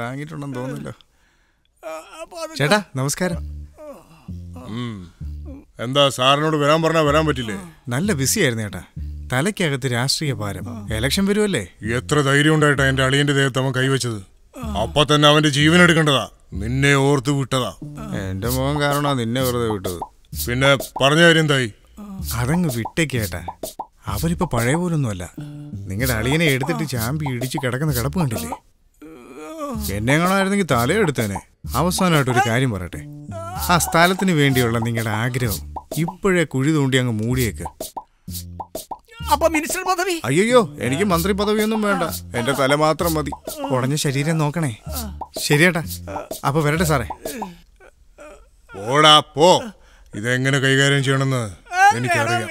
താങ്ങിട്ടുണ്ടെന്ന് തോന്നില്ല. ചേട്ടാ നമസ്കാരം. എന്താ സാറിനോട് വരാൻ പറഞ്ഞാൽ വരാൻ പറ്റില്ലേ? നല്ല ബിസി ആയിരുന്നു ചേട്ടാ. തലയ്ക്കകത്ത് രാഷ്ട്രീയ ഭാരം, എലക്ഷൻ വരുമല്ലേ. എത്ര ധൈര്യം ഉണ്ടായിട്ടാ എന്റെ അളിയന്റെ ദേഹത്ത് അവൻ കൈവച്ചത്. അപ്പൊ തന്നെ അവന്റെ ജീവൻ എടുക്കേണ്ടതാ. നിന്നെ ഓർത്ത് വിട്ടതാ. എന്റെ മോൻ കാരണമാ നിന്നെ വെറുതെ വിട്ടത്. പിന്നെ പറഞ്ഞ കാര്യം എന്തായി? അതങ്ങ് വിട്ടേക്കേട്ടാ. അവരിപ്പോ പഴയ പോലൊന്നും അല്ല. നിങ്ങളുടെ അളിയനെ എടുത്തിട്ട് ചാമ്പി ഇടിച്ച് കിടക്കുന്ന കിടപ്പ് കണ്ടില്ലേ? എന്നെങ്ങാണായിരുന്നെങ്കിൽ തലയെടുത്തേനെ. അവസാനമായിട്ടൊരു കാര്യം പറയട്ടെ. ആ സ്ഥലത്തിന് വേണ്ടിയുള്ള നിങ്ങളുടെ ആഗ്രഹം ഇപ്പോഴേ കുഴി തോണ്ടി അങ്ങ് മൂടിയേക്ക്. അയ്യോ, എനിക്ക് മന്ത്രി പദവിയൊന്നും വേണ്ട, എന്റെ തല മാത്രം മതി. ഉടഞ്ഞ ശരീരം നോക്കണേ. ശരിയേട്ടാ, അപ്പൊ വരട്ടെ സാറേ. ഓടാ പോ. ഇതെങ്ങനെ കൈകാര്യം ചെയ്യണമെന്ന് എനിക്കറിയാം.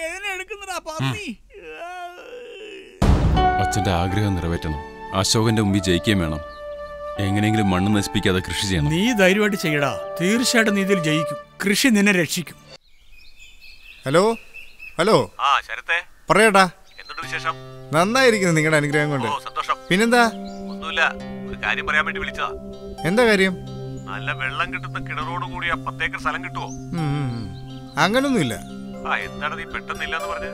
അച്ഛന്റെ ആഗ്രഹം നിറവേറ്റണം. അശോകന്റെ മുമ്പിൽ ജയിക്കുകയും വേണം. എങ്ങനെയെങ്കിലും മണ്ണ് നശിപ്പിക്കാതെ കൃഷി ചെയ്യണം. നീ ധൈര്യമായിട്ട് ചെയ്യടാ. തീർച്ചയായിട്ടും നീ ഇതിൽ ജയിക്കും. കൃഷി നിന്നെ രക്ഷിക്കും. Hello hello. ആ ശരത്തെ പറയടാ, എന്തുണ്ട് വിശേഷം? നന്നായിരിക്കുന്നു നിങ്ങളുടെ അനുഗ്രഹം കൊണ്ട്. സന്തോഷം. പിന്നെന്താ? ഒന്നുമില്ല, ഒരു കാര്യം പറയാൻ വേണ്ടി വിളിച്ചതാ. എന്താ കാര്യം? നല്ല വെള്ളം കിട്ടുന്ന കിണറോട് കൂടി അപ്പത്തേക്കർ സ്ഥലം കിട്ടുവോ? അങ്ങനൊന്നുമില്ല. ആ എന്താണ് നീ പെട്ടെന്നില്ല എന്ന് പറഞ്ഞ്?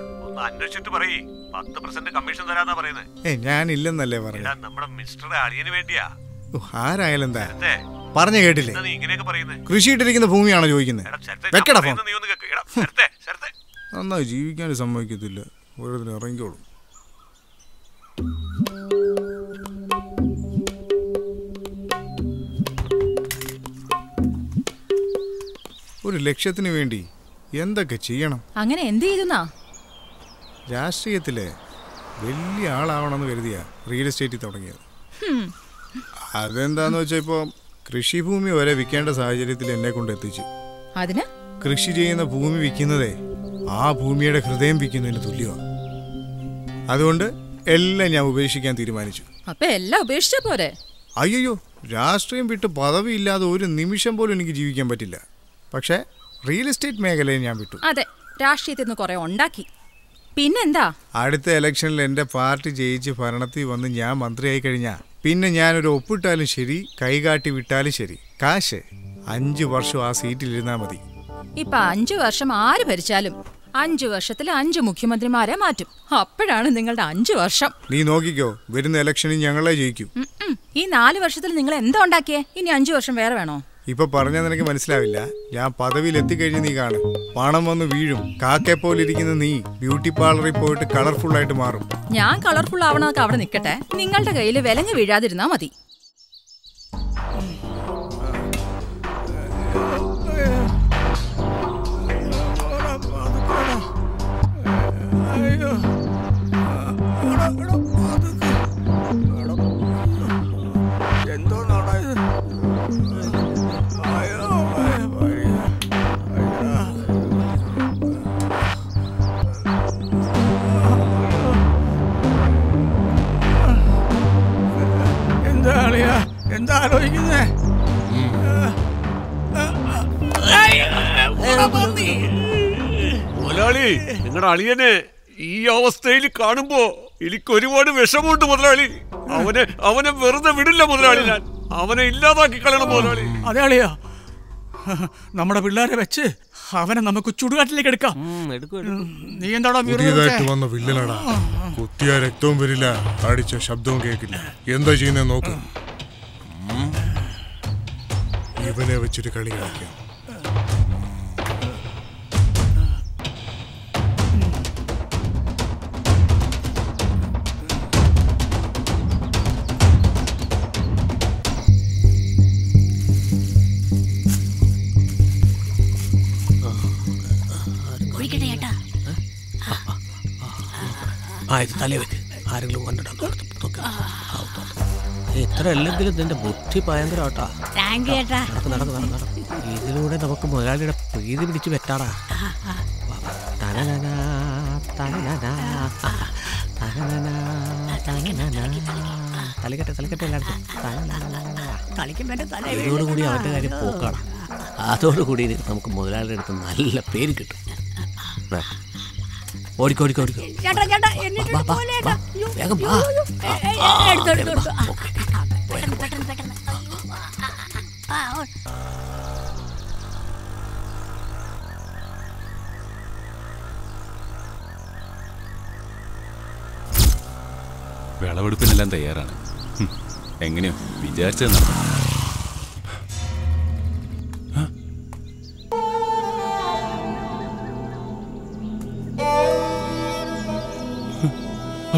അന്വേഷിച്ചിട്ട് പറയേ. 10% കമ്മീഷൻ തരാന്നാ പറയുന്നത്. ഞാനില്ലെന്നല്ലേ പറഞ്ഞ നമ്മുടെ മിസ്റ്ററുടെ അളിയന് വേണ്ടിയാ. ആരായാലും എന്താ പറഞ്ഞു കേട്ടില്ലേ? കൃഷി ഇട്ടിരിക്കുന്ന ഭൂമിയാണോ ചോദിക്കുന്നത്? നന്നായി ജീവിക്കാൻ സമ്മതിക്കത്തില്ല. ഓരോരുത്തരും ഇറങ്ങിക്കോളും. ഒരു ലക്ഷ്യത്തിന് വേണ്ടി എന്തൊക്കെ ചെയ്യണം. അങ്ങനെ എന്ത് ചെയ്യുന്ന? രാഷ്ട്രീയത്തിലെ വലിയ ആളാവണമെന്ന് കരുതിയാ റിയൽ എസ്റ്റേറ്റിൽ തുടങ്ങിയത്. അതെന്താന്ന് വെച്ചാൽ ഇപ്പൊ കൃഷിഭൂമി വരെ വിൽക്കേണ്ട സാഹചര്യത്തിൽ എന്നെ കൊണ്ട് എത്തിച്ചു. അതിന് കൃഷി ചെയ്യുന്ന ഭൂമി വിൽക്കുന്നതേ ആ ഭൂമിയുടെ ഹൃദയം വിൽക്കുന്നതിന് തുല്യമാണ്. അതുകൊണ്ട് എല്ലാം ഞാൻ ഉപേക്ഷിക്കാൻ തീരുമാനിച്ചു. അപ്പൊ എല്ലാം ഉപേക്ഷിച്ച പോരെ? അയ്യോ, രാഷ്ട്രീയം വിട്ട് പദവി ഇല്ലാതെ ഒരു നിമിഷം പോലും എനിക്ക് ജീവിക്കാൻ പറ്റില്ല. പക്ഷെ റിയൽ എസ്റ്റേറ്റ് മേഖലയെ ഞാൻ വിട്ടു. അതെ, രാഷ്ട്രീയത്തിൽ നിന്ന് കുറെ ഉണ്ടാക്കി. പിന്നെന്താ? അടുത്ത ഇലക്ഷനിൽ എന്റെ പാർട്ടി ജയിച്ച് ഭരണത്തിൽ വന്ന് ഞാൻ മന്ത്രിയായി കഴിഞ്ഞാൽ പിന്നെ ഞാനൊരു ഒപ്പിട്ടാലും ശരി, കൈകാട്ടി വിട്ടാലും ശരി, കാശ് 5 വർഷം ആ സീറ്റിലിരുന്നാ മതി. ഇപ്പൊ 5 വർഷം ആര് ഭരിച്ചാലും 5 വർഷത്തിൽ 5 മുഖ്യമന്ത്രിമാരെ മാറ്റും. അപ്പോഴാണ് നിങ്ങളുടെ 5 വർഷം. നീ നോക്കിക്കോ, വരുന്ന ഇലക്ഷനിൽ ഞങ്ങളെ ജയിക്കും. ഈ 4 വർഷത്തിൽ നിങ്ങൾ എന്താ ഉണ്ടാക്കിയേ? ഇനി 5 വർഷം വേറെ വേണോ? ഇപ്പൊ പറഞ്ഞാൽ നിനക്ക് മനസ്സിലാവില്ല. ഞാൻ പദവിയിൽ എത്തിക്കഴിഞ്ഞ് നീ കാണും, പണം വന്ന് വീഴും. കാക്കെ പോലെ ഇരിക്കുന്ന നീ ബ്യൂട്ടി പാർലറിൽ പോയിട്ട് കളർഫുൾ ആയിട്ട് മാറും. ഞാൻ കളർഫുൾ ആവണതൊക്കെ അവിടെ നിൽക്കട്ടെ, നിങ്ങളുടെ കയ്യിൽ വിലങ്ങ് വീഴാതിരുന്നാ മതി. നിങ്ങളുടെ അളിയനെ ഈ അവസ്ഥയിൽ കാണുമ്പോ എനിക്ക് ഒരുപാട് വിഷമമുണ്ട് മുതലാളി. അവനെ വെറുതെ വിടില്ല മുതലാളി. ഞാൻ അവനെ ഇല്ലാതാക്കി കളയണം മുതലാളി. അതെ അളിയാ, നമ്മുടെ പിള്ളേരെ വെച്ച് അവനെ നമുക്ക് ചുടുകാട്ടിലേക്ക് എടുക്കാം. നീ എന്താടാ വന്ന വില്ലനാടാ? കുത്തിയ രക്തവും വരില്ല, അടിച്ച ശബ്ദവും കേൾക്കില്ല. എന്താ ചെയ്യുന്ന നോക്ക്. ഇവനെ വെച്ചൊരു കളി കളിക്കാം. ആയത് തലേ വെക്ക് ആരെങ്കിലും കണ്ടിട്ടുണ്ടോ നോക്ക് ഇത്ര അല്ലെങ്കിലും ഇതിന്റെ ബുദ്ധി ഭയങ്കരമാട്ടാ ഇതിലൂടെ നമുക്ക് മുതലാളിയുടെ പ്രീതി പിടിച്ചു വെട്ടാടാ തലകെട്ടെ തലക്കെട്ടെ ഇതോടുകൂടി അവന്റെ കാര്യം പോക്കാടാ അതോടുകൂടി നമുക്ക് മുതലാളിയുടെ അടുത്ത് നല്ല പേര് കിട്ടും ഓടിക്കോ ഓടിക്കോ ഓടിക്കോ വിളവെടുപ്പിനെല്ലാം തയ്യാറാണ് എങ്ങനെയോ വിചാരിച്ചത്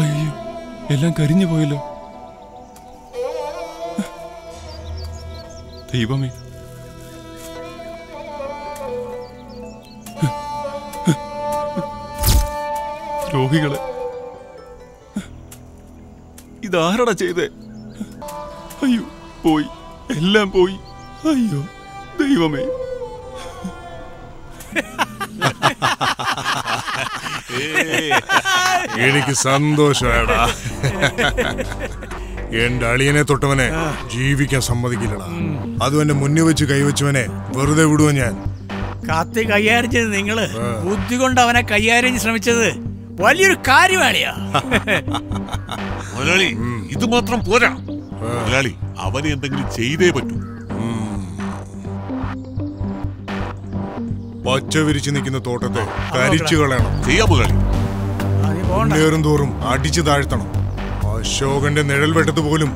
അയ്യോ എല്ലാം കരിഞ്ഞു പോയല്ലോ ദൈവമേ രോഗികളെ ഇതാരടാ ചെയ്തേ അയ്യോ പോയി എല്ലാം പോയി അയ്യോ ദൈവമേ എനിക്ക് സന്തോഷമാടാ എന്റെ അളിയനെ തൊട്ടവനെ ജീവിക്കാൻ സമ്മതിക്കില്ലടാ അതും എന്റെ മുന്നിൽ വെച്ച് കൈവച്ചവനെ വെറുതെ വിടുവോ ഞാൻ കത്തി കൈയാരിച്ചത് നിങ്ങള് ബുദ്ധി കൊണ്ട് അവനെ കൈയാരിഞ്ഞ് ശ്രമിച്ചത് വലിയൊരു കാര്യമാണിയാ മുതലാളി ഇത് മാത്രം പോരാ മുതലാളി അവനെ എന്തെങ്കിലും ചെയ്തേ പറ്റൂ പച്ച വിരിച്ചു നിൽക്കുന്ന തോട്ടത്തെ കരിച്ചു കളയണം ചെയ്യാം മുതലാളി മുന്നേറും തോറും അടിച്ചു താഴ്ത്തണം അശോകന്റെ നിഴൽ വെട്ടത്ത് പോലും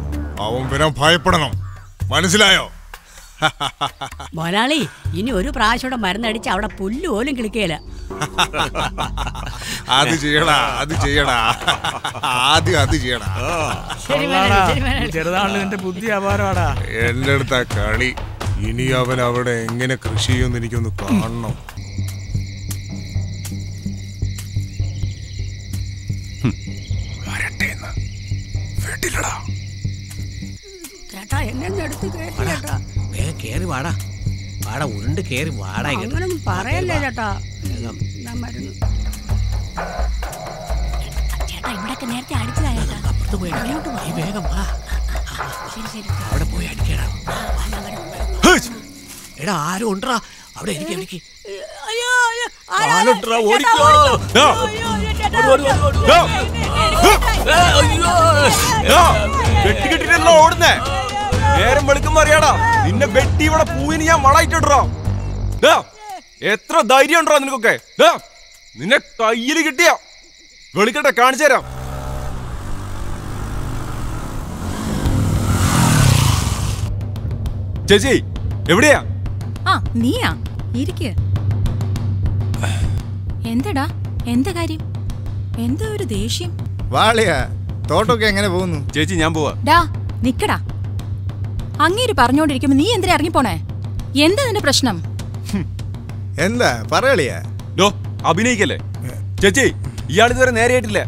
അവൻ പിന്നെ ഭയപ്പെടണം മനസ്സിലായോ മുതലാളി ഇനി ഒരു പ്രാവശ്യം മരുന്നടിച്ച് അവിടെ പുല്ല് പോലും കിളിക്കേല അത് ചെയ്യടാ അത് ചെയ്യടാ ആദ്യം അത് ചെയ്യടാ ചെറുതാളിന്റെ ബുദ്ധി അപാരമാടാ എന്റെ അടുത്ത കളി ഇനി അവൻ അവിടെ എങ്ങനെ കൃഷി ചെയ്യുമെന്ന് എനിക്കൊന്ന് കാണണം വരട്ടെ എന്ന് വീട്ടിലടാ കേറി വാടാ വാടാ ഉരുണ്ട് കേറി വാടാ പറയല്ലേ ചേട്ടാ ചേട്ടാ ഇവിടെ നേരത്തെ അടിച്ചതായേട്ടാ അപ്പുറത്ത് പോയി വേഗം വാ അവിടെ പോയി അടിക്കടാ എടാ ആരും ഉണ്ടാ അവിടെ എനിക്ക് കെട്ടിട്ടില്ലല്ലോ ഓടുന്നേ നേരം വെളുക്കുമ്പോ അറിയാടാ നിന്നെ വെട്ടി ഇവിടെ പൂവിന് ഞാൻ വളായിട്ടിടോ എത്ര ധൈര്യം ഉണ്ടോ നിനക്കൊക്കെ നിന്നെ കയ്യില് കിട്ടിയ വെളുക്കട്ടെ കാണിച്ചു തരാം ചേച്ചി എവിടെയാ നീയാ ഇരിക്ക എന്താടാ എന്താ കാര്യം എന്താ ഒരു ദേഷ്യം വാളിയാ തോട്ടൊക്കെ എങ്ങനെ പോകുന്നു ചേച്ചി ഞാൻ പോവാ ഡാ നിക്കടാ അങ്ങേര് പറഞ്ഞോണ്ടിരിക്കുമ്പോ നീ എന്തിനാ ഇറങ്ങി പോണേ എന്താ നിന്റെ പ്രശ്നം എന്താ പറയളിയാ ഡോ അഭിനയിക്കല്ലേ ചേച്ചി ഇയാൾ ഇതുവരെ നേരെയായിട്ടില്ല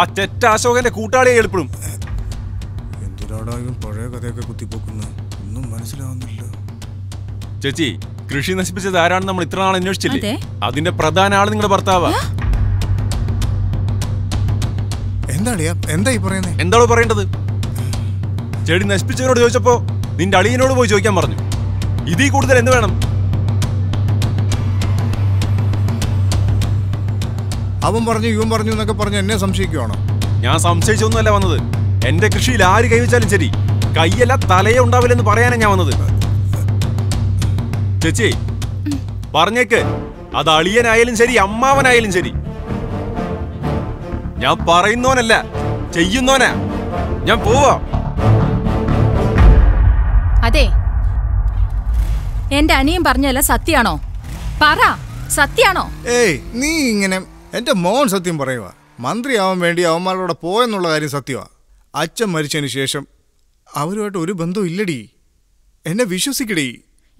ആ തെറ്റ അശോകന്റെ കൂട്ടാളിയെ എളുപ്പും എന്തിനോടായും പഴയ കഥയൊക്കെ കുത്തിപ്പോക്കുന്നു ഒന്നും മനസ്സിലാവുന്നില്ല ചേച്ചി കൃഷി നശിപ്പിച്ചത് ആരാണ് നമ്മൾ ഇത്ര നാൾ അന്വേഷിച്ചില്ലേ അതിന്റെ പ്രധാന ആള് നിങ്ങളുടെ ഭർത്താവാ എന്താണോ പറയേണ്ടത് ചെടി നശിപ്പിച്ചവരോട് ചോദിച്ചപ്പോ നിന്റെ അളിയനോട് പോയി ചോദിക്കാൻ പറഞ്ഞു ഇതീ കൂടുതൽ എന്ത് വേണം അവൻ പറഞ്ഞു ഇവൻ പറഞ്ഞു എന്നൊക്കെ പറഞ്ഞു എന്നെ സംശയിക്കുവാണോ ഞാൻ സംശയിച്ചൊന്നുമല്ല വന്നത് എന്റെ കൃഷിയിൽ ആര് കൈവച്ചാലും ശരി കയ്യല്ല തലയെ ഉണ്ടാവില്ലെന്ന് പറയാനാണ് ഞാൻ വന്നത് ചേച്ചി പറഞ്ഞേക്ക് അത് അളിയനായാലും ശരി അമ്മാവനായാലും ശരി ഞാൻ പറയുന്നോനല്ല ചെയ്യുന്നോനാ ഞാൻ പോവാ അതെ എന്റെ അനിയൻ പറഞ്ഞല്ല സത്യാണോ പറ സത്യാണോ ഏയ് നീ ഇങ്ങനെ എന്റെ മോൻ സത്യം പറയുക മന്ത്രിയാവാൻ വേണ്ടി അവന്മാരോടെ പോയെന്നുള്ള കാര്യം സത്യമാ അച്ഛൻ മരിച്ചതിന് ശേഷം അവരുമായിട്ട് ഒരു ബന്ധവും ഇല്ലടി എന്നെ വിശ്വസിക്കടി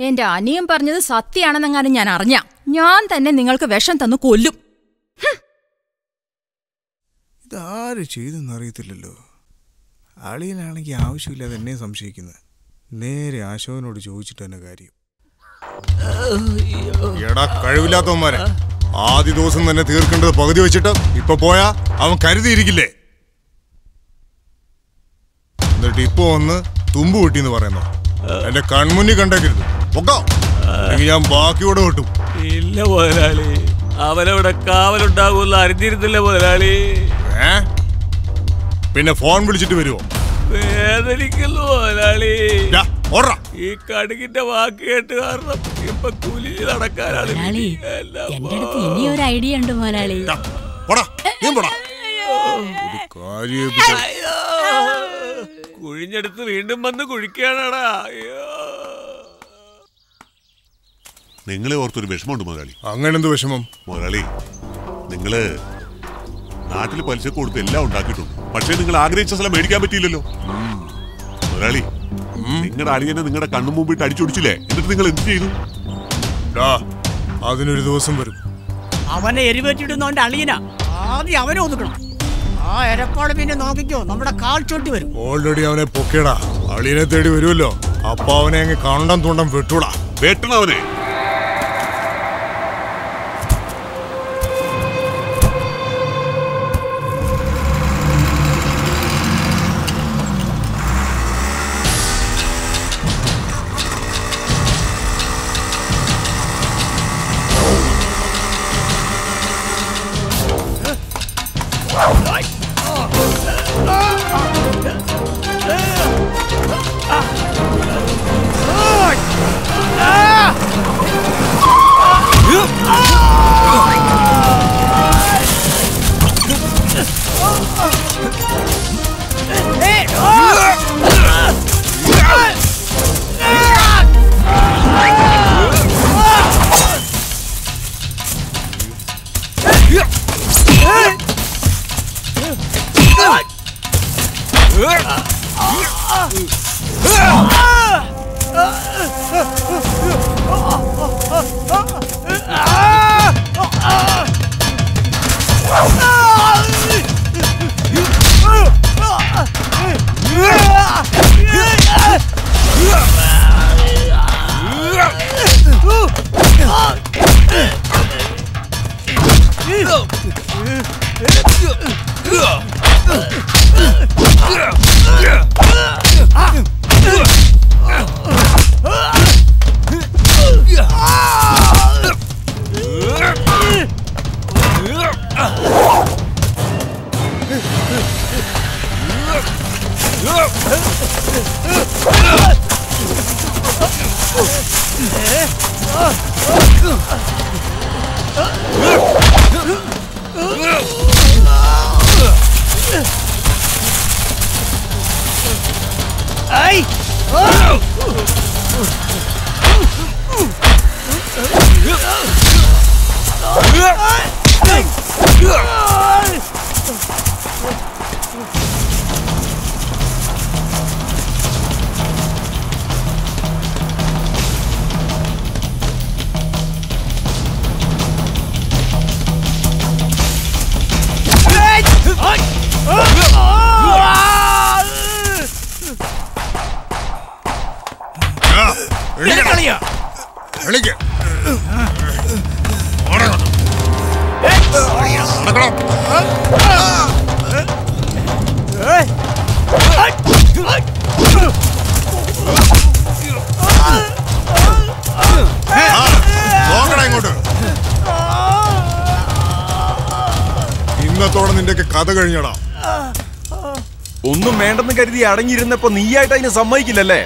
എന്റെ അനിയൻ പറഞ്ഞത് സത്യാണെന്നെങ്ങാനും ഞാൻ അറിഞ്ഞ ഞാൻ തന്നെ നിങ്ങൾക്ക് വിഷം തന്നു കൊല്ലും ആര് ചെയ്തെന്നറിയത്തില്ലല്ലോ. അളിയിലാണെങ്കിൽ ആവശ്യമില്ലാതെ എന്നെ സംശയിക്കുന്നത്. നേരെ ആശോനോട് ചോദിച്ചിട്ട് തന്നെ കാര്യം. എടാ കഴിവില്ലാത്തവന്മാരെ, ആദ്യ ദിവസം തന്നെ തീർക്കേണ്ടത് പകുതി വെച്ചിട്ട് ഇപ്പൊ പോയാ അവൻ കരുതിയിരിക്കില്ലേ? എന്നിട്ട് ഇപ്പൊ ഒന്ന് തുമ്പ് കിട്ടിയെന്ന് പറയുന്നോ? എന്റെ കൺമുന്നിൽ കണ്ടേക്കരുത്, ഞാൻ ബാക്കിയോടെ കിട്ടും. ഇല്ല മുതലാളി, അവനവിടെ കാവലുണ്ടാകുമെന്ന് അറിഞ്ഞിരുന്നില്ല മുതലാളി. പിന്നെ ഫോൺ വിളിച്ചിട്ട് വരുമോ? വേദനിക്കുന്നു മുതലാളി. ഈ കടുകിന്റെ വാക്ക് കേട്ട് കാരണം ഇപ്പൊ കൂലി നടക്കാനാണ്. ഐഡിയ ഉണ്ട് മുതലാളി. കുഴിഞ്ഞെടുത്ത് വീണ്ടും വന്ന് കുഴിക്കാനാടാ. നിങ്ങളെ ഓർത്തൊരു വിഷമമുണ്ട് മുതലാളി. അങ്ങനെ എന്ത് വിഷമം മുതലാളി? നിങ്ങള് നാട്ടിൽ പലിശ കൊടുത്ത് എല്ലാം ഉണ്ടാക്കിയിട്ടുണ്ട്, പക്ഷെ നിങ്ങൾ ആഗ്രഹിച്ച സ്ഥലം മേടിക്കാൻ പറ്റിയില്ലല്ലോ മുതലാളി. നിങ്ങളുടെ അളിയനെ നിങ്ങളുടെ കണ്ണു മുമ്പിട്ട് അടിച്ചൊടിച്ചില്ലേ, എന്നിട്ട് നിങ്ങൾ എന്ത് ചെയ്തു? അതിനൊരു ദിവസം വരും. അവനെ എരിവേറ്റിടുന്നവന്റെ അളിയനാ, ആദ്യം അവനെ ഒതുക്കണം. ആ എരപ്പാട് പിന്നെ നോക്കിക്കോ, നമ്മുടെ കാൽ ചൊട്ടി വരും. ഓൾറെഡി അവനെ പൊക്കേടാ, അളിയനെ തേടി വരുമല്ലോ. അപ്പൊ അവനെ അങ്ങ് കണ്ടം തുണ്ടം വെട്ടൂടാ, വെട്ടണവനെ. ഒന്നും വേണ്ടെന്ന് കരുതി അടങ്ങിയിരുന്നപ്പോ നീയായിട്ട് അതിനെ സമ്മതിക്കില്ലല്ലേ?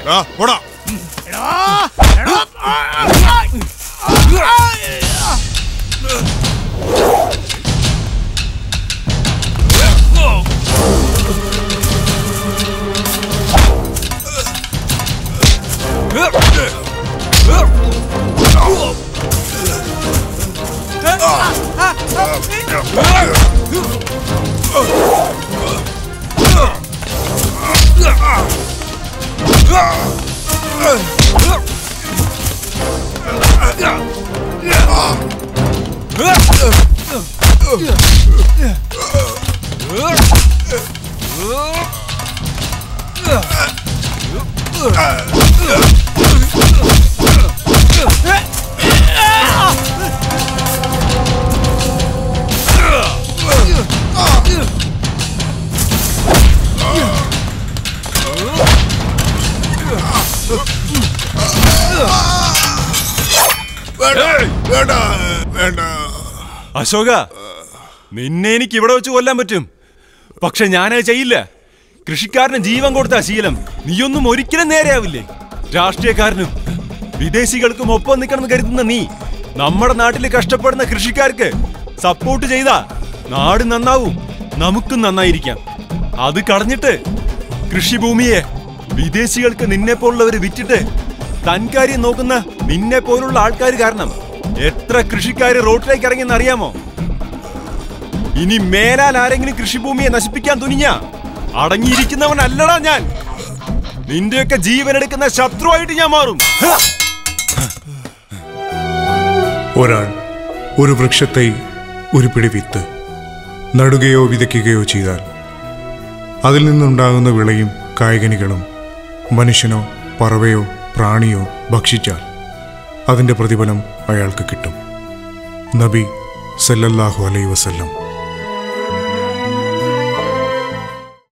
അശോക, നിന്നെ എനിക്ക് ഇവിടെ വെച്ച് കൊല്ലാൻ പറ്റും, പക്ഷെ ഞാനത് ചെയ്യില്ല. കൃഷിക്കാരന് ജീവൻ കൊടുത്ത ശീലം നീയൊന്നും ഒരിക്കലും നേരെയാവില്ലേ? രാഷ്ട്രീയക്കാരനും വിദേശികൾക്കും ഒപ്പം നിൽക്കണമെന്ന് കരുതുന്ന നീ നമ്മുടെ നാട്ടിൽ കഷ്ടപ്പെടുന്ന കൃഷിക്കാർക്ക് സപ്പോർട്ട് ചെയ്താ നാട് നന്നാവും, നമുക്കും നന്നായിരിക്കാം. അത് കളഞ്ഞിട്ട് കൃഷിഭൂമിയെ വിദേശികൾക്ക് നിന്നെപ്പോലുള്ളവർ വിറ്റിട്ട് തൻകാര്യം നോക്കുന്ന നിന്നെ പോലുള്ള ആൾക്കാർ കാരണം എത്ര കൃഷിക്കാര് റോഡിലേക്ക് ഇറങ്ങിയെന്ന് അറിയാമോ? ഇനി മേലാൽ ആരെങ്കിലും കൃഷിഭൂമിയെ നശിപ്പിക്കാൻ തുനിഞ്ഞ അടങ്ങിയിരിക്കുന്നവൻ അല്ലടാ ഞാൻ. നിന്റെയൊക്കെ ജീവനെടുക്കുന്ന ശത്രുവായിട്ട് ഞാൻ മാറും. ഒരാൾ ഒരു വൃക്ഷത്തെ ഒരു പിടി വിത്ത് നടുകയോ വിതയ്ക്കുകയോ ചെയ്താൽ അതിൽ നിന്നുണ്ടാകുന്ന വിളയും കായ്കനികളും മനുഷ്യനോ പറവയോ പ്രാണിയോ ഭക്ഷിച്ചാൽ അതിൻ്റെ പ്രതിഫലം അയാൾക്ക് കിട്ടും. നബി സല്ലല്ലാഹു അലൈഹി വസല്ലം